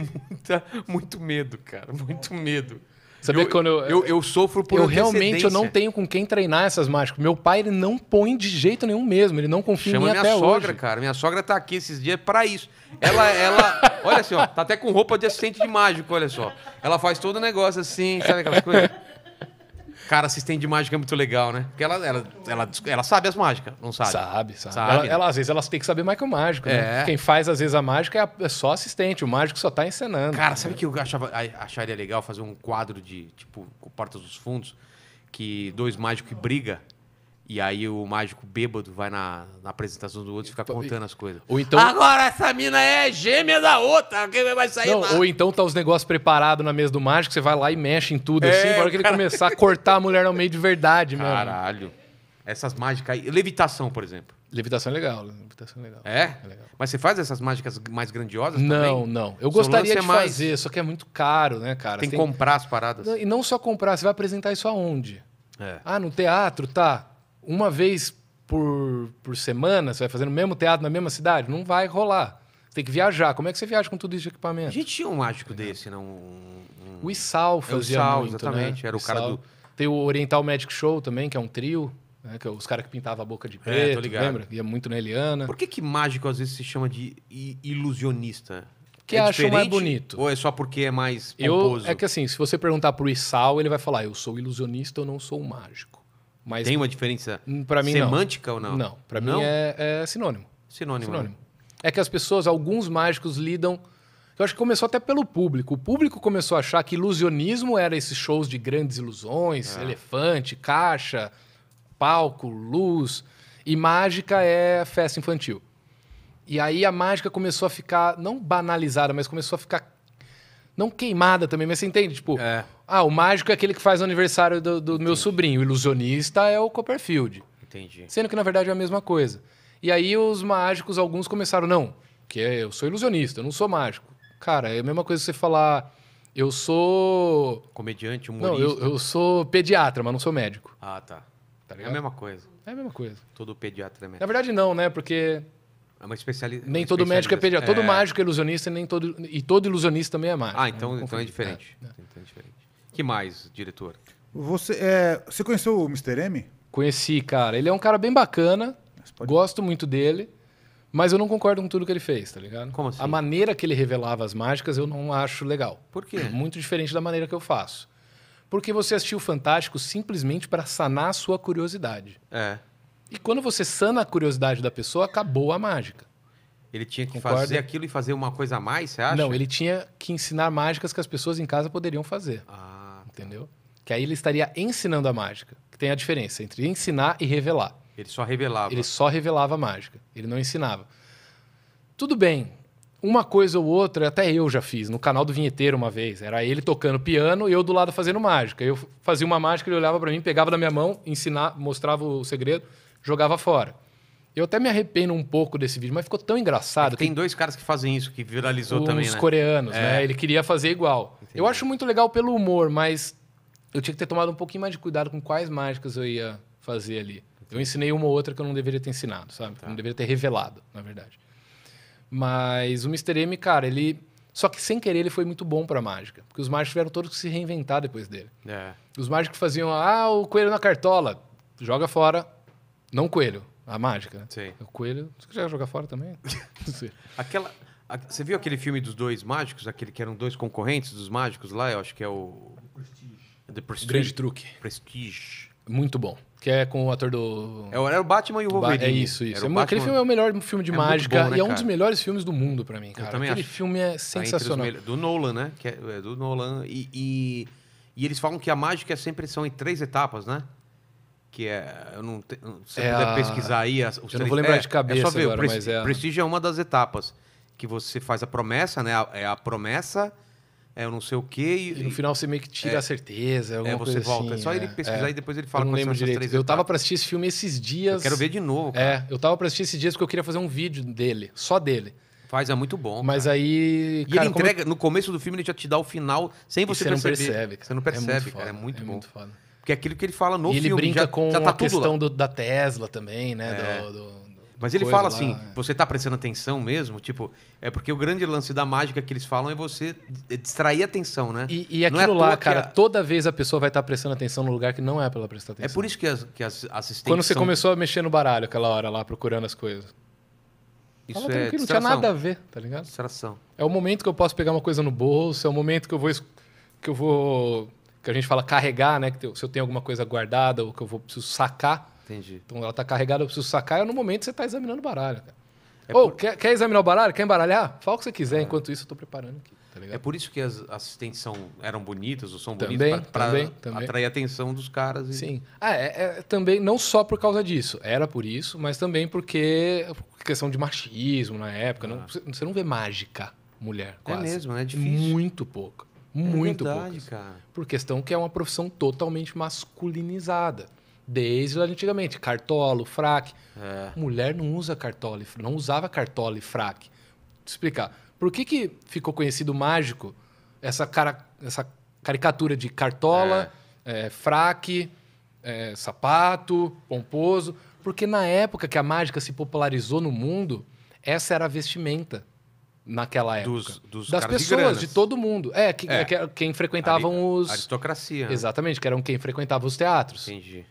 muito medo, cara. Muito medo. Sabe quando eu sofro por antecedência. Eu não tenho com quem treinar essas mágicas. Meu pai, ele não põe de jeito nenhum mesmo. Ele não confia em mim até hoje. Chama minha sogra, cara. Minha sogra tá aqui esses dias pra isso. Ela olha assim, ó. Tá até com roupa de assistente de mágico, olha só. Ela faz todo o negócio assim, sabe aquelas coisas? Cara, assistente de mágica é muito legal, né? Porque ela sabe as mágicas, não sabe? Sabe. Às vezes, elas têm que saber mais que o mágico, né? Quem faz, às vezes, a mágica é só assistente. O mágico só tá encenando. Cara, sabe o que eu acharia legal? Fazer um quadro de, tipo, Portas dos Fundos, que dois mágicos brigam. E aí o mágico bêbado vai na apresentação do outro e fica contando as coisas. Ou então... Agora essa mina é gêmea da outra, quem vai sair lá? Ou então tá os negócios preparados na mesa do mágico, você vai lá e mexe em tudo assim, para que ele começar a cortar a mulher no meio de verdade, mano. Caralho. Essas mágicas aí... Levitação, por exemplo. Levitação é legal. É legal. Mas você faz essas mágicas mais grandiosas também? Não. Eu gostaria de fazer, só que é muito caro, né, cara? Tem que comprar as paradas. E não só comprar, você vai apresentar isso aonde? Ah, no teatro, tá... Uma vez por semana, você vai fazer no mesmo teatro, na mesma cidade? Não vai rolar. Tem que viajar. Como é que você viaja com tudo isso de equipamento? A gente tinha um mágico desse, não? O Issal fazia muito, exatamente. Né? Era o cara do... Tem o Oriental Magic Show também, que é um trio, né? Que é os caras que pintavam a boca de preto, lembra? Ia muito na Eliana. Por que mágico às vezes se chama de ilusionista? porque acham mais bonito. Ou é só porque é mais pomposo? É que assim, se você perguntar pro Issal, ele vai falar, eu sou ilusionista, eu não sou mágico. Mas tem uma diferença pra mim, semântica não. Ou não? Não, pra não? Mim é sinônimo. Sinônimo. Sinônimo. É que as pessoas, alguns mágicos lidam... Eu acho que começou até pelo público. O público começou a achar que ilusionismo era esses shows de grandes ilusões, elefante, caixa, palco, luz. E mágica é festa infantil. E aí a mágica começou a ficar, não banalizada, mas começou a ficar, não queimada também, mas você entende? Tipo, ah, o mágico é aquele que faz o aniversário do meu sobrinho, o ilusionista é o Copperfield. Entendi. Sendo que, na verdade, é a mesma coisa. E aí os mágicos, alguns começaram, não, que eu sou ilusionista, eu não sou mágico. Cara, é a mesma coisa que você falar, eu sou... Comediante, humorista. Não, eu sou pediatra, mas não sou médico. Ah, tá. Tá ligado? É a mesma coisa. É a mesma coisa. Todo pediatra é médico. Na verdade não, né? Porque... É uma especialidade. Nem todo médico é pediatra. Todo mágico é ilusionista e todo ilusionista também é mágico. Ah, então é diferente. É. Então é diferente. Que mais, diretor? Você conheceu o Mr. M? Conheci, cara. Ele é um cara bem bacana. Gosto muito dele. Mas eu não concordo com tudo que ele fez, tá ligado? Como assim? A maneira que ele revelava as mágicas eu não acho legal. Por quê? É muito diferente da maneira que eu faço. Porque você assistiu o Fantástico simplesmente para sanar a sua curiosidade. É. E quando você sana a curiosidade da pessoa, acabou a mágica. Ele tinha que fazer aquilo e fazer uma coisa a mais, você acha? Não, ele tinha que ensinar mágicas que as pessoas em casa poderiam fazer. Ah. Entendeu? Que aí ele estaria ensinando a mágica. Que tem a diferença entre ensinar e revelar. Ele só revelava. Ele só revelava a mágica. Ele não ensinava. Tudo bem. Uma coisa ou outra, até eu já fiz. No canal do Vinheteiro, uma vez. Era ele tocando piano e eu do lado fazendo mágica. Eu fazia uma mágica, ele olhava para mim, pegava na minha mão, ensinava, mostrava o segredo, jogava fora. Eu até me arrependo um pouco desse vídeo, mas ficou tão engraçado. É que tem dois caras que fazem isso, que viralizou também, né? Os coreanos, né? Ele queria fazer igual. Entendi. Eu acho muito legal pelo humor, mas eu tinha que ter tomado um pouquinho mais de cuidado com quais mágicas eu ia fazer ali. Eu ensinei uma ou outra que eu não deveria ter ensinado, sabe? Tá. Eu não deveria ter revelado, na verdade. Mas o Mr. M, cara, ele... Só que sem querer ele foi muito bom pra mágica. Porque os mágicos tiveram todos que se reinventar depois dele. É. Os mágicos faziam, o coelho na cartola. Joga fora. Não o coelho, a mágica, né? Sim. O coelho... Você quer jogar fora também? Não sei. Você viu aquele filme dos dois mágicos? Aquele que eram dois concorrentes dos mágicos lá? Eu acho que é o... The Prestige. Grande truque. Prestige. Muito bom. Que é com o ator do... Era o Batman e o Wolverine. É isso, isso. Aquele filme é o melhor filme de mágica bom, né, e é um dos melhores filmes do mundo pra mim, cara. Eu também acho. Filme é sensacional. Do Nolan, né? Que é do Nolan. E eles falam que a mágica sempre são em 3 etapas, né? Que é... Eu não sei se puder pesquisar aí... Eu não vou lembrar de cabeça só ver, agora, mas é... Prestígio é uma das etapas. Que você faz a promessa, né? É a promessa... eu não sei o quê. E no final você meio que tira a certeza, alguma coisa assim. Você volta. É só ele pesquisar e depois ele fala com essas 3 etapas. Eu tava pra assistir esse filme esses dias. Eu quero ver de novo, cara. Eu tava pra assistir esses dias porque eu queria fazer um vídeo dele, só dele. É muito bom. Mas cara. Aí... Cara, ele entrega, no começo do filme ele já te dá o final sem você perceber. Você não percebe, cara. Você não percebe, é muito cara. Foda, é muito bom. Muito foda. Porque é aquilo que ele fala no filme. Ele brinca com já tá a questão da Tesla também, né? Mas ele fala assim, você tá prestando atenção mesmo? Tipo, é porque o grande lance da mágica que eles falam é você distrair a atenção, né? E aquilo lá, cara, toda vez a pessoa vai estar prestando atenção no lugar que não é pra ela prestar atenção. É por isso que as assistentes... Quando você começou a mexer no baralho aquela hora lá, procurando as coisas. Isso é distração. Não tinha nada a ver, tá ligado? Distração. É o momento que eu posso pegar uma coisa no bolso, é o momento que eu vou... Que a gente fala carregar, né? Se eu tenho alguma coisa guardada ou que eu preciso sacar... Entendi. Então ela tá carregada, eu preciso sacar, e no momento você tá examinando o baralho, cara. Quer examinar o baralho? Quer embaralhar? Fala o que você quiser, enquanto isso eu tô preparando aqui, tá ligado? É por isso que as assistentes eram bonitas ou são bonitas pra atrair a atenção dos caras. Sim. Também não só por causa disso. Era por isso, mas também porque questão de machismo na época. Você não vê mágica mulher, quase. É mesmo, é difícil. Muito pouco. Muito pouco. Por questão que é uma profissão totalmente masculinizada. Desde antigamente, cartolo, fraque. Mulher não usa cartola, não usava cartola e fraque. Vou te explicar. Por que ficou conhecido mágico essa caricatura de cartola, fraque, sapato, pomposo? Porque na época que a mágica se popularizou no mundo, essa era a vestimenta naquela época. Das pessoas, de todo mundo. Quem frequentavam os... Aristocracia. Exatamente, que eram quem frequentava os teatros. Entendi.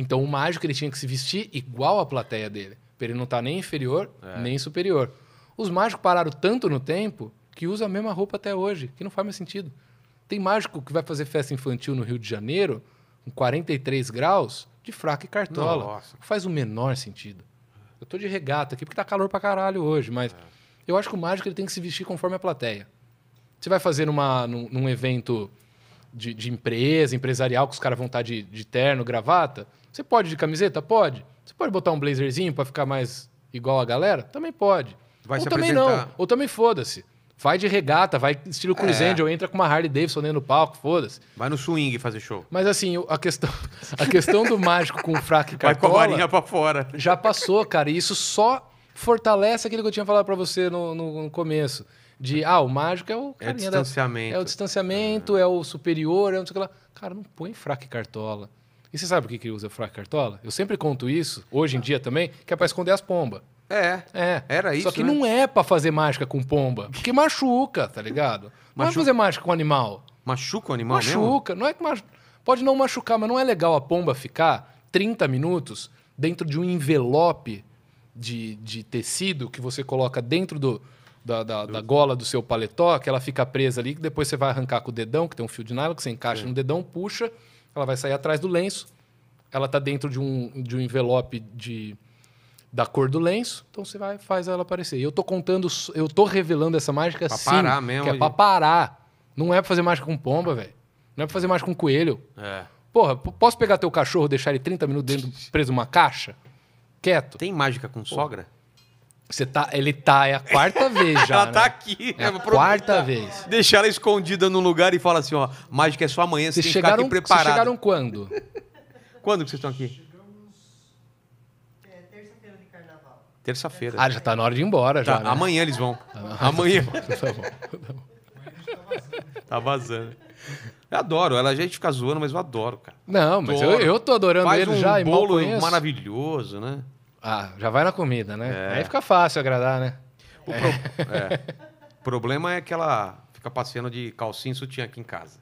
Então, o mágico ele tinha que se vestir igual à plateia dele. Pra ele não estar nem inferior, nem superior. Os mágicos pararam tanto no tempo que usa a mesma roupa até hoje, que não faz mais sentido. Tem mágico que vai fazer festa infantil no Rio de Janeiro, com 43 graus, de fraca e cartola. Nossa. Faz o menor sentido. Eu tô de regata aqui porque tá calor pra caralho hoje, mas eu acho que o mágico ele tem que se vestir conforme a plateia. Você vai fazer num evento de empresa, empresarial, que os caras vão estar de terno, gravata, você pode ir de camiseta? Pode. Você pode botar um blazerzinho pra ficar mais igual a galera? Também pode. Vai ou se também apresentar. Não, ou também foda-se. Vai de regata, vai estilo Criss Angel, entra com uma Harley Davidson dentro do palco, foda-se. Vai no swing fazer show. Mas assim, a questão do mágico com o fraco e cartola... Vai com a varinha pra fora. Já passou, cara. E isso só fortalece aquilo que eu tinha falado pra você no começo. De, o mágico é o... Carinha, é o distanciamento. É o distanciamento, é o superior, é não sei o que lá. Cara, não põe fraco e cartola. E você sabe por que usa fraco e cartola? Eu sempre conto isso, hoje em dia também, que é pra esconder as pombas. É, era isso. Só que não é pra fazer mágica com pomba. Porque machuca, tá ligado? Não é fazer mágica com animal. Machuca o animal mesmo? Machuca. Não é que pode não machucar, mas não é legal a pomba ficar 30 minutos dentro de um envelope de tecido que você coloca dentro da gola do seu paletó, que ela fica presa ali, que depois você vai arrancar com o dedão, que tem um fio de nylon, que você encaixa no dedão, puxa, ela vai sair atrás do lenço. Ela tá dentro de um envelope da cor do lenço, então você vai faz ela aparecer. E eu tô revelando essa mágica pra sim, parar mesmo, que é pra parar. Não é pra fazer mágica com pomba, velho. Não é pra fazer mágica com coelho. É. Porra, posso pegar teu cachorro e deixar ele 30 minutos preso numa caixa? Quieto. Tem mágica com sogra? É a quarta vez já, ela tá aqui. É a quarta vez. Deixar ela escondida num lugar e fala assim, ó, mágica é só amanhã, você tem que ficar aqui preparado. Vocês chegaram quando? Quando que vocês estão aqui? Terça-feira. Ah, já tá na hora de ir embora. Tá, já, né? Amanhã eles vão. Amanhã. Tá bom. Tá vazando. Eu adoro. Ela, a gente fica zoando, mas eu adoro, cara. Não, mas eu tô adorando. Faz ele já. Faz um bolo maravilhoso, né? Ah, já vai na comida, né? Aí fica fácil agradar, né? O problema é que ela fica passeando de calcinha e sutiã aqui em casa.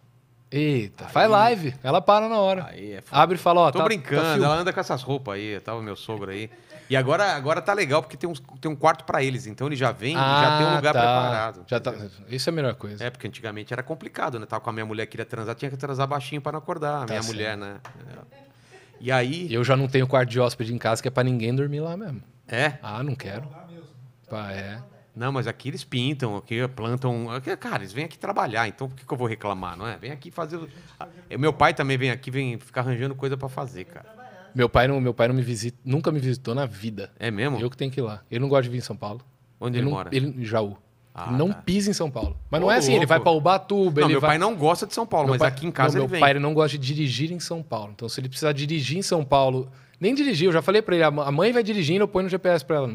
Eita, aí... faz live. Ela para na hora. Aí é foda. Abre e fala, ó... Tô brincando, ela anda com essas roupas aí. Tava meu sogro aí. E agora tá legal, porque tem um quarto pra eles. Então ele já vem e já tem um lugar preparado. Já tá. Isso é a melhor coisa. É, porque antigamente era complicado, né? Tava com a minha mulher que queria transar, tinha que transar baixinho pra não acordar. A minha mulher, né? É. E aí... Eu já não tenho quarto de hóspede em casa, que é pra ninguém dormir lá mesmo. É? Ah, não quero. Pá, é... Não, mas aqui eles pintam, aqui plantam... Cara, eles vêm aqui trabalhar, então por que eu vou reclamar, não é? Vem aqui fazer... Meu pai também vem aqui, vem ficar arranjando coisa pra fazer, cara. Meu pai não me visita, nunca me visitou na vida. É mesmo? Eu que tenho que ir lá. Ele não gosta de vir em São Paulo. Onde ele mora? Ele em Jaú. Ele não pisa em São Paulo. Mas não é assim, louco. Ele vai pra Ubatuba... Não, meu pai não gosta de São Paulo, mas aqui em casa ele vem. Meu pai não gosta de dirigir em São Paulo. Então se ele precisar dirigir em São Paulo... Nem dirigir, eu já falei pra ele, a mãe vai dirigindo, eu ponho no GPS pra ela...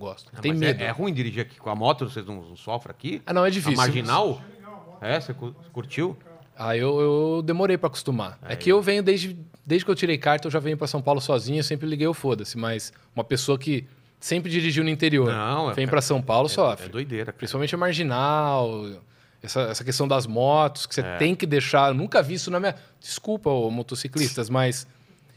Gosto. Tem medo. É ruim dirigir aqui com a moto, vocês não sofrem aqui? Ah, não, é difícil. A marginal? É, você curtiu? Ah, eu demorei pra acostumar. É que eu venho desde que eu tirei carta, eu já venho pra São Paulo sozinho, eu sempre liguei o foda-se, mas uma pessoa que sempre dirigiu no interior, não, vem pra São Paulo, sofre. É doideira, cara. Principalmente a marginal, essa questão das motos, que você tem que deixar. Eu nunca vi isso na minha... Desculpa, ô, motociclistas, mas...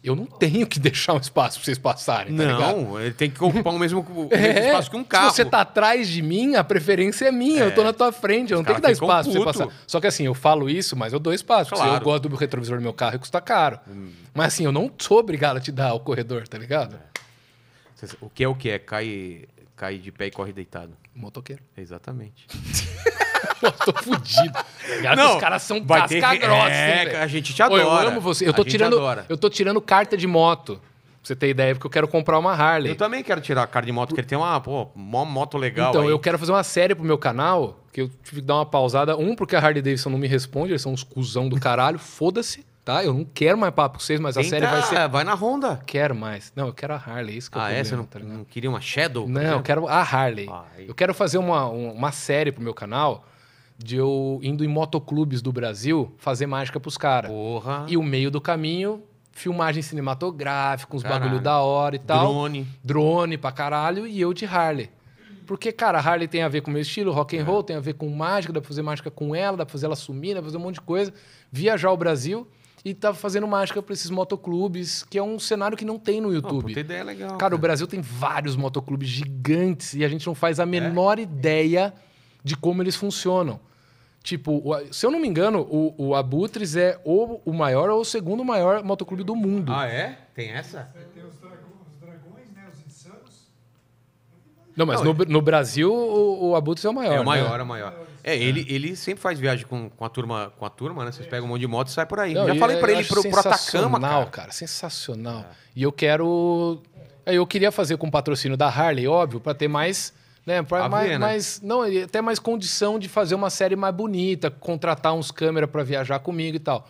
Eu não tenho que deixar um espaço para vocês passarem, tá ligado? Não, ele tem que ocupar o mesmo espaço que um carro. Se você tá atrás de mim, a preferência é minha. Eu tô na tua frente, eu não tenho que dar espaço para você passar. Só que assim, eu falo isso, mas eu dou espaço. Claro. Eu gosto do retrovisor do meu carro e custa caro. Mas assim, eu não sou obrigado a te dar o corredor, tá ligado? O que é? Cai de pé e corre deitado. Motoqueiro. Exatamente. Pô, tô fudido. Cara, não, os caras são casca grossa. A gente te adora. Ô, eu amo você. Eu tô tirando carta de moto. Pra você ter ideia, porque eu quero comprar uma Harley. Eu também quero tirar a carta de moto, porque ele tem uma moto legal. Então, aí. Eu quero fazer uma série pro meu canal, que eu tive que dar uma pausada. Porque a Harley Davidson não me responde, eles são uns cuzão do caralho. Foda-se, tá? Eu não quero mais papo com vocês, mas a série vai ser... Vai na Honda. Quero mais. Não, eu quero a Harley, isso que eu quero. Você não queria uma Shadow? Não, eu quero a Harley. Eu quero fazer uma série pro meu canal... de eu indo em motoclubes do Brasil fazer mágica pros caras. Porra. E o meio do caminho, filmagem cinematográfica, uns bagulho da hora e tal. Drone pra caralho e eu de Harley. Porque, cara, a Harley tem a ver com o meu estilo, rock and roll, tem a ver com mágica, dá pra fazer mágica com ela, dá pra fazer ela sumir, dá pra fazer um monte de coisa. Viajar o Brasil e tá fazendo mágica pra esses motoclubes, que é um cenário que não tem no YouTube. Puta ideia legal. Cara, o Brasil tem vários motoclubes gigantes e a gente não faz a menor ideia... de como eles funcionam. Tipo, se eu não me engano, o Abutres é ou o maior ou o segundo maior motoclube do mundo. Ah, é? Tem essa? Tem os dragões, né? Os insanos. Não, mas não, no Brasil o Abutres é o maior. É o maior, né? É, ele sempre faz viagem com a turma, né? Vocês pegam um monte de moto e saem por aí. Não, já falei pra ele pro Atacama, cara. Sensacional, cara. E eu quero... Eu queria fazer com o patrocínio da Harley, óbvio, pra ter mais... Né? Até mais condição de fazer uma série mais bonita, contratar uns câmeras para viajar comigo e tal.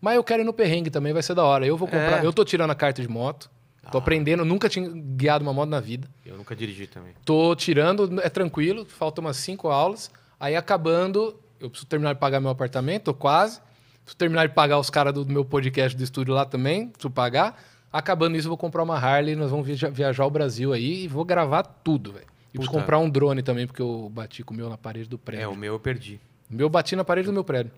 Mas eu quero ir no perrengue também, vai ser da hora. Eu vou comprar. Eu tô tirando a carta de moto, tô aprendendo, nunca tinha guiado uma moto na vida. Eu nunca dirigi também. Tô tirando, é tranquilo, faltam umas 5 aulas. Aí acabando, eu preciso terminar de pagar meu apartamento, tô quase. Preciso terminar de pagar os caras do meu podcast do estúdio lá também, preciso pagar. Acabando isso, eu vou comprar uma Harley, nós vamos viajar o Brasil aí e vou gravar tudo, velho. E preciso comprar um drone também, porque eu bati com o meu na parede do prédio. É, o meu eu perdi. O meu eu bati na parede do meu prédio.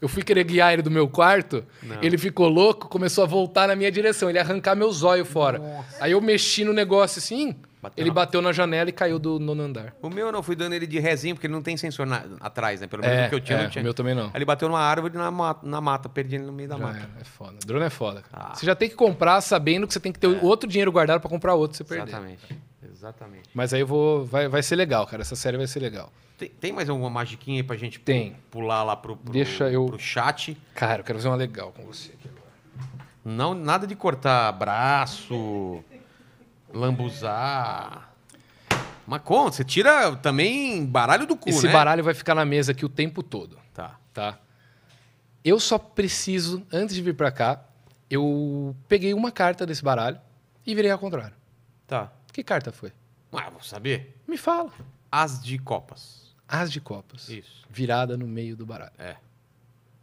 Eu fui querer guiar ele do meu quarto, ele ficou louco, começou a voltar na minha direção, ele ia arrancar meu zóio fora. Nossa. Aí eu mexi no negócio assim, ele bateu na janela e caiu do nono andar. O meu eu não fui dando ele de resinho, porque ele não tem sensor atrás, né? Pelo menos o que eu tinha, não tinha. O meu também não. Aí ele bateu numa árvore na mata, perdi ele no meio da mata. É foda. O drone é foda, cara. Você já tem que comprar sabendo que você tem que ter outro dinheiro guardado para comprar outro, você perder. Exatamente. Mas aí eu vou... Vai ser legal, cara. Essa série vai ser legal. Tem mais alguma magiquinha aí pra gente pular lá pro chat? Cara, eu quero fazer uma legal com você aqui agora. Não, nada de cortar braço, lambuzar. Mas como? Você tira também baralho do cu, Esse baralho vai ficar na mesa aqui o tempo todo. Tá. Eu só preciso, antes de vir pra cá, eu peguei uma carta desse baralho e virei ao contrário. Tá. Que carta foi? Ah, vou saber. Me fala. As de copas. As de copas. Isso. Virada no meio do baralho. É.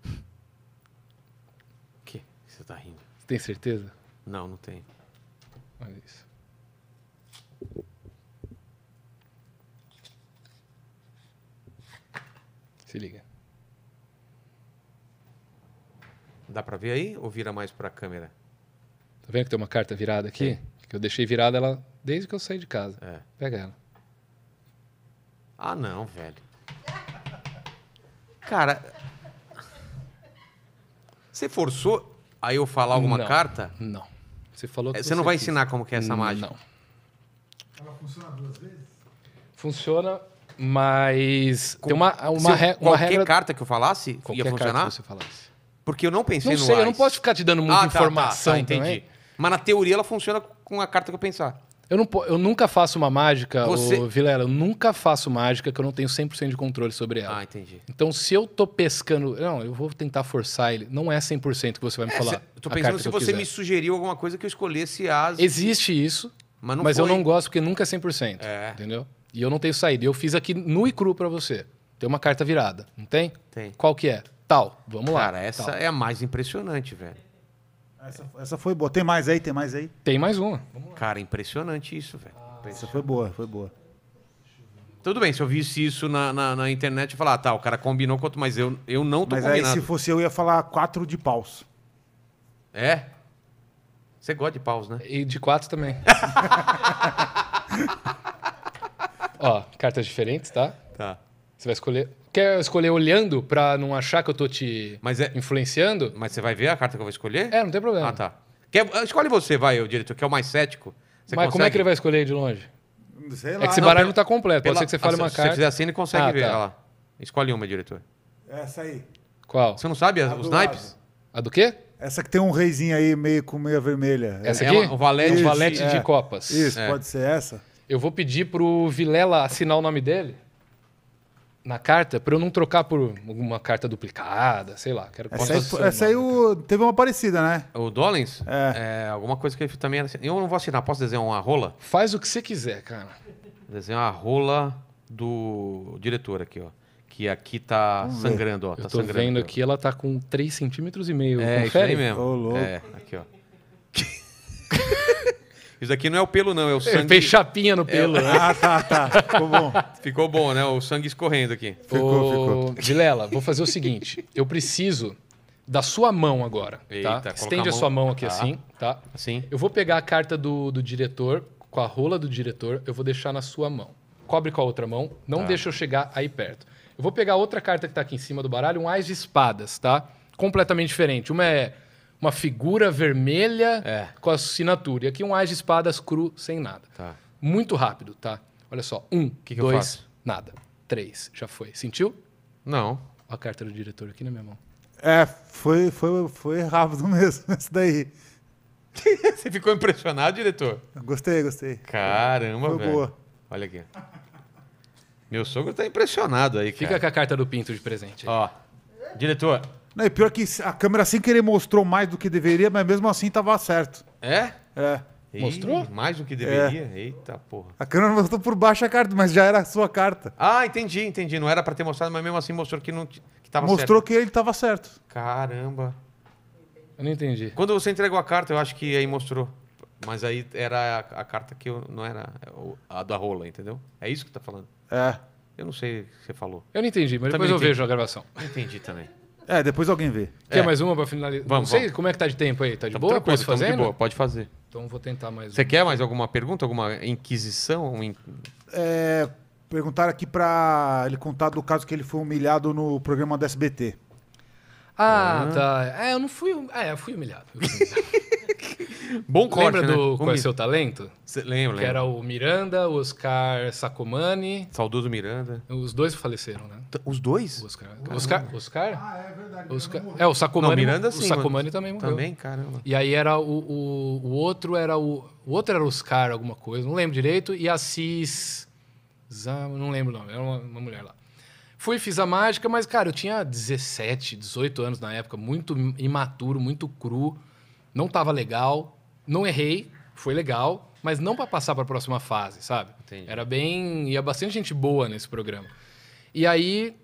O que você tá rindo? Você tem certeza? Não, não tenho. Olha isso. Se liga. Dá pra ver aí ou vira mais pra câmera? Tá vendo que tem uma carta virada aqui? Que eu deixei virada ela... Desde que eu saí de casa. É. Pega ela. Ah, não, velho. Cara... Você forçou a eu falar alguma carta? Não. Você falou que você não vai ensinar como que é essa mágica? Não. Ela funciona 2 vezes? Funciona, mas... Tem uma regra... carta que eu falasse, ia funcionar? Carta que você falasse. Porque eu não pensei no... Não sei, eu não posso ficar te dando muita informação. Entendi. Mas na teoria ela funciona com a carta que eu pensar. Eu nunca faço uma mágica, Vilela, eu nunca faço mágica que eu não tenho 100% de controle sobre ela. Ah, entendi. Então, se eu tô pescando... Não, eu vou tentar forçar ele. Não é 100% que você vai me falar. Eu tô pensando se você me sugeriu alguma coisa que eu escolhesse as... Existe isso, mas eu não gosto porque nunca é 100%. É. Entendeu? E eu não tenho saída. Eu fiz aqui nu e cru pra você. Tem uma carta virada, não tem? Tem. Qual que é? Tal. Vamos lá. Cara, essa é a mais impressionante, velho. Essa foi boa. Tem mais aí? Tem mais aí? Tem mais uma. Cara, impressionante isso, velho. Essa foi boa, foi boa. Tudo bem, se eu visse isso na internet, eu ia falar, o cara combinou quanto, mas eu não tô combinado. Mas aí, se fosse eu, ia falar 4 de paus. É? Você gosta de paus, né? E de 4 também. Ó, cartas diferentes, tá? Tá. Você vai escolher... Quer escolher olhando pra não achar que eu tô te influenciando? Mas você vai ver a carta que eu vou escolher? É, não tem problema. Ah, tá. Escolhe você, vai, o diretor, que é o mais cético. Mas como é que ele vai escolher de longe? Sei lá. É que esse baralho não tá completo. Pode ser que você fale uma carta. Se você fizer assim, ele consegue ver. Olha lá. Escolhe uma, diretor. Essa aí. Qual? Você não sabe os naipes? A do quê? Essa que tem um reizinho aí com meia vermelha. Essa aqui? O valete de copas. Isso, pode ser essa. Eu vou pedir pro Vilela assinar o nome dele. Na carta, para eu não trocar por uma carta duplicada, sei lá. Essa aí teve uma parecida, né? O Dolenz? É. Alguma coisa que ele também... Eu não vou assinar. Posso desenhar uma rola? Faz o que você quiser, cara. Desenhar a rola do diretor aqui, ó. Que aqui tá sangrando, ó. Tá sangrando. Eu tô vendo aqui, ela tá com 3,5 centímetros. É, isso aí mesmo. Ô, louco. É, aqui, ó. Isso aqui não é o pelo, não. É o sangue... Fez chapinha no pelo. Tá. Ficou bom. Ficou bom, né? O sangue escorrendo aqui. Ficou. Vilela, vou fazer o seguinte. Eu preciso da sua mão agora. Eita, tá? Estende a sua mão aqui assim, tá? Assim. Eu vou pegar a carta do diretor, com a rola do diretor, eu vou deixar na sua mão. cobre com a outra mão, não deixa eu chegar aí perto. Eu vou pegar outra carta que está aqui em cima do baralho, um Ás de Espadas, tá? Completamente diferente. Uma é uma figura vermelha com assinatura. E aqui um Ás de Espadas cru, sem nada. Tá. Muito rápido, tá? Olha só. Um, que dois, eu faço? Nada. Três, já foi. Sentiu? Não. A carta do diretor aqui na minha mão. É, foi rápido mesmo isso daí. Você ficou impressionado, diretor? Gostei, gostei. Caramba, foi velho. Boa. Olha aqui. Meu sogro tá impressionado aí, cara. Fica com a carta do Pinto de presente. Ó, diretor. Não, e pior que a câmera sem querer mostrou mais do que deveria, mas mesmo assim tava certo. É? É. Mostrou? Mais do que deveria? É. Eita, porra. A câmera mostrou por baixo a carta, mas já era a sua carta. Ah, entendi, entendi. Não era pra ter mostrado, mas mesmo assim mostrou que, não, que tava certo. Mostrou que ele tava certo. Caramba. Eu não entendi. Quando você entregou a carta, eu acho que aí mostrou. Mas aí era a carta que eu não era a da rola, entendeu? É isso que tá falando? É. Eu não sei o que você falou. Eu não entendi, mas depois eu vejo a gravação. Entendi também. É, depois alguém vê. Quer mais uma pra finalizar? Vamos, não sei como é que tá de tempo aí. Tá de boa? Posso fazer? De boa, pode fazer. Então vou tentar mais uma. Você quer mais alguma pergunta? Alguma inquisição? É, perguntaram aqui pra ele contar do caso que ele foi humilhado no programa do SBT. Ah, tá. É, eu não fui... É, eu fui humilhado. Bom corte, lembra do Qual é Seu Talento? Lembro. Que era o Miranda, o Oscar Sacomani. Saudoso Miranda. Os dois faleceram, né? Os dois? Oscar? Ah, é verdade. Oscar... É, o Sacomani. Não, Miranda, sim, o Sacomani também morreu. Também, caramba. E aí era o outro era o outro era Oscar alguma coisa, não lembro direito. E a Cis... Não lembro o nome, era uma mulher lá. Fui, fiz a mágica, mas, cara, eu tinha 17, 18 anos na época, muito imaturo, muito cru. Não tava legal, não errei, foi legal, mas não para passar para a próxima fase, sabe? Entendi. Era bem... Ia bastante gente boa nesse programa. E aí,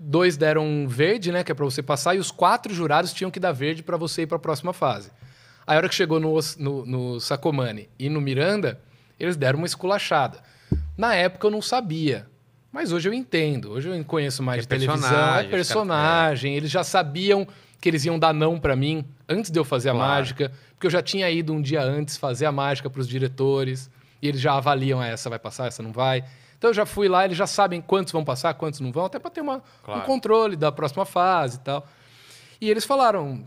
dois deram verde, né? Que é para você passar, e os 4 jurados tinham que dar verde para você ir para a próxima fase. Aí, a hora que chegou no Sacomani e no Miranda, eles deram uma esculachada. Na época, eu não sabia. Mas hoje eu entendo. Hoje eu conheço mais de televisão. É personagem. Eles já sabiam... que eles iam dar não pra mim antes de eu fazer a mágica, porque eu já tinha ido um dia antes fazer a mágica pros diretores, e eles já avaliam, essa vai passar, essa não vai. Então eu já fui lá, eles já sabem quantos vão passar, quantos não vão, até pra ter um controle da próxima fase e tal. E eles falaram,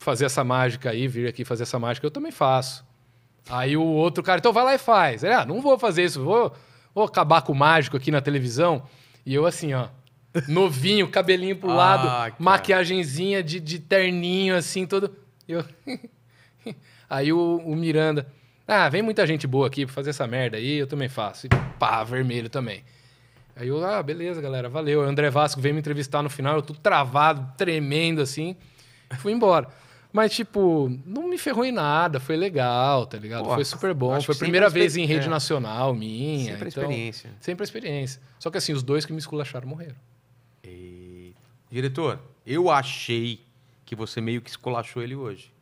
fazer essa mágica aí, vir aqui fazer essa mágica, eu também faço. Aí o outro cara, então vai lá e faz. Ele, não vou fazer isso, vou acabar com o mágico aqui na televisão. E eu assim, ó. Novinho, cabelinho pro lado, maquiagenzinha de terninho, assim, todo... Eu... Aí o Miranda... vem muita gente boa aqui pra fazer essa merda aí, eu também faço. E pá, vermelho também. Aí eu, beleza, galera, valeu. O André Vasco veio me entrevistar no final, eu tô travado, tremendo, assim. Fui embora. Mas, tipo, não me ferrou em nada, foi legal, tá ligado? Pô, foi super bom, foi a primeira vez em rede nacional minha. Sempre experiência. Sempre experiência. Só que, assim, os dois que me esculacharam morreram. Diretor, eu achei que você meio que esculachou ele hoje.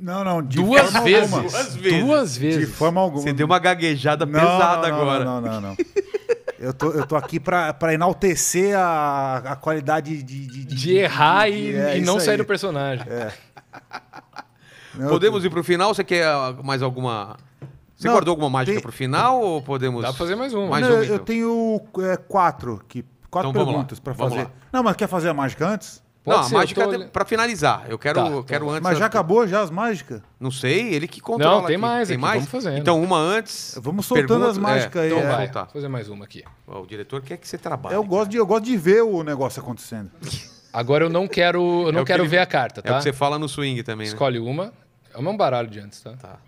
Não, de forma alguma. Duas vezes. De forma alguma. Você deu uma gaguejada pesada agora. Não. Eu tô aqui pra enaltecer a qualidade de errar e não sair do personagem. É. Podemos ir pro final? Você quer mais alguma... Você guardou alguma mágica pro final ou podemos... Dá pra fazer mais uma. Eu tenho 4 que... 4 então, perguntas para fazer. Não, mas quer fazer a mágica antes? Não, a mágica é para finalizar. Eu quero, antes. Mas já acabou já as mágicas? Não sei, ele que controla. Não, tem aqui. Mais. Tem aqui, mais? Vamos fazer. Então uma antes. Vamos soltando as mágicas aí. Então vai. Vou fazer mais uma aqui. O diretor quer que você trabalhe. Eu gosto de ver o negócio acontecendo. Agora eu não quero ver a carta, tá? É o que você fala no swing também, né? Escolhe uma. É o meu baralho de antes, tá? Tá.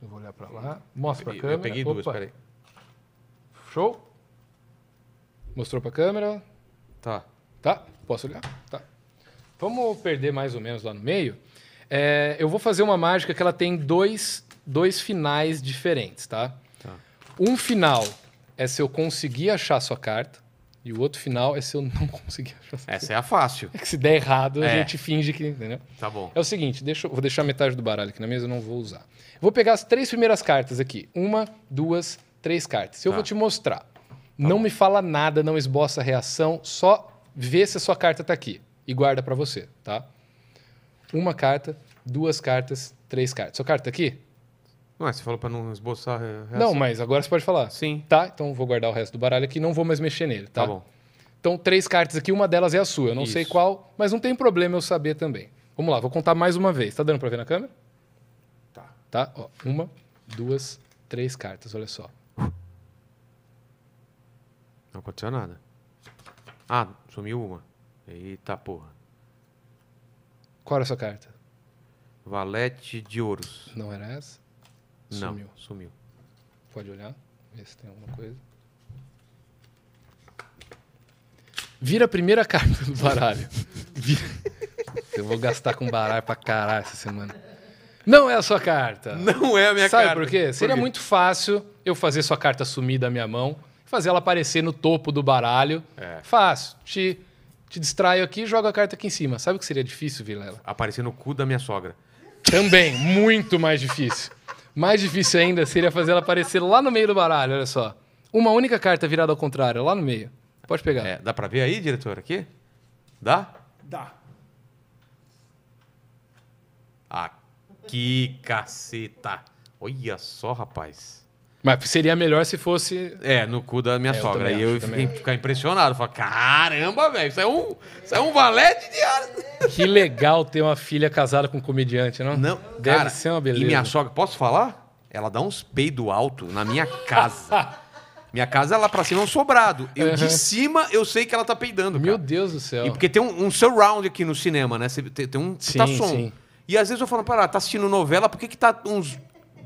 Eu vou olhar para lá. Mostra para a câmera. Eu peguei duas, peraí. Show. Mostrou pra câmera. Tá? Posso olhar? Tá. Vamos perder mais ou menos lá no meio. Eu vou fazer uma mágica que ela tem dois finais diferentes, tá? Um final é se eu conseguir achar a sua carta e o outro final é se eu não conseguir achar a sua carta. Essa é a fácil. É que se der errado, a gente finge que... Entendeu? Tá bom. É o seguinte, vou deixar metade do baralho aqui na mesa, eu não vou usar. Vou pegar as 3 primeiras cartas aqui. 1, 2, 3 cartas. Eu vou te mostrar. Não me fala nada, não esboça a reação, só vê se a sua carta tá aqui e guarda para você, tá? 1 carta, 2 cartas, 3 cartas. Sua carta tá aqui? Ué, você falou pra não esboçar a reação. Não, mas agora você pode falar. Sim. Tá, então vou guardar o resto do baralho aqui, não vou mais mexer nele, tá? Tá bom. Então, 3 cartas aqui, uma delas é a sua. Eu não sei qual, mas não tem problema eu saber também. Vamos lá, vou contar mais uma vez. Tá dando pra ver na câmera? Tá. Tá, ó. 1, 2, 3 cartas, olha só. Não aconteceu nada. Ah, sumiu uma. Eita porra. Qual era a sua carta? Valete de ouros. Não era essa? Não, sumiu. Sumiu. Pode olhar, ver se tem alguma coisa. Vira a primeira carta do baralho. Vira. Eu vou gastar com baralho pra caralho essa semana. Não é a sua carta. Não é a minha carta. Sabe por quê? Seria muito fácil eu fazer sua carta sumir da minha mão, fazer ela aparecer no topo do baralho. É. Fácil. Te distraio aqui e jogo a carta aqui em cima. Sabe o que seria difícil, Vilela? Aparecer no cu da minha sogra. Também, muito mais difícil. Mais difícil ainda seria fazer ela aparecer lá no meio do baralho, olha só. Uma única carta virada ao contrário, lá no meio. Pode pegar. É, dá pra ver aí, diretor, aqui? Dá? Dá. Ah, que caceta. Olha só, rapaz. Mas seria melhor se fosse... É, no cu da minha sogra. Aí eu fiquei impressionado. Falei, caramba, velho, isso é um valete de ar. Que legal ter uma filha casada com um comediante, não? Não, deve cara, ser uma beleza. E minha sogra, posso falar? Ela dá uns peido alto na minha casa. Minha casa é lá pra cima, é um sobrado. Eu, de cima, eu sei que ela tá peidando, cara. Meu Deus do céu. E porque tem um surround aqui no cinema, né? Tem um som. Sim. E às vezes eu falo, pará, tá assistindo novela, por que que tá uns...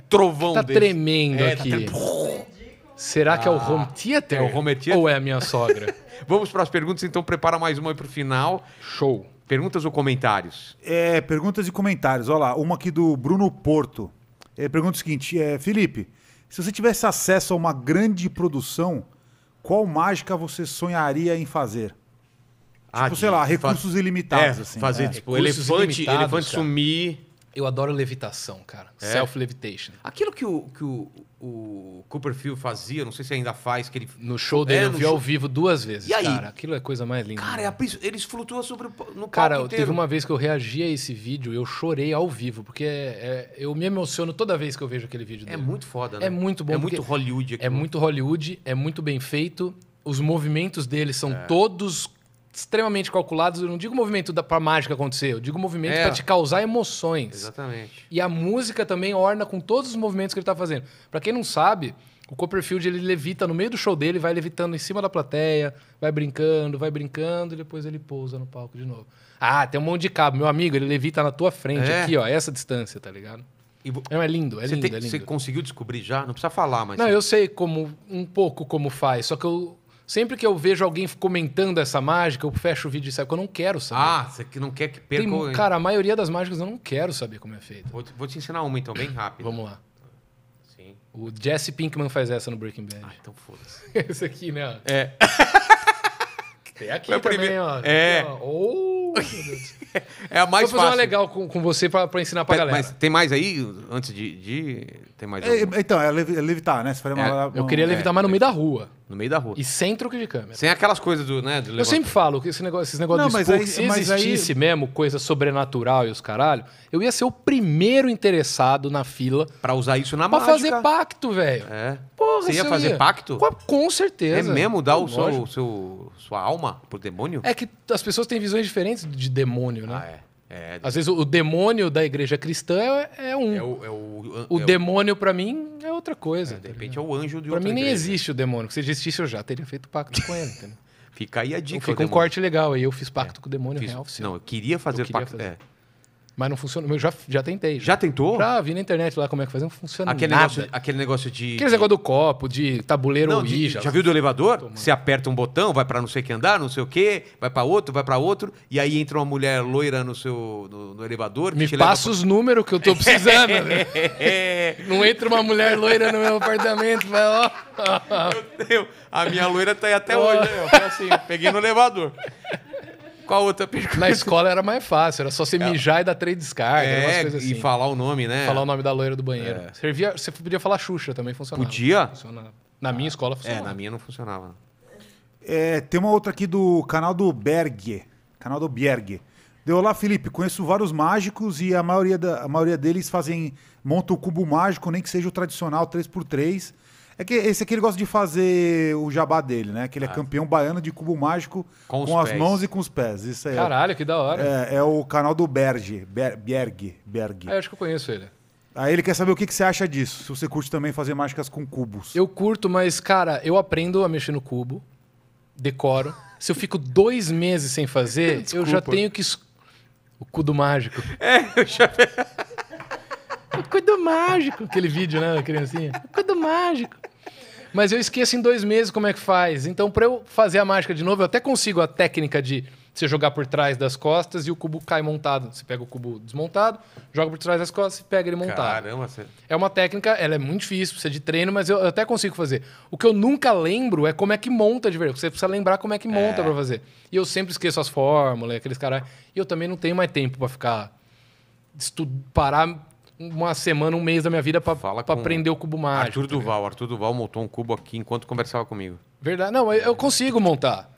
trovão tá desse. Tremendo aqui. Tá tremendo. Será que é o home theater? É o home theater? Ou é a minha sogra? Vamos para as perguntas, então prepara mais uma aí para o final. Show. Perguntas ou comentários? É, perguntas e comentários. Olha lá, uma aqui do Bruno Porto. Ele pergunta o seguinte, Felipe, se você tivesse acesso a uma grande produção, qual mágica você sonharia em fazer? Ah, tipo, sei lá, recursos ilimitados. É, assim, fazer tipo elefante sumir... Eu adoro levitação, cara. É? Self-levitation. Aquilo que o Copperfield fazia, não sei se ainda faz, que ele... No show dele, eu vi ao vivo 2 vezes, e aí? Cara. Aquilo é a coisa mais linda. Cara, eles flutuam sobre o palco inteiro. Cara, teve uma vez que eu reagi a esse vídeo e eu chorei ao vivo, porque eu me emociono toda vez que eu vejo aquele vídeo dele. É muito foda, né? É muito bom. É muito Hollywood. Aquilo. É muito Hollywood, é muito bem feito. Os movimentos dele são todos... extremamente calculados. Eu não digo movimento pra mágica acontecer, eu digo movimento pra te causar emoções. Exatamente. E a música também orna com todos os movimentos que ele tá fazendo. Pra quem não sabe, o Copperfield, ele levita no meio do show dele, vai levitando em cima da plateia, vai brincando, e depois ele pousa no palco de novo. Ah, tem um monte de cabo. Meu amigo, ele levita na tua frente aqui, ó, essa distância, tá ligado? É lindo, é lindo, é lindo. Você conseguiu descobrir já? Não precisa falar, mas... Não, eu sei como, um pouco como faz, só que eu... Sempre que eu vejo alguém comentando essa mágica, eu fecho o vídeo e saio, porque eu não quero saber. Ah, você não quer que perca... Cara, a maioria das mágicas eu não quero saber como é feita. Vou te ensinar uma, então, bem rápido. Vamos lá. Sim. O Jesse Pinkman faz essa no Breaking Bad. Ah, então foda-se. Esse aqui, né? É. Tem aqui também, ó. É. Oh, meu Deus. É a mais fácil. Vou fazer uma legal com você pra ensinar pra galera. Mas tem mais aí, antes de... Tem mais então, é levitar, né? Você faria uma... Eu queria levitar, mas no meio da rua. No meio da rua. E sem truque de câmera. Sem aquelas coisas do... né? Eu sempre falo que esses negócios do esporte, se existisse mesmo coisa sobrenatural e os caralho, eu ia ser o primeiro interessado na fila... Pra usar isso na mágica. Pra fazer pacto, velho. É. Porra, você ia fazer pacto? Com certeza. É mesmo? Dar sua alma pro demônio? É que as pessoas têm visões diferentes de demônio, né? Ah, é. Às vezes o demônio da igreja cristã o demônio pra mim é outra coisa. De repente é o anjo de outra igreja. Pra mim nem existe o demônio. Se existisse eu já teria feito pacto com ele. Entendeu? Fica aí a dica. Fica um corte legal aí. Eu fiz pacto com o demônio real. Não, eu queria fazer pacto. Mas não funcionou. Eu já tentei. Já tentou? Já vi na internet lá como é que fazia. Não funciona nada. Aquele negócio de... Aquele negócio do copo, de tabuleiro Ouija. Já viu do elevador? Você aperta um botão, vai pra não sei que andar, não sei o quê, vai pra outro. E aí entra uma mulher loira no elevador. Me passa os números que eu tô precisando. Não entra uma mulher loira no meu apartamento. Vai, ó. Meu Deus, a minha loira tá aí até hoje. Né? Foi assim, peguei no elevador. Qual outra pergunta? Na escola era mais fácil, era só você mijar e dar 3 descargas, umas coisas assim. E falar o nome, né? Falar o nome da loira do banheiro. É. Servia, você podia falar Xuxa, também funcionava. Podia? Funcionava. Na minha escola funcionava. É, na minha não funcionava. Tem uma outra aqui do canal do Berg. Deu, olá, Felipe, conheço vários mágicos e a maioria deles montam o cubo mágico, nem que seja o tradicional 3x3. É que esse aqui ele gosta de fazer o jabá dele, né? Que ele é campeão baiano de cubo mágico com as mãos e com os pés. Isso aí. Caralho, que da hora. É o canal do Berg. Ah, eu acho que eu conheço ele. Aí ele quer saber o que você acha disso, se você curte também fazer mágicas com cubos. Eu curto, mas, cara, eu aprendo a mexer no cubo, decoro. Se eu fico 2 meses sem fazer, desculpa, eu já tenho que... O cu do mágico. É, eu já... O cu do mágico. Aquele vídeo, né, criancinha? O cu do mágico. Mas eu esqueço em 2 meses como é que faz. Então, pra eu fazer a mágica de novo, eu até consigo a técnica de você jogar por trás das costas e o cubo cai montado. Você pega o cubo desmontado, joga por trás das costas e pega ele montado. Caramba, você... É uma técnica, ela é muito difícil, precisa de treino, mas eu até consigo fazer. O que eu nunca lembro é como é que monta de verdade. Você precisa lembrar como é que monta pra fazer. E eu sempre esqueço as fórmulas, aqueles caras. E eu também não tenho mais tempo pra ficar... parar... uma semana, um mês da minha vida para aprender o cubo mágico. Arthur Duval montou um cubo aqui enquanto conversava comigo. Verdade. Não, eu consigo montar.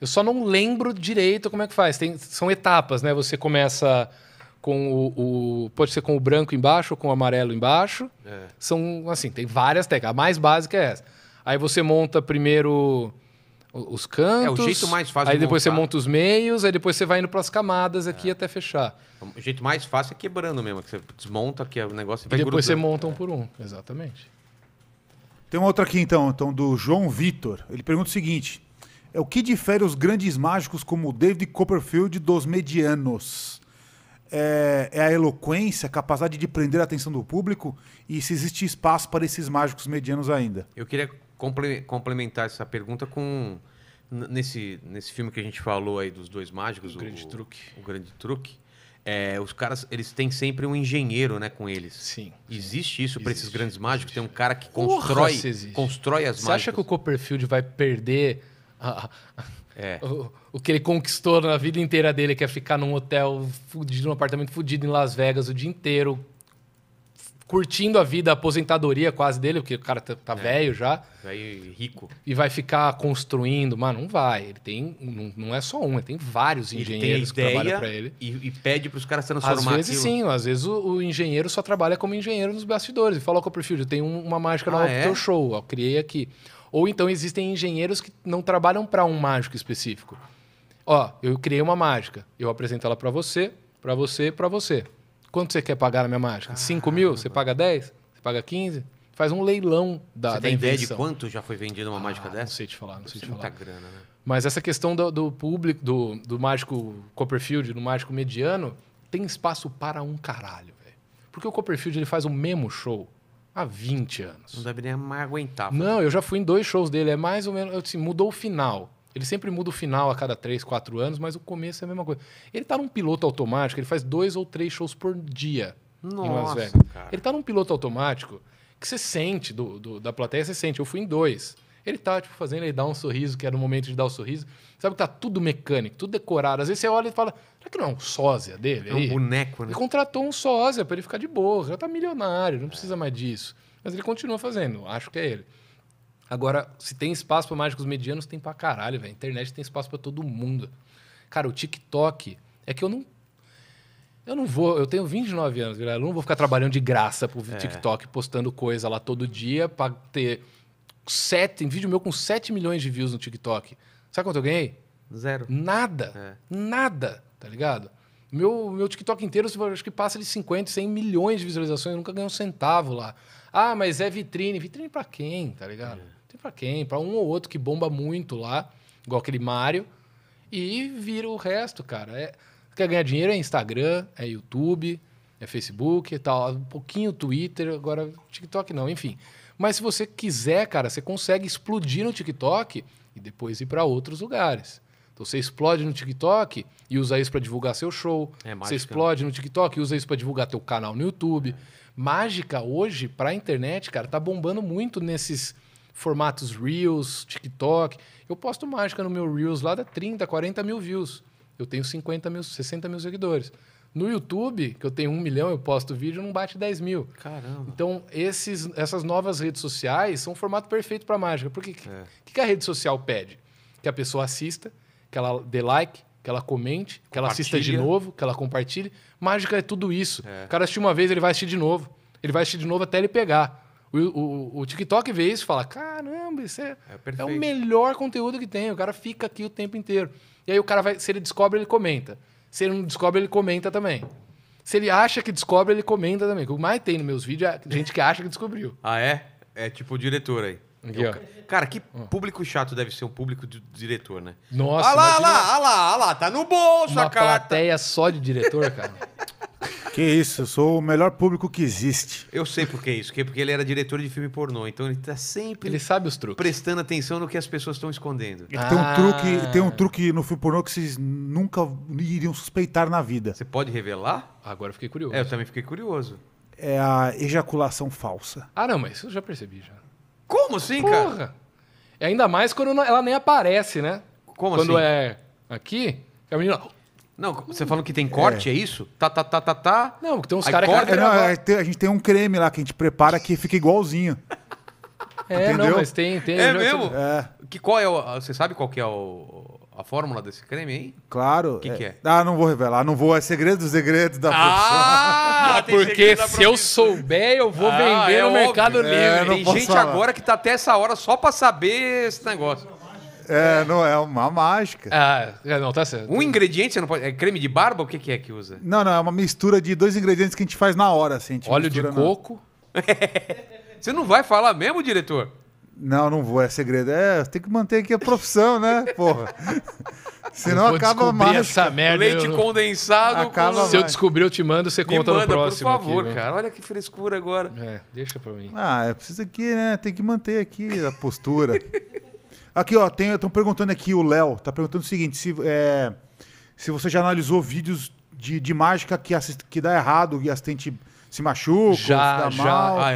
Eu só não lembro direito como é que faz. São etapas, né? Você começa com o... Pode ser com o branco embaixo ou com o amarelo embaixo. É. São, assim, tem várias técnicas. A mais básica é essa. Aí você monta primeiro os cantos. É o jeito mais fácil. Aí depois você monta os meios, aí depois você vai indo para as camadas aqui até fechar. O jeito mais fácil é quebrando mesmo, que você desmonta que é o negócio e vai depois grudando. Você monta um por um, exatamente. Tem uma outra aqui então do João Vitor. Ele pergunta o seguinte: é o que difere os grandes mágicos como o David Copperfield dos medianos? É a eloquência, a capacidade de prender a atenção do público e se existe espaço para esses mágicos medianos ainda? Eu queria complementar essa pergunta com nesse filme que a gente falou aí dos dois mágicos, o grande truque. Os caras, eles têm sempre um engenheiro, né, com eles. Sim. Existe isso para esses grandes mágicos? Tem um cara que constrói as mágicas. Você acha que o Copperfield vai perder o que ele conquistou na vida inteira dele, que é ficar num hotel fudido, num apartamento fudido em Las Vegas o dia inteiro, curtindo a vida, a aposentadoria quase dele, porque o cara tá velho já. Velho e rico. E vai ficar construindo. Mano, não vai. Ele tem... Não é só um, ele tem vários engenheiros que trabalham pra ele. E pede pros caras se transformar. Às vezes sim. Às vezes o engenheiro só trabalha como engenheiro nos bastidores. E fala, ó, Copperfield, eu tenho uma mágica nova pro teu show. Eu criei aqui. Ou então existem engenheiros que não trabalham pra um mágico específico. Ó, eu criei uma mágica. Eu apresento ela pra você, pra você, pra você. Quanto você quer pagar na minha mágica? 5 mil? Você paga 10? Você paga 15? Faz um leilão da invenção. Você tem ideia de quanto já foi vendida uma mágica dessa? Não sei te falar, não sei te falar. Muita grana, né? Mas essa questão do público, do mágico Copperfield, do mágico mediano, tem espaço para um caralho, velho. Porque o Copperfield ele faz o mesmo show há 20 anos. Não deve nem mais aguentar. Não, eu já fui em 2 shows dele, é mais ou menos... Assim, mudou o final. Ele sempre muda o final a cada 3, 4 anos, mas o começo é a mesma coisa. Ele tá num piloto automático, ele faz 2 ou 3 shows por dia. Nossa, em Las Vegas. Cara. Ele tá num piloto automático que você sente, da plateia você sente. Eu fui em 2. Ele tá, tipo, fazendo ele dar um sorriso, que era o momento de dar o sorriso. Sabe que tá tudo mecânico, tudo decorado. Às vezes você olha e fala, será que não é um sósia dele? É um boneco, né? Ele contratou um sósia pra ele ficar de boa. Já tá milionário, não precisa mais disso. Mas ele continua fazendo, acho que é ele. Agora, se tem espaço para mágicos medianos, tem pra caralho, velho. A internet tem espaço para todo mundo. Cara, o TikTok é que eu não vou... Eu tenho 29 anos, galera. Eu não vou ficar trabalhando de graça pro TikTok, postando coisa lá todo dia para ter um vídeo meu com 7 milhões de views no TikTok. Sabe quanto eu ganhei? 0. Nada. É. Nada, tá ligado? Meu TikTok inteiro, acho que passa de 50, 100 milhões de visualizações. Eu nunca ganhei um centavo lá. Ah, mas é vitrine. Vitrine pra quem, tá ligado? Tem pra quem? Pra um ou outro que bomba muito lá, igual aquele Mário, e vira o resto, cara. Quer ganhar dinheiro? É Instagram, é YouTube, é Facebook e tal. Um pouquinho Twitter, agora TikTok não, enfim. Mas se você quiser, cara, você consegue explodir no TikTok e depois ir pra outros lugares. Então você explode no TikTok e usa isso pra divulgar seu show. Você explode no TikTok e usa isso pra divulgar teu canal no YouTube. Mágica hoje, pra internet, cara, tá bombando muito nesses formatos Reels, TikTok. Eu posto mágica no meu Reels lá, dá 30, 40 mil views. Eu tenho 50 mil, 60 mil seguidores. No YouTube, que eu tenho 1 milhão, eu posto vídeo, não bate 10 mil. Caramba. Então, essas novas redes sociais são um formato perfeito pra mágica. Porque o que a rede social pede? Que a pessoa assista, que ela dê like, que que ela comente, que ela assista de novo, que ela compartilhe. Mágica é tudo isso. É. O cara assistiu uma vez, ele vai assistir de novo. Ele vai assistir de novo até ele pegar. O TikTok vê isso e fala, caramba, isso é o melhor conteúdo que tem. O cara fica aqui o tempo inteiro. E aí o cara vai, se ele descobre, ele comenta. Se ele não descobre, ele comenta também. Se ele acha que descobre, ele comenta também. O que mais tem nos meus vídeos é gente que acha que descobriu. Ah, é? É tipo o diretor aí. Aqui, ó. Cara, que público chato deve ser um público de diretor, né? Nossa, olha lá, tá no bolso a carta. Uma plateia só de diretor, cara. Que isso, eu sou o melhor público que existe. Eu sei por que isso, porque ele era diretor de filme pornô, então ele tá sempre... Ele sabe os truques. Prestando atenção no que as pessoas estão escondendo. Tem um truque no filme pornô que vocês nunca iriam suspeitar na vida. Você pode revelar? Agora eu fiquei curioso. É, eu também fiquei curioso. É a ejaculação falsa. Ah, não, mas isso eu já percebi, já. Como assim, cara? E ainda mais quando ela nem aparece, né? Como assim? Quando é aqui, a menina... Não, você falou que tem corte, é isso? Tá. Não, tem uns caras que... Não, a gente tem um creme lá que a gente prepara que fica igualzinho. É, entendeu? Não, mas tem. É mesmo? É. Você sabe qual que é a fórmula desse creme aí? Claro. O que é? Ah, não vou revelar. Não vou. É segredo dos segredos da profissão. Ah, porque se eu souber, eu vou vender no Mercado Livre. Tem gente agora que tá até essa hora só pra saber esse negócio. É, não é uma mágica. Ah, não, tá certo. Um ingrediente, você não pode... É creme de barba? O que é que usa? Não, é uma mistura de dois ingredientes que a gente faz na hora, assim. Óleo de coco. Você não vai falar mesmo, diretor? Não, não vou, é segredo. É, tem que manter aqui a profissão, né, porra? Senão acaba a mágica. Essa merda, leite condensado. Acaba se eu descobrir, eu te mando, você conta no próximo. Por favor, aqui, cara. Olha que frescura agora. É, deixa pra mim. Ah, é preciso aqui, né? Tem que manter aqui a postura. Aqui, ó, estão perguntando aqui, o Léo tá perguntando o seguinte, se você já analisou vídeos de mágica que dá errado, e assistente se machuca, se dá mal. Ah,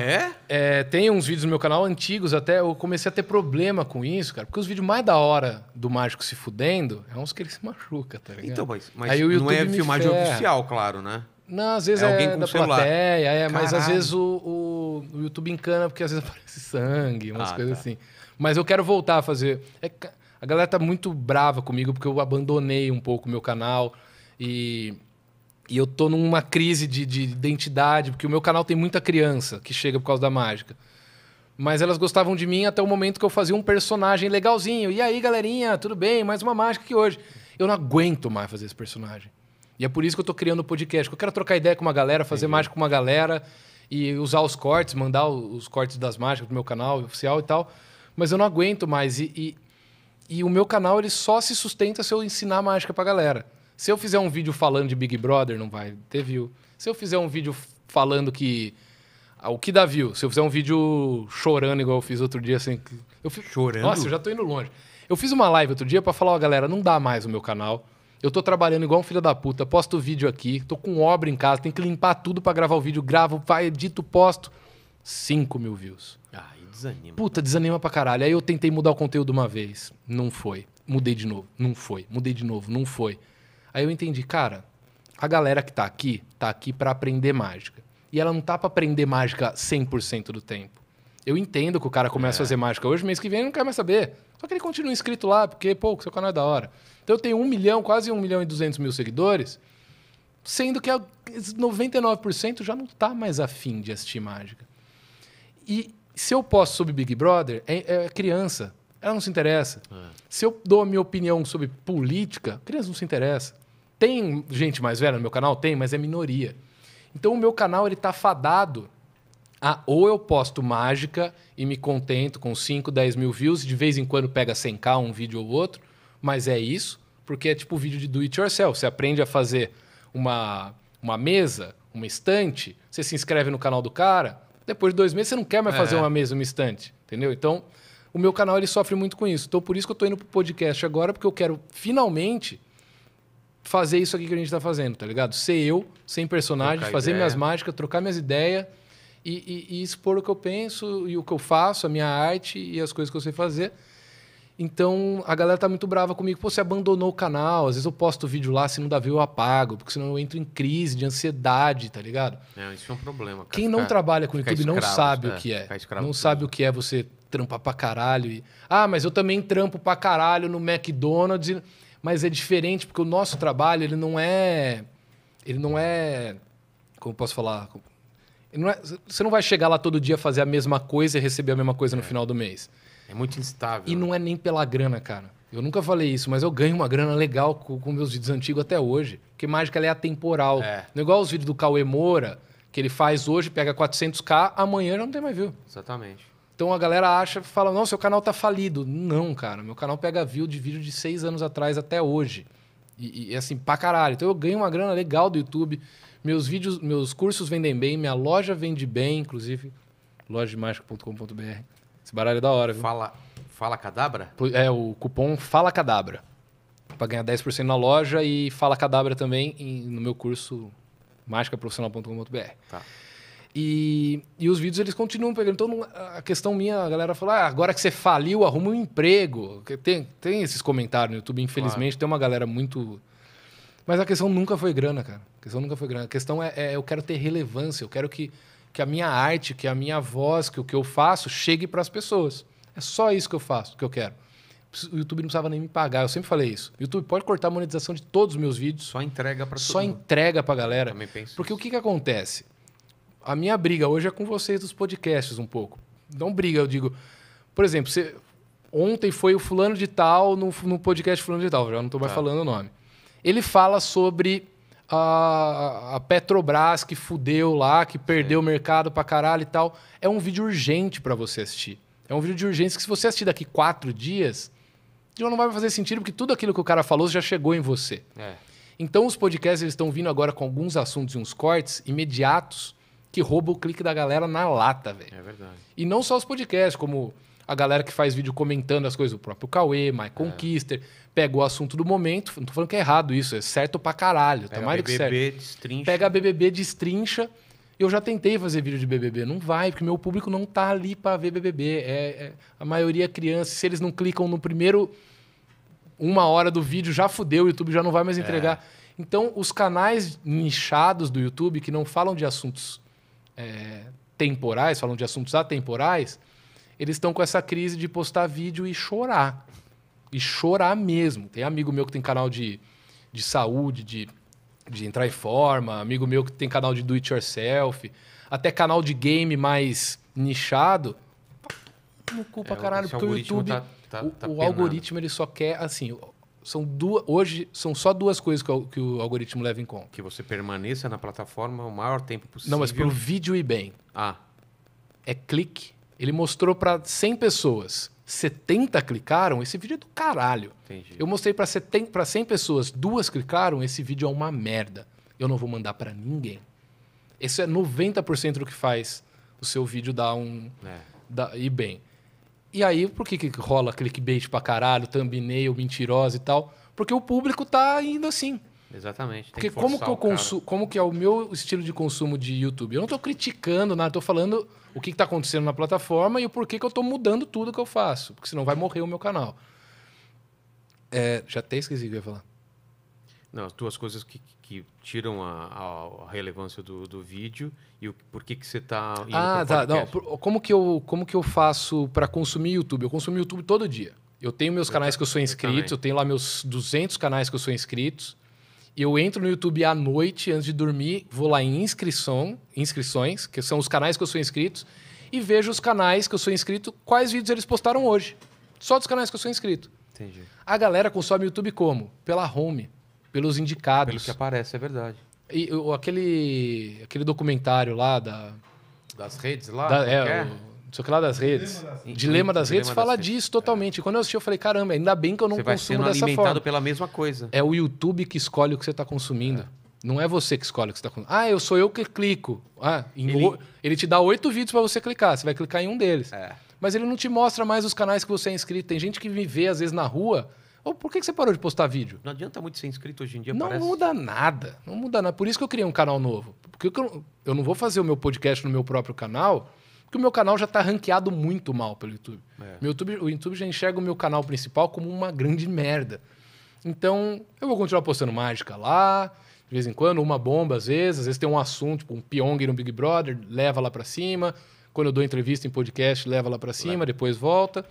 é? Tem uns vídeos no meu canal antigos até, eu comecei a ter problema com isso, cara, porque os vídeos mais da hora do mágico se fudendo é uns que ele se machuca, tá ligado? Então, mas aí o YouTube não é filmagem oficial, claro, né? Não, às vezes é da plateia, mas às vezes o YouTube encana, porque às vezes aparece sangue, umas coisas assim. Mas eu quero voltar a fazer... A galera tá muito brava comigo, porque eu abandonei um pouco o meu canal. E eu tô numa crise de identidade, porque o meu canal tem muita criança que chega por causa da mágica. Mas elas gostavam de mim até o momento que eu fazia um personagem legalzinho. E aí, galerinha, tudo bem? Mais uma mágica aqui hoje. Eu não aguento mais fazer esse personagem. E é por isso que eu tô criando o podcast. Eu quero trocar ideia com uma galera, fazer mágica com uma galera. E usar os cortes, mandar os cortes das mágicas pro meu canal oficial e tal... Mas eu não aguento mais. E o meu canal ele só se sustenta se eu ensinar mágica pra galera. Se eu fizer um vídeo falando de Big Brother, não vai ter view. Se eu fizer um vídeo falando que... O que dá view? Se eu fizer um vídeo chorando, igual eu fiz outro dia... Assim, chorando? Nossa, eu já tô indo longe. Eu fiz uma live outro dia pra falar, ó, galera, não dá mais o meu canal. Eu tô trabalhando igual um filho da puta. Posto vídeo aqui, tô com obra em casa, tenho que limpar tudo pra gravar o vídeo. Gravo, vai, edito, posto. 5 mil views. Ai. Desanima. Puta, desanima pra caralho. Aí eu tentei mudar o conteúdo uma vez. Não foi. Mudei de novo. Não foi. Mudei de novo. Não foi. Aí eu entendi, cara, a galera que tá aqui pra aprender mágica. E ela não tá pra aprender mágica 100% do tempo. Eu entendo que o cara começa a fazer mágica hoje, mês que vem ele não quer mais saber. Só que ele continua inscrito lá, porque, pô, seu canal é da hora. Então eu tenho 1 milhão, quase 1.200.000 seguidores, sendo que 99% já não tá mais afim de assistir mágica. E... Se eu posto sobre Big Brother, é criança. Ela não se interessa. É. Se eu dou a minha opinião sobre política, criança não se interessa. Tem gente mais velha no meu canal? Tem, mas é minoria. Então, o meu canal ele tá fadado a ou eu posto mágica e me contento com 5, 10 mil views, de vez em quando pega 100k um vídeo ou outro, mas é isso, porque é tipo vídeo de do it yourself. Você aprende a fazer uma mesa, uma estante, você se inscreve no canal do cara... Depois de 2 meses, você não quer mais fazer uma mesa, uma estante, entendeu? Então, o meu canal ele sofre muito com isso. Então, por isso que eu tô indo pro podcast agora, porque eu quero, finalmente, fazer isso aqui que a gente tá fazendo, tá ligado? Ser eu, sem personagem, trocar fazer minhas mágicas, trocar minhas ideias e expor o que eu penso e o que eu faço, a minha arte e as coisas que eu sei fazer. Então, a galera tá muito brava comigo. Pô, você abandonou o canal. Às vezes eu posto vídeo lá, se não dá view, eu apago. Porque senão eu entro em crise de ansiedade, tá ligado? É, isso é um problema, cara. Quem não trabalha com YouTube não sabe o que é. Não sabe o que é você trampar pra caralho. Ah, mas eu também trampo pra caralho no McDonald's. mas é diferente porque o nosso trabalho, ele não é, como posso falar, ele não é, você não vai chegar lá todo dia fazer a mesma coisa e receber a mesma coisa no final do mês. É muito instável. E não é nem pela grana, cara. Eu nunca falei isso, mas eu ganho uma grana legal com meus vídeos antigos até hoje. Porque mágica ela é atemporal. É. Não é igual os vídeos do Cauê Moura, que ele faz hoje, pega 400k, amanhã já não tem mais view. Exatamente. Então a galera acha, fala, não, seu canal tá falido. Não, cara, meu canal pega view de vídeo de 6 anos atrás até hoje. E assim, pra caralho. Então eu ganho uma grana legal do YouTube. Meus vídeos, meus cursos vendem bem, minha loja vende bem, inclusive, lojademagica.com.br. Esse baralho é da hora, viu? Fala Cadabra? É, o cupom Fala Cadabra. Pra ganhar 10% na loja e Fala Cadabra também no meu curso mágicaprofissional.com.br. Tá. E os vídeos, eles continuam pegando. Então, a questão minha, a galera fala, ah, agora que você faliu, arruma um emprego. Tem esses comentários no YouTube, infelizmente. Claro. Tem uma galera muito... Mas a questão nunca foi grana, cara. A questão nunca foi grana. A questão é eu quero ter relevância. Eu quero que a minha arte, que a minha voz, que o que eu faço chegue para as pessoas. É só isso que eu faço, que eu quero. O YouTube não precisava nem me pagar, eu sempre falei isso. O YouTube pode cortar a monetização de todos os meus vídeos. Só entrega para todo mundo. Só entrega para a galera. Eu também penso porque isso. O que acontece? A minha briga hoje é com vocês dos podcasts um pouco. Não briga, eu digo... Por exemplo, ontem foi o fulano de tal no podcast fulano de tal, já não estou mais falando o nome. Ele fala sobre a Petrobras que fudeu lá, que perdeu o mercado para caralho e tal. É um vídeo urgente para você assistir. É um vídeo de urgência que se você assistir daqui 4 dias, já não vai fazer sentido, porque tudo aquilo que o cara falou já chegou em você. É. Então, os podcasts eles estão vindo agora com alguns assuntos e uns cortes imediatos que roubam o clique da galera na lata, velho. É verdade. E não só os podcasts, como a galera que faz vídeo comentando as coisas, o próprio Cauê, Michael Kister, pega o assunto do momento, não tô falando que é errado isso, é certo pra caralho. Pega tá mais BBB, do que certo. Destrincha. Pega a BBB, destrincha. Eu já tentei fazer vídeo de BBB. Não vai, porque meu público não tá ali para ver BBB. A maioria é criança. Se eles não clicam no primeiro 1 hora do vídeo, já fudeu. O YouTube já não vai mais entregar. Então, os canais nichados do YouTube, que não falam de assuntos temporais, falam de assuntos atemporais, eles estão com essa crise de postar vídeo e chorar. E chorar mesmo. Tem amigo meu que tem canal de saúde, de entrar em forma, amigo meu que tem canal de do-it-yourself, até canal de game mais nichado, não culpa caralho, porque o YouTube... O algoritmo, ele só quer, assim... Hoje, são só 2 coisas que o algoritmo leva em conta. Que você permaneça na plataforma o maior tempo possível. Não, mas pro vídeo ir bem. Ah. É clique. Ele mostrou para 100 pessoas, 70 clicaram, esse vídeo é do caralho. Entendi. Eu mostrei para 100 pessoas, 2 clicaram, esse vídeo é uma merda. Eu não vou mandar para ninguém. Isso é 90% do que faz o seu vídeo dar ir bem. E aí, por que rola clickbait pra caralho, thumbnail, mentirosa e tal? Porque o público tá indo assim. Exatamente. Porque como que é o meu estilo de consumo de YouTube? Eu não estou criticando nada, estou falando o que está acontecendo na plataforma e o porquê que eu estou mudando tudo que eu faço, porque senão vai morrer o meu canal. Já até esqueci o que eu ia falar. Não, as 2 coisas que tiram a relevância do vídeo e por que você está indo para o podcast. Não, como que eu faço para consumir YouTube? Eu consumo YouTube todo dia. Eu tenho meus canais que eu sou inscrito, eu tenho lá meus 200 canais que eu sou inscrito. Eu entro no YouTube à noite, antes de dormir, vou lá em inscrições, que são os canais que eu sou inscrito, e vejo os canais que eu sou inscrito, quais vídeos eles postaram hoje. Só dos canais que eu sou inscrito. Entendi. A galera consome YouTube como? Pela home, pelos indicados. Pelo que aparece, é verdade. E aquele documentário lá das redes lá? Só que lá das redes. Dilema das redes fala disso totalmente. Quando eu assisti, eu falei, caramba, ainda bem que eu não consumo dessa forma. Você vai sendo alimentado pela mesma coisa. É o YouTube que escolhe o que você está consumindo. Não é você que escolhe o que você está consumindo. Ah, sou eu que clico. Ele te dá 8 vídeos para você clicar. Você vai clicar em um deles. Mas ele não te mostra mais os canais que você é inscrito. Tem gente que me vê, às vezes, na rua. Ou por que você parou de postar vídeo? Não adianta muito ser inscrito hoje em dia, parece. Não muda nada. Não muda nada. Por isso que eu criei um canal novo. Porque eu não vou fazer o meu podcast no meu próprio canal... Porque o meu canal já está ranqueado muito mal pelo YouTube. O YouTube já enxerga o meu canal principal como uma grande merda. Então, eu vou continuar postando mágica lá, de vez em quando, uma bomba às vezes tem um assunto, tipo um Pyong Lee no Big Brother, leva lá para cima. Quando eu dou entrevista em podcast, leva lá para cima, depois volta.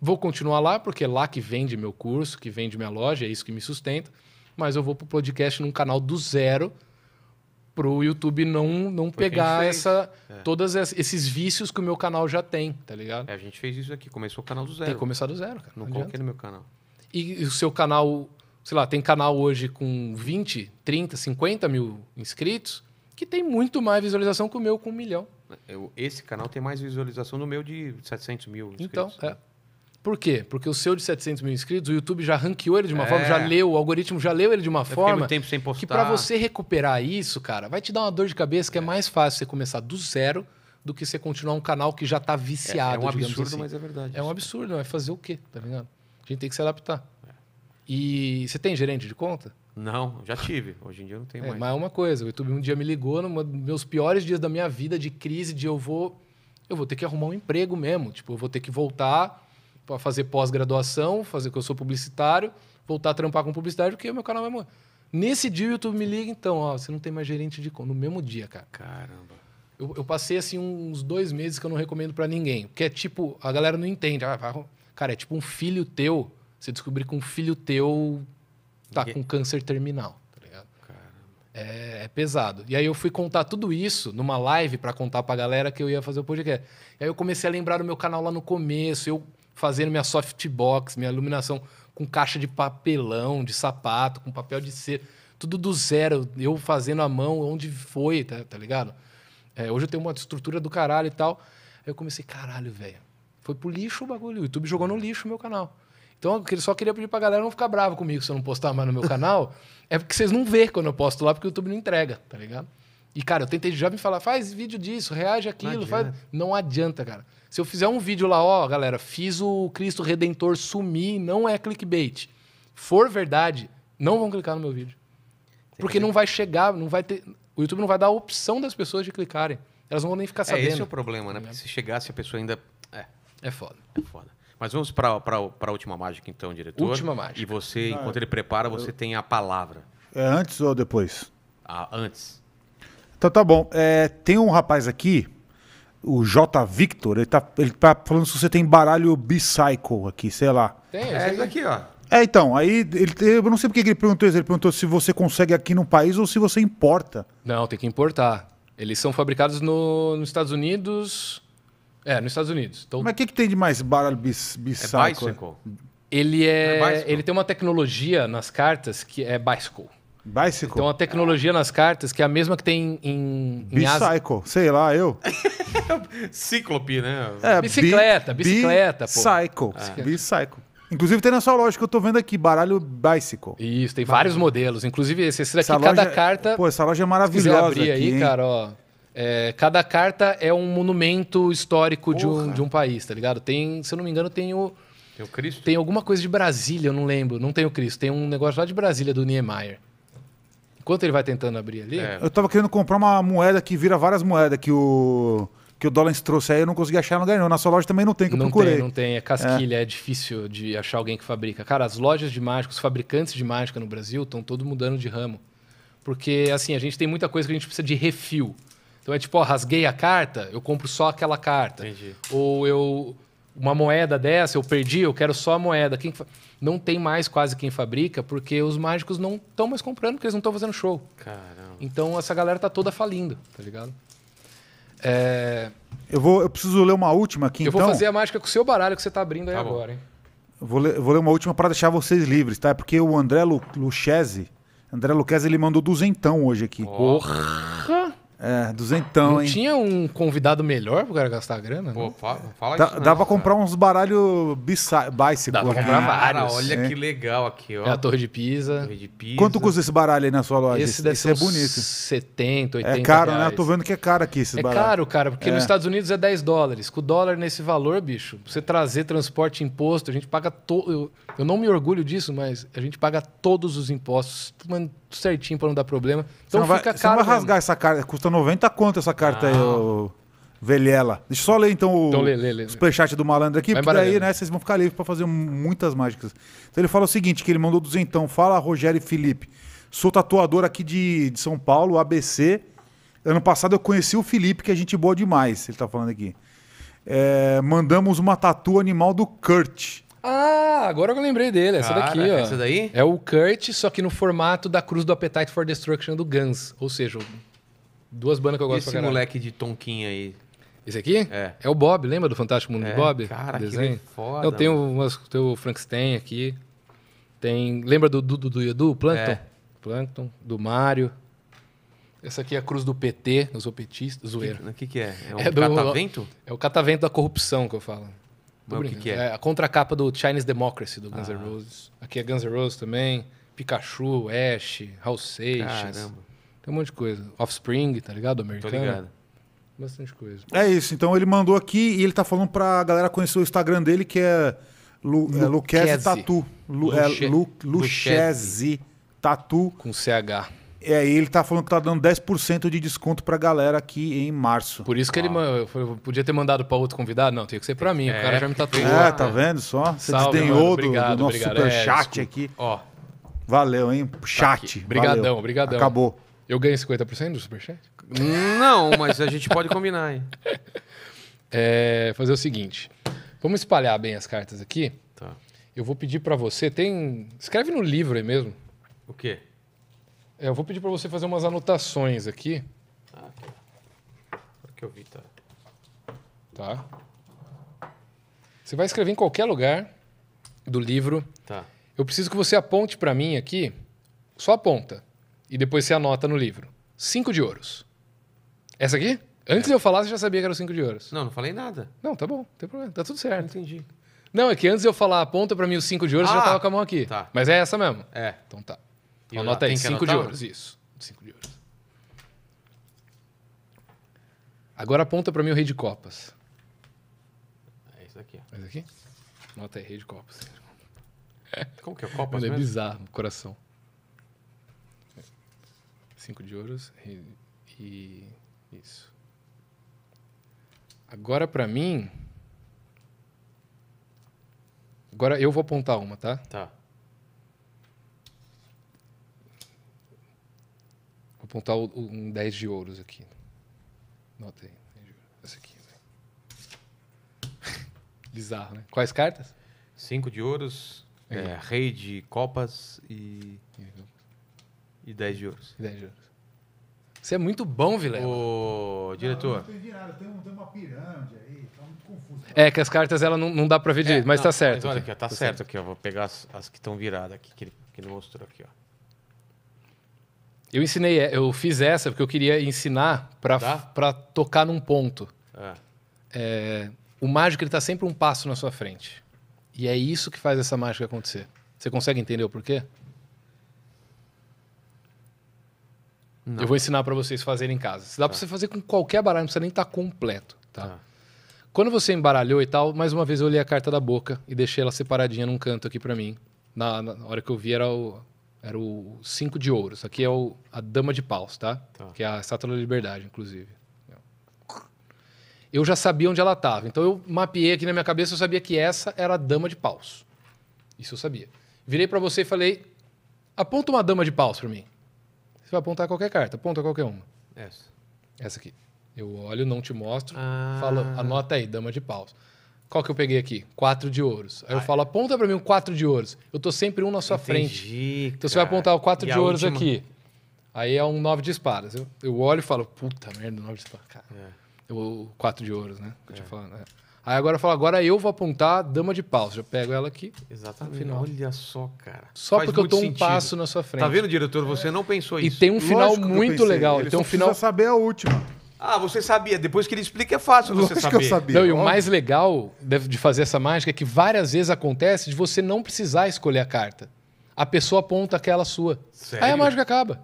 Vou continuar lá, porque é lá que vende meu curso, que vende minha loja, é isso que me sustenta. Mas eu vou pro podcast num canal do zero, pro YouTube não pegar todos esses vícios que o meu canal já tem, tá ligado? É, a gente fez isso aqui, começou o canal do zero. Tem que começar do zero, cara. Não coloquei no meu canal. E o seu canal, sei lá, tem canal hoje com 20, 30, 50 mil inscritos, que tem muito mais visualização que o meu com 1 milhão. Esse canal tem mais visualização do meu de 700 mil inscritos. Então, é. Por quê? Porque o seu de 700 mil inscritos, o YouTube já ranqueou ele de uma forma, já leu, o algoritmo já leu ele de uma forma... Muito tempo sem postar. Que para você recuperar isso, cara, vai te dar uma dor de cabeça que é mais fácil você começar do zero do que você continuar um canal que já tá viciado. É um absurdo, assim. Mas é verdade. É um absurdo, vai fazer o quê? Tá ligado? A gente tem que se adaptar. É. E você tem gerente de conta? Não, já tive. Hoje em dia eu não tenho mais. Mas é uma coisa, o YouTube um dia me ligou, nos meus piores dias da minha vida de crise, de eu vou ter que arrumar um emprego mesmo. Tipo, eu vou ter que voltar... para fazer pós-graduação, fazer que eu sou publicitário, voltar a trampar com publicidade, porque o meu canal vai morrer. Nesse dia o YouTube me liga, então, ó, você não tem mais gerente de conta. No mesmo dia, cara. Caramba. Eu passei, assim, uns 2 meses que eu não recomendo para ninguém. Porque é tipo, a galera não entende. Cara, é tipo um filho teu, você descobrir que um filho teu tá com câncer terminal, tá ligado? Caramba. É pesado. E aí eu fui contar tudo isso numa live para contar pra galera que eu ia fazer o podcast. E aí eu comecei a lembrar do meu canal lá no começo, eu... fazendo minha softbox, minha iluminação com caixa de papelão, de sapato, com papel de cera, tudo do zero, eu fazendo a mão, onde foi, tá ligado? É, hoje eu tenho uma estrutura do caralho e tal. Aí eu comecei, caralho, velho, foi pro lixo o bagulho, o YouTube jogou no lixo o meu canal. Então, eu só queria pedir pra galera não ficar brava comigo se eu não postar mais no meu canal, é porque vocês não vê quando eu posto lá, porque o YouTube não entrega, tá ligado? E, cara, eu tentei já me falar, faz vídeo disso, reage aquilo, não adianta, cara. Se eu fizer um vídeo lá, ó, galera, fiz o Cristo Redentor sumir, não é clickbait. For verdade, não vão clicar no meu vídeo. Porque não vai chegar, não vai ter... O YouTube não vai dar a opção das pessoas de clicarem. Elas não vão nem ficar sabendo. Esse é o problema, né? Porque se chegasse a pessoa ainda... É foda. É foda. Mas vamos para a última mágica, então, diretor. Última mágica. E você, enquanto ele prepara, você tem a palavra. É antes ou depois? Ah, antes. Então tá bom. É, tem um rapaz aqui... O J. Victor, ele tá falando se você tem baralho Bicycle aqui, sei lá. Tem, é isso aqui, ó. É, então, aí eu não sei porque que ele perguntou isso. Ele perguntou se você consegue aqui no país ou se você importa. Não, tem que importar. Eles são fabricados nos Estados Unidos. É, nos Estados Unidos. Então... Mas o que tem de mais baralho Bicycle? É Bicycle. Ele tem uma tecnologia nas cartas que é Bicycle. Bicycle? Então, a tecnologia nas cartas, que é a mesma que tem em... Bicycle, sei lá, eu. Ciclope, né? É, bicicleta, pô. Bicycle. Inclusive, tem na sua loja que eu tô vendo aqui, baralho Bicycle. Isso, tem vários modelos. Inclusive, esse daqui, cada carta... Pô, essa loja é maravilhosa aqui, abrir aí, hein? Cara, ó. Cada carta é um monumento histórico de um país, tá ligado? Tem, se eu não me engano, tem o... Tem o Cristo? Tem alguma coisa de Brasília, eu não lembro. Não tem o Cristo. Tem um negócio lá de Brasília, do Niemeyer. Enquanto ele vai tentando abrir ali... É. Eu tava querendo comprar uma moeda que vira várias moedas que o Dolenz trouxe aí, eu não consegui achar, não ganhou. Na sua loja também não tem, que eu procurei. Não tem. É casquilha, é difícil de achar alguém que fabrica. Cara, as lojas de mágica, os fabricantes de mágica no Brasil estão todos mudando de ramo. Porque, assim, a gente tem muita coisa que a gente precisa de refil. Então é tipo, ó, rasguei a carta, eu compro só aquela carta. Entendi. Ou eu... Uma moeda dessa, eu perdi, eu quero só a moeda. Não tem mais quase quem fabrica, porque os mágicos não estão mais comprando, porque eles não estão fazendo show. Caramba. Então, essa galera tá toda falindo, tá ligado? Eu preciso ler uma última aqui, então. Eu vou fazer a mágica com o seu baralho que você tá abrindo aí agora, hein? Eu vou ler uma última para deixar vocês livres, tá? É porque o André Luchesi, ele mandou duzentão hoje aqui. Porra! É, duzentão, hein? Não tinha um convidado melhor pro cara gastar a grana? Pô, fala isso. Dá pra comprar uns baralhos Bicycle. Dá pra comprar vários. Olha que legal aqui, ó. É a Torre de Pisa. Quanto custa esse baralho aí na sua loja? Esse é bonito. 70, 80 reais. É caro, né? Eu tô vendo que é caro aqui esse baralho. É caro, cara, porque nos Estados Unidos é $10. Com o dólar nesse valor, bicho, você trazer transporte, imposto, a gente paga... Eu não me orgulho disso, mas a gente paga todos os impostos, tudo certinho pra não dar problema. Então fica caro. Você não vai rasgar essa carta, custa 90 conto essa carta aí, ô Vilela. Deixa eu só ler então o superchat do malandro aqui, porque daí, né, vocês vão ficar livres pra fazer muitas mágicas. Então ele fala o seguinte, que ele mandou duzentão. Fala, Rogério e Felipe. Sou tatuador aqui de São Paulo, ABC. Ano passado eu conheci o Felipe, que é gente boa demais, ele tá falando aqui. mandamos uma tatu animal do Kurt. Ah, agora eu lembrei dele. Essa daqui, ó. Essa daí? É o Kurt, só que no formato da cruz do Appetite for Destruction do Guns. Ou seja, duas bandas que eu gosto pra caralho. Esse moleque de tonquinha aí. Esse aqui? É. É o Bob. Lembra do Fantástico Mundo de Bob? Cara, desenho? Que foda. Eu tenho umas, o Frankenstein aqui. Tem... Lembra do Edu? Plankton? É. Plankton. Do Mario. Essa aqui é a cruz do PT. Eu sou petista. Zoeira. O que é? É o catavento? É o catavento da corrupção que eu falo. Mas o que é? É a contracapa do Chinese Democracy, do Guns N' Roses. Aqui é Guns N' Roses também. Pikachu, Ash, Hal Seixas. Caramba. Tem um monte de coisa. Offspring, tá ligado? Americano. Tô ligado. Bastante coisa. É isso. Então ele mandou aqui e ele tá falando pra galera conhecer o Instagram dele, que é Luchesi Tatu. Luchesi Tatu. Com CH. É, ele tá falando que tá dando 10% de desconto pra galera aqui em março. Por isso que ele podia ter mandado pra outro convidado. Não, tinha que ser pra mim. O cara já me tatuou. É, tá vendo só? Você desdenhou do nosso superchat aqui. Ó. Valeu, hein? Chat. Tá brigadão, brigadão. Acabou. Eu ganho 50% do superchat? Não, mas a gente pode combinar, hein? Fazer o seguinte. Vamos espalhar bem as cartas aqui. Tá. Eu vou pedir pra você... Escreve no livro aí mesmo. O quê? Eu vou pedir para você fazer umas anotações aqui. Ah, porque eu vi, tá. Tá. Você vai escrever em qualquer lugar do livro. Tá. Eu preciso que você aponte para mim aqui, só aponta, e depois você anota no livro. 5 de ouros. Essa aqui? Antes de eu falar, você já sabia que era 5 de ouros. Não, não falei nada. Não, tá bom, não tem problema, tá tudo certo. Entendi. Não, é que antes de eu falar, aponta para mim os 5 de ouros, você já tava com a mão aqui. Tá. Mas é essa mesmo. É. Então tá. Anota aí, 5 de ouros, isso. 5 de ouros. Agora aponta pra mim o rei de copas. É isso aqui. Ó. É isso aqui? Anota aí, rei de copas. Como que é o copas mesmo? É bizarro, coração. 5 de ouros e... Isso. Agora pra mim... Agora eu vou apontar uma, tá? Tá. Vou apontar um 10 de ouros aqui. Nota aí. Essa aqui. Né? Bizarro, né? Quais cartas? 5 de ouros, rei de copas e 10 de ouros. 10 de ouros. Você é muito bom, Vilela. Ô, diretor. Não entendi nada. Tem uma pirâmide aí. Tá muito confuso. Tá? É, que as cartas ela não dá pra ver direito, mas tá certo. Mas olha aqui, ó, tá certo aqui. Ó. Vou pegar as que estão viradas aqui, que ele mostrou aqui, ó. Eu ensinei, eu fiz essa porque eu queria ensinar para tocar num ponto. É. O mágico ele tá sempre um passo na sua frente. E é isso que faz essa mágica acontecer. Você consegue entender o porquê? Não. Eu vou ensinar para vocês fazerem em casa. Se dá para você fazer com qualquer baralho, não precisa nem estar completo. Tá? Quando você embaralhou e tal, mais uma vez eu olhei a carta da boca e deixei ela separadinha num canto aqui para mim. Na hora que eu vi era o... Era o 5 de ouros. Isso aqui é a dama de paus, tá? Que é a Estátua da Liberdade, inclusive. Eu já sabia onde ela estava. Então, eu mapeei aqui na minha cabeça, eu sabia que essa era a dama de paus. Isso eu sabia. Virei para você e falei, aponta uma dama de paus para mim. Você vai apontar qualquer carta, aponta qualquer uma. Essa. Essa aqui. Eu olho, não te mostro, falo, anota aí, dama de paus. Qual que eu peguei aqui? 4 de ouros. Aí eu falo, aponta pra mim um 4 de ouros. Eu tô sempre um na sua frente. Então você vai apontar o 4 de ouros última... aqui. Aí é um 9 de espadas. Eu olho e falo, puta merda, 9 de espadas. Cara. O 4 de ouros, né? Que eu tinha falado, né? Aí agora eu falo, agora eu vou apontar a dama de paus. Eu pego ela aqui. Exatamente. Final. Olha só, cara. Só faz porque eu tô um passo na sua frente. Tá vendo, diretor? Você não pensou isso. E tem um final lógico muito legal. Ele tem um final... precisa saber a última. Ah, você sabia. Depois que ele explica, é fácil você saber. Que eu sabia. Não, e o mais legal de fazer essa mágica é que várias vezes acontece de você não precisar escolher a carta. A pessoa aponta aquela sua. Sério? Aí a mágica acaba.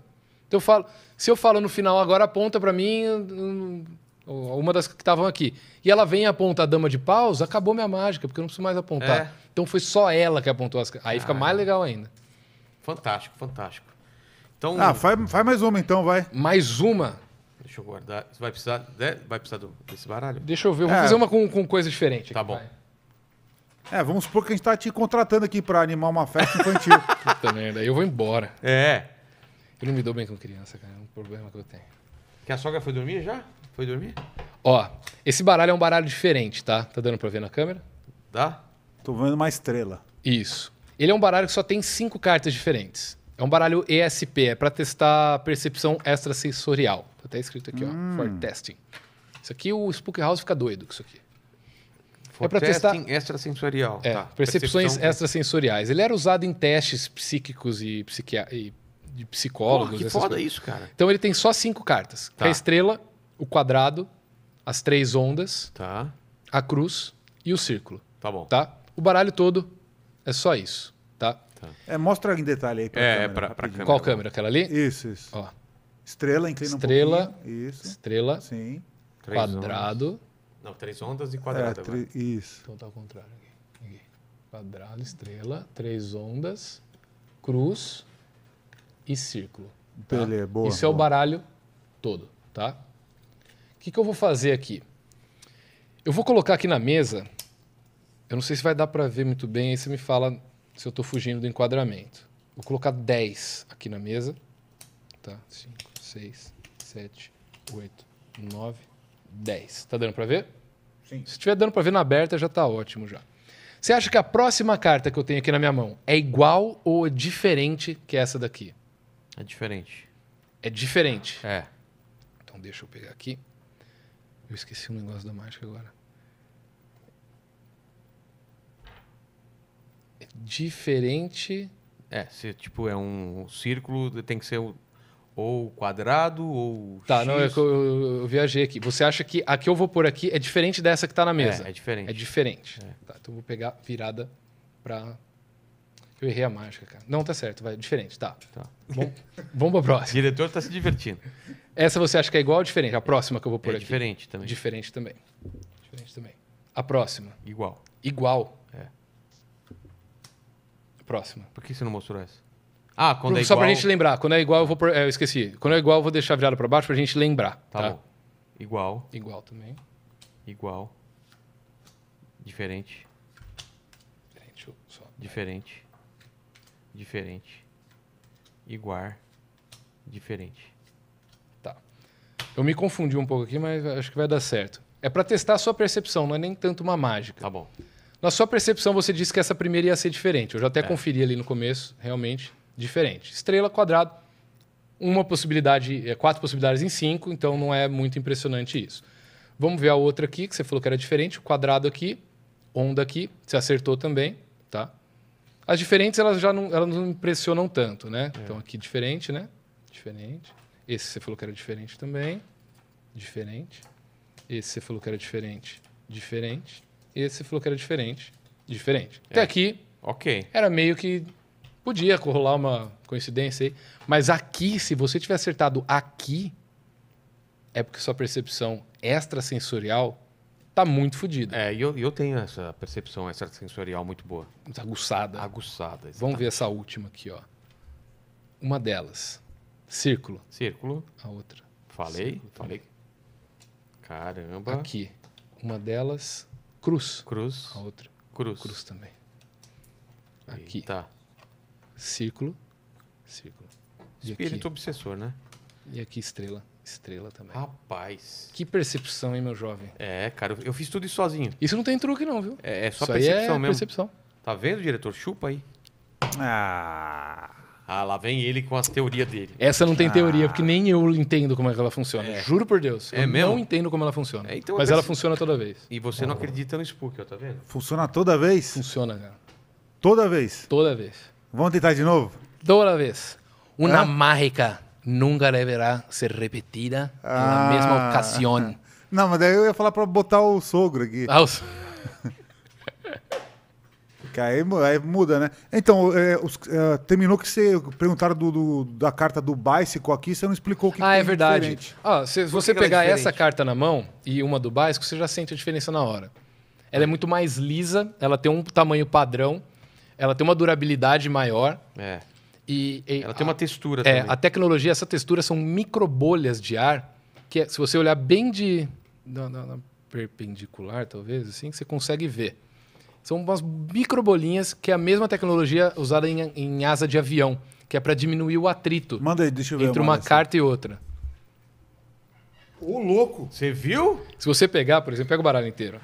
Então eu falo, se eu falo no final, agora aponta para mim uma das que estavam aqui. E ela vem e aponta a dama de paus, acabou minha mágica, porque eu não preciso mais apontar. Então foi só ela que apontou as cartas. Aí fica mais legal ainda. Fantástico, fantástico. Então, faz mais uma então, vai. Mais uma... Deixa eu guardar. Você vai precisar, desse baralho? Deixa eu ver. Eu vou fazer uma com coisa diferente. Tá aqui, bom. Vai. Vamos supor que a gente tá te contratando aqui para animar uma festa infantil. Puta merda, eu vou embora. Eu não me dou bem com criança, cara. É um problema que eu tenho. Que a sogra foi dormir já? Foi dormir? Ó, esse baralho é um baralho diferente, tá? Tá dando pra ver na câmera? Dá? Tô vendo uma estrela. Isso. Ele é um baralho que só tem 5 cartas diferentes. É um baralho ESP, é pra testar percepção extrasensorial. Tá até escrito aqui, ó. For testing. Isso aqui, o Spook House fica doido com isso aqui. É para testar extrasensorial. É, tá. Percepções extrasensoriais. Ele era usado em testes psíquicos e, de psicólogos. Porra, que foda coisas. Isso, cara. Então ele tem só 5 cartas. Tá. A estrela, o quadrado, as 3 ondas, tá, a cruz e o círculo. Tá bom. Tá? O baralho todo é só isso. Tá? Tá. É, mostra em detalhe aí para a câmera. Pra câmera. Qual câmera? Aquela ali? Isso, isso. Ó. Estrela, inclina um pouquinho. Isso. Estrela, sim. Quadrado. Ondas. Não, 3 ondas e quadrado. É, isso. Então tá ao contrário. Aqui. Quadrado, estrela, 3 ondas, cruz e círculo. Tá? Beleza, boa. Isso boa. É o baralho todo, tá? O que eu vou fazer aqui? Eu vou colocar aqui na mesa. Eu não sei se vai dar para ver muito bem, aí você me fala se eu tô fugindo do enquadramento. Vou colocar 10 aqui na mesa. Tá? 5, 6, 7, 8, 9... 10. Tá dando para ver? Sim. Se estiver dando para ver na aberta, já tá ótimo já. Você acha que a próxima carta que eu tenho aqui na minha mão é igual ou diferente que essa daqui? É diferente. É diferente? É. Então deixa eu pegar aqui. Eu esqueci um negócio da mágica agora. É diferente... É, se tipo é um círculo, tem que ser... Ou quadrado, ou... Tá, X. Não, eu viajei aqui. Você acha que a que eu vou pôr aqui é diferente dessa que tá na mesa? É diferente. É diferente. É. Tá, então eu vou pegar virada pra... Eu errei a mágica, cara. Não, tá certo, vai. Diferente, tá. Tá. Bom, vamos pra próxima. O diretor tá se divertindo. Essa você acha que é igual ou diferente? A próxima que eu vou pôr aqui. Diferente também. Diferente também. Diferente também. A próxima. Igual. Igual? É. A próxima. Por que você não mostrou essa? Ah, quando é igual... Só pra gente lembrar. Quando é igual, eu vou... eu esqueci. Quando é igual, eu vou deixar virado pra baixo pra gente lembrar. Tá, tá bom. Igual. Igual também. Igual. Diferente. Diferente. Só... Diferente. Diferente. Igual. Diferente. Tá. Eu me confundi um pouco aqui, mas acho que vai dar certo. É pra testar a sua percepção, não é nem tanto uma mágica. Tá bom. Na sua percepção, você disse que essa primeira ia ser diferente. Eu já até conferi ali no começo, realmente... Diferente. Estrela, quadrado, uma possibilidade, 4 possibilidades em 5, então não é muito impressionante isso. Vamos ver a outra aqui, que você falou que era diferente. O quadrado aqui, onda aqui, você acertou também, tá? As diferentes, elas não impressionam tanto, né? É. Então aqui diferente, né? Diferente. Esse você falou que era diferente também. Diferente. Esse você falou que era diferente. Diferente. Esse você falou que era diferente. Diferente. Até aqui, ok. Era meio que... Podia rolar uma coincidência aí. Mas aqui, se você tiver acertado aqui, é porque sua percepção extrasensorial tá muito fodida. É, e eu tenho essa percepção extrasensorial muito boa. Muito aguçada. Aguçada, exatamente. Vamos ver essa última aqui, ó. Uma delas. Círculo. Círculo. A outra. Falei? Círculo, falei. Caramba. Aqui. Uma delas. Cruz. Cruz. A outra. Cruz. Cruz também. Aqui. Tá. Círculo. Círculo. Espírito aqui, obsessor, né? E aqui estrela. Estrela também. Rapaz. Que percepção, hein, meu jovem? É, cara, eu fiz tudo isso sozinho. Isso não tem truque, não, viu? É só isso percepção mesmo. Percepção. Tá vendo, diretor? Chupa aí. Ah, lá vem ele com as teorias dele. Essa não tem teoria, porque nem eu entendo como é que ela funciona. É. Juro por Deus. É eu mesmo? Não entendo como ela funciona. É, então mas ela funciona toda vez. E você não acredita no Spook, ó, tá vendo? Funciona toda vez? Funciona, cara. Toda vez? Toda vez. Vamos tentar de novo? Toda vez. Uma mágica nunca deverá ser repetida na mesma ocasião. Não, mas daí eu ia falar para botar o sogro aqui. Ah, o sogro. Aí muda, né? Então, terminou que você perguntaram da carta do Bicycle aqui, você não explicou o que é verdade. Diferente. Ah, se você pegar essa carta na mão e uma do Bicycle, você já sente a diferença na hora. Ela é muito mais lisa, ela tem um tamanho padrão. Ela tem uma durabilidade maior. É. E ela tem uma textura também. A tecnologia, essa textura são microbolhas de ar, que se você olhar bem de... perpendicular, talvez, assim, você consegue ver. São umas microbolinhas que é a mesma tecnologia usada em asa de avião, que é para diminuir o atrito. Manda aí, deixa eu ver. Entre uma carta e outra. Ô, louco! Você viu? Se você pegar, por exemplo, pega o baralho inteiro.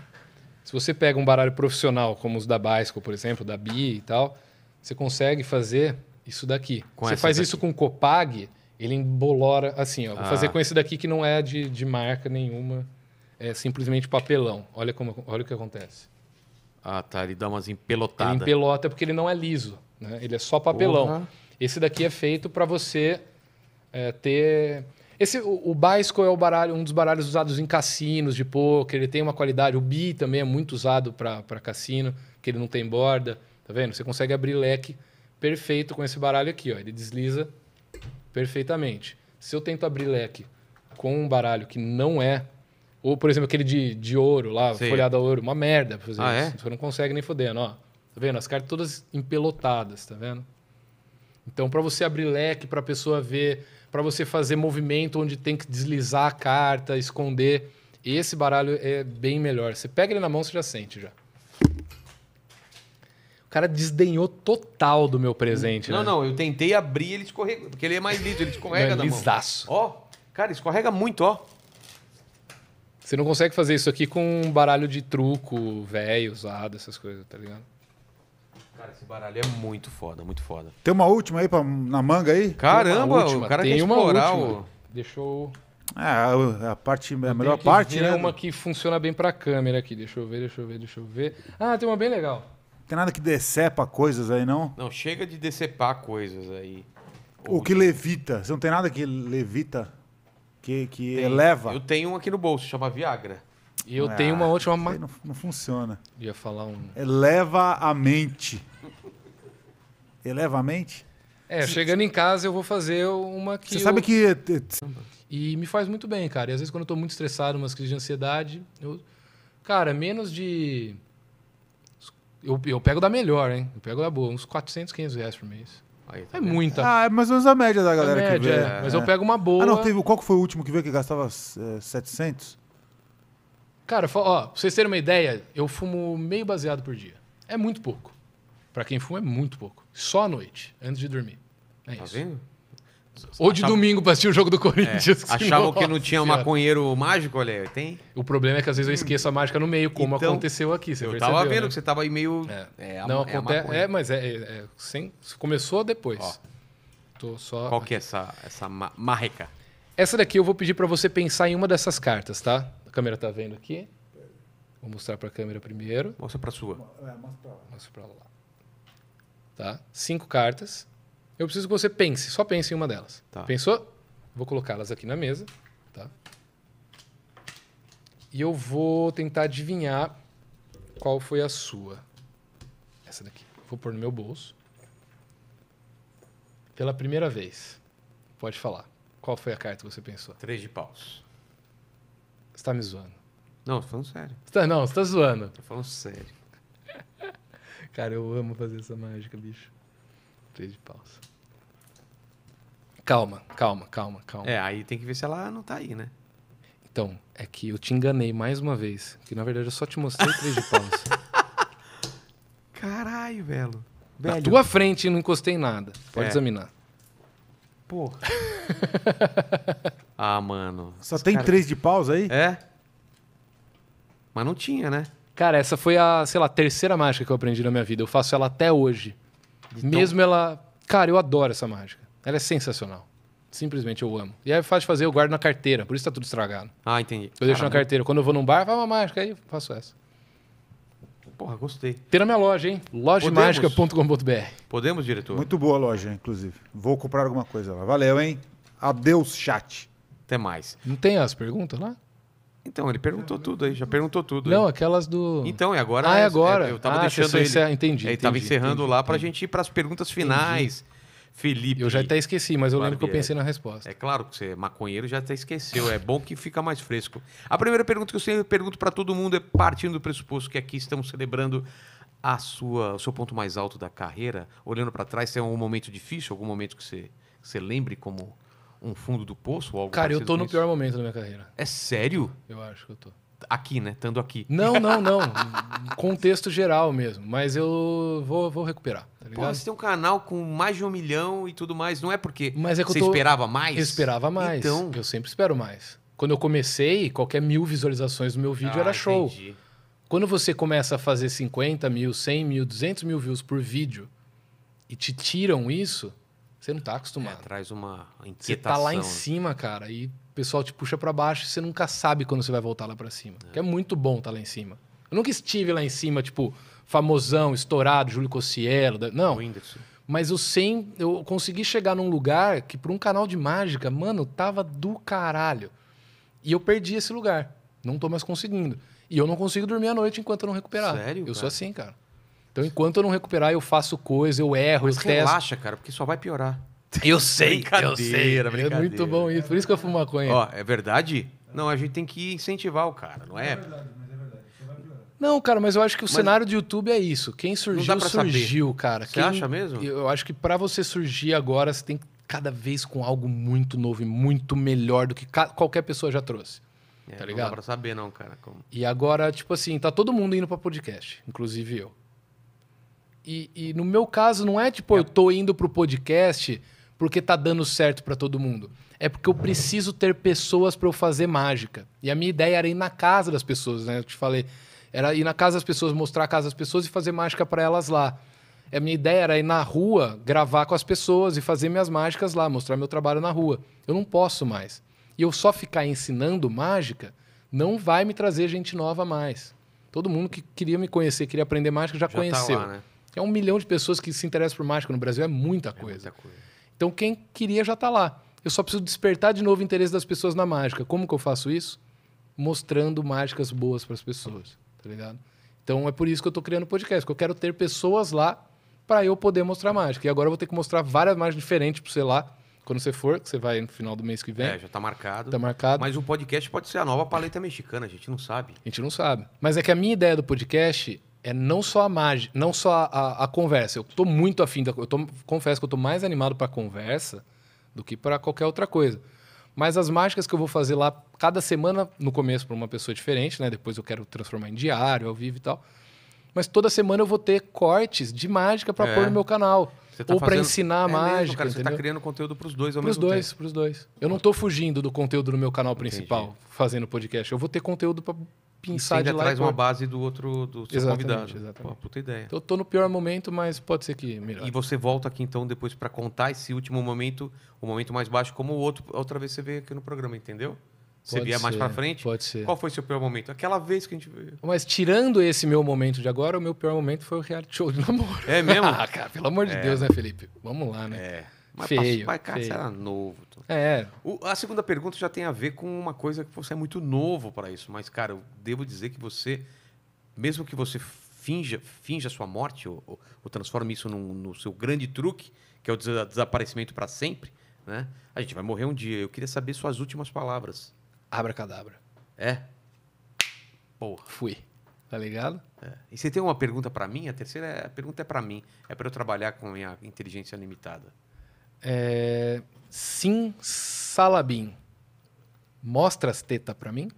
Se você pega um baralho profissional, como os da Baisco, por exemplo, da Bi e tal, você consegue fazer isso daqui. Com você faz daqui. Isso com Copag, ele embolora assim, ó. Vou fazer com esse daqui que não é de marca nenhuma, é simplesmente papelão. Olha o que acontece. Ah, tá. Ele dá umas empelotadas. Ele empelota porque ele não é liso, né? Ele é só papelão. Porra. Esse daqui é feito para você ter... O Baisco é o baralho, um dos baralhos usados em cassinos de pôquer. Ele tem uma qualidade. O Bi também é muito usado para cassino, porque ele não tem borda. Tá vendo? Você consegue abrir leque perfeito com esse baralho aqui, ó. Ele desliza perfeitamente. Se eu tento abrir leque com um baralho que não é... Ou, por exemplo, aquele de ouro lá, sim, folhado a ouro. Uma merda pra fazer isso. Você não consegue nem fodendo, ó. Tá vendo? As cartas todas empelotadas, tá vendo? Então, para você abrir leque, para a pessoa ver... Para você fazer movimento onde tem que deslizar a carta, esconder. Esse baralho é bem melhor. Você pega ele na mão, você já sente. O cara desdenhou total do meu presente. Não, né? Não. Eu tentei abrir, ele escorrega. Porque ele é mais liso, ele escorrega na mão. Lisaço. Ó, cara, escorrega muito, ó. Você não consegue fazer isso aqui com um baralho de truco, velho, usado, essas coisas, tá ligado? Cara, esse baralho é muito foda, muito foda. Tem uma última aí na manga aí? Caramba, o cara tem uma última. Deixa eu... É, a melhor parte, né? Tem uma que funciona bem pra câmera aqui. Deixa eu ver. Ah, tem uma bem legal. Não tem nada que decepa coisas aí, não? Não, chega de decepar coisas aí. O que levita. Você não tem nada que levita, que eleva? Eu tenho um aqui no bolso, chama Viagra. E eu tenho uma última... Não funciona. Ia falar um... Eleva a mente. Eleva a mente? É, chegando em casa eu vou fazer uma que... Você sabe que... E me faz muito bem, cara. E às vezes quando eu tô muito estressado, umas crises de ansiedade, eu... Cara, menos de... Eu pego da melhor, hein? Eu pego da boa. Uns 400, 500 reais por mês. Aí, tá muita. Ah, é mais ou menos a média da galera média, que vê. É. Mas eu pego uma boa... Ah, não, teve... Qual que foi o último que veio que gastava 700? Cara, ó, pra vocês terem uma ideia, eu fumo meio baseado por dia. É muito pouco. Pra quem fuma, é muito pouco. Só à noite, antes de dormir. É isso. Tá vendo? Ou de domingo pra assistir o jogo do Corinthians. É. Achavam que não tinha um maconheiro mágico, olha, tem? O problema é que às vezes eu esqueço a mágica no meio, como então, aconteceu aqui. Você eu tava vendo, né? Que você tava aí meio... Começou depois. Ó, tô só... Qual que é essa marreca? Essa daqui eu vou pedir pra você pensar em uma dessas cartas, tá? A câmera tá vendo aqui. Vou mostrar para a câmera primeiro. Mostra para a sua. Mostra para lá. Tá? 5 cartas. Eu preciso que você pense. Só pense em uma delas. Tá. Pensou? Vou colocá-las aqui na mesa. Tá? E eu vou tentar adivinhar qual foi a sua. Essa daqui. Vou pôr no meu bolso. Pela primeira vez. Pode falar. Qual foi a carta que você pensou? 3 de paus. Você tá me zoando. Não, tô falando sério. Não, você tá zoando. Tô falando sério. Cara, eu amo fazer essa mágica, bicho. 3 de paus. Calma. É, aí tem que ver se ela não tá aí, né? Então, é que eu te enganei mais uma vez. Que na verdade eu só te mostrei 3 de paus. Caralho, velho. Na tua frente não encostei em nada. Pode examinar. Porra. Ah, mano. Só tem 3 de paus aí? É. Mas não tinha, né? Cara, essa foi a, sei lá, 3ª mágica que eu aprendi na minha vida. Eu faço ela até hoje. Então... Mesmo ela... Cara, eu adoro essa mágica. Ela é sensacional. Simplesmente eu amo. E aí é fácil de fazer, eu guardo na carteira. Por isso tá tudo estragado. Ah, entendi. Eu deixo na carteira. Quando eu vou num bar, faz uma mágica aí, eu faço essa. Porra, gostei. Tem na minha loja, hein? Lojamagica.com.br. Podemos, diretor? Muito boa a loja, inclusive. Vou comprar alguma coisa lá. Valeu, hein? Adeus, chat. Até mais. Não tem as perguntas lá? Então, ele perguntou tudo aí. Já perguntou tudo. Não, aí. Aquelas do... Então, é agora... Ah, é agora. Eu tava deixando ele... Entendi. Ele tava encerrando lá pra gente ir pras perguntas finais. Entendi. Felipe... Eu já até esqueci, mas eu lembro que eu pensei na resposta. É claro que você é maconheiro, já até esqueceu. É bom que fica mais fresco. A primeira pergunta que eu sempre pergunto para todo mundo é partindo do pressuposto que aqui estamos celebrando o seu ponto mais alto da carreira. Olhando para trás, tem algum momento difícil? Algum momento que você lembre como um fundo do poço? Ou algo Cara, eu tô no pior momento da minha carreira. É sério? Eu acho que eu tô. Aqui, né? Estando aqui. Não. Contexto geral mesmo. Mas eu vou recuperar, tá ligado? Pô, você tem um canal com mais de 1 milhão e tudo mais. Não é porque você esperava mais? Eu esperava mais. Então... Eu sempre espero mais. Quando eu comecei, qualquer 1.000 visualizações do meu vídeo era show. Entendi. Quando você começa a fazer 50.000, 100.000, 200.000 views por vídeo e te tiram isso, você não tá acostumado. É, traz uma inquietação. Você tá lá em cima, cara, e o pessoal te puxa para baixo e você nunca sabe quando você vai voltar lá para cima. É. Que é muito bom tá lá em cima. Eu nunca estive lá em cima, tipo, famosão, estourado, Júlio Cossiello, não. Whindersson. Mas eu consegui chegar num lugar que, para um canal de mágica, mano, tava do caralho. E eu perdi esse lugar. Não tô mais conseguindo. E eu não consigo dormir à noite enquanto eu não recuperar. Sério, eu sou assim, cara. Então, enquanto eu não recuperar, eu faço coisa, eu erro, eu testo. Relaxa, cara, porque só vai piorar. Eu sei, eu sei. É muito bom isso. Por isso que eu fumo maconha. Ó, é verdade? Não, a gente tem que incentivar o cara, não é? É verdade, mas é verdade. Só vai piorar. Não, cara, mas eu acho que o cenário do YouTube é isso. Quem surgiu, surgiu, cara. Você acha mesmo? Eu acho que para você surgir agora, você tem que cada vez com algo muito novo e muito melhor do que qualquer pessoa já trouxe. É, tá ligado? Não dá pra saber, não, cara. Como... E agora, tipo assim, tá todo mundo indo pra podcast, inclusive eu. E no meu caso, não é tipo, eu tô indo pro podcast porque tá dando certo pra todo mundo. É porque eu preciso ter pessoas pra eu fazer mágica. E a minha ideia era ir na casa das pessoas, né? Eu te falei, era ir na casa das pessoas, mostrar a casa das pessoas e fazer mágica pra elas lá. A minha ideia era ir na rua, gravar com as pessoas e fazer minhas mágicas lá, mostrar meu trabalho na rua. Eu não posso mais. E eu só ficar ensinando mágica não vai me trazer gente nova mais. Todo mundo que queria me conhecer, queria aprender mágica, já conheceu. Tá lá, né? É 1 milhão de pessoas que se interessam por mágica no Brasil, é muita coisa. É muita coisa. Então quem queria já está lá. Eu só preciso despertar de novo o interesse das pessoas na mágica. Como que eu faço isso? Mostrando mágicas boas para as pessoas, tá ligado? Então é por isso que eu estou criando podcast, porque eu quero ter pessoas lá para eu poder mostrar mágica. E agora eu vou ter que mostrar várias mágicas diferentes para você lá, quando você for, que você vai no final do mês que vem. É, já tá marcado. Tá marcado. Mas o podcast pode ser a nova paleta mexicana, a gente não sabe. A gente não sabe. Mas é que a minha ideia do podcast é não só a mágica, não só a conversa. Eu tô muito afim da coisa. Confesso que eu tô mais animado para conversa do que para qualquer outra coisa. Mas as mágicas que eu vou fazer lá cada semana, no começo para uma pessoa diferente, né? Depois eu quero transformar em diário, ao vivo e tal. Mas toda semana eu vou ter cortes de mágica para pôr no meu canal. Tá ou para ensinar a mágica. Mesmo, cara, você tá criando conteúdo para os dois ao mesmo tempo. Para os dois. Eu não tô fugindo do conteúdo do meu canal principal, fazendo podcast. Eu vou ter conteúdo para pensar de lá. Você traz uma base do outro, do seu convidado. Exatamente. Pô, puta ideia. Então, eu tô no pior momento, mas pode ser que melhore. E você volta aqui então depois para contar esse último momento, o momento mais baixo, como o outro, outra vez você veio aqui no programa, entendeu? Você vier mais pra frente? Pode ser. Qual foi o seu pior momento? Aquela vez que a gente veio. Mas tirando esse meu momento de agora, o meu pior momento foi o reality show de namoro. É mesmo? Ah, cara, pelo amor de Deus, né, Felipe? Vamos lá, né? É. Mas feio. Mas, cara, você era novo. É. A segunda pergunta já tem a ver com uma coisa que você é muito novo para isso. Mas, cara, eu devo dizer que você, mesmo que você finja a sua morte ou transforme isso no seu grande truque, que é o desaparecimento para sempre, né? A gente vai morrer um dia. Eu queria saber suas últimas palavras. Abracadabra. É? Porra. Fui. Tá ligado? É. E você tem uma pergunta pra mim? A terceira pergunta é pra mim. É pra eu trabalhar com a minha inteligência limitada. Sim, Salabim. Mostra as tetas pra mim?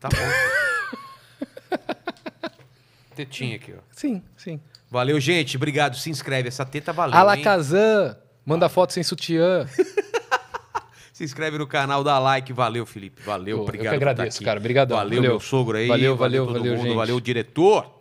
Tá bom. Tetinha aqui, ó. Sim, sim. Valeu, gente. Obrigado. Se inscreve. Essa teta valeu, Alakazam. Manda foto sem sutiã. Se inscreve no canal, dá like. Valeu, Felipe. Valeu, obrigado. Eu que agradeço, cara. Obrigado. Valeu, meu sogro aí. Valeu, todo mundo. Gente. Valeu, diretor.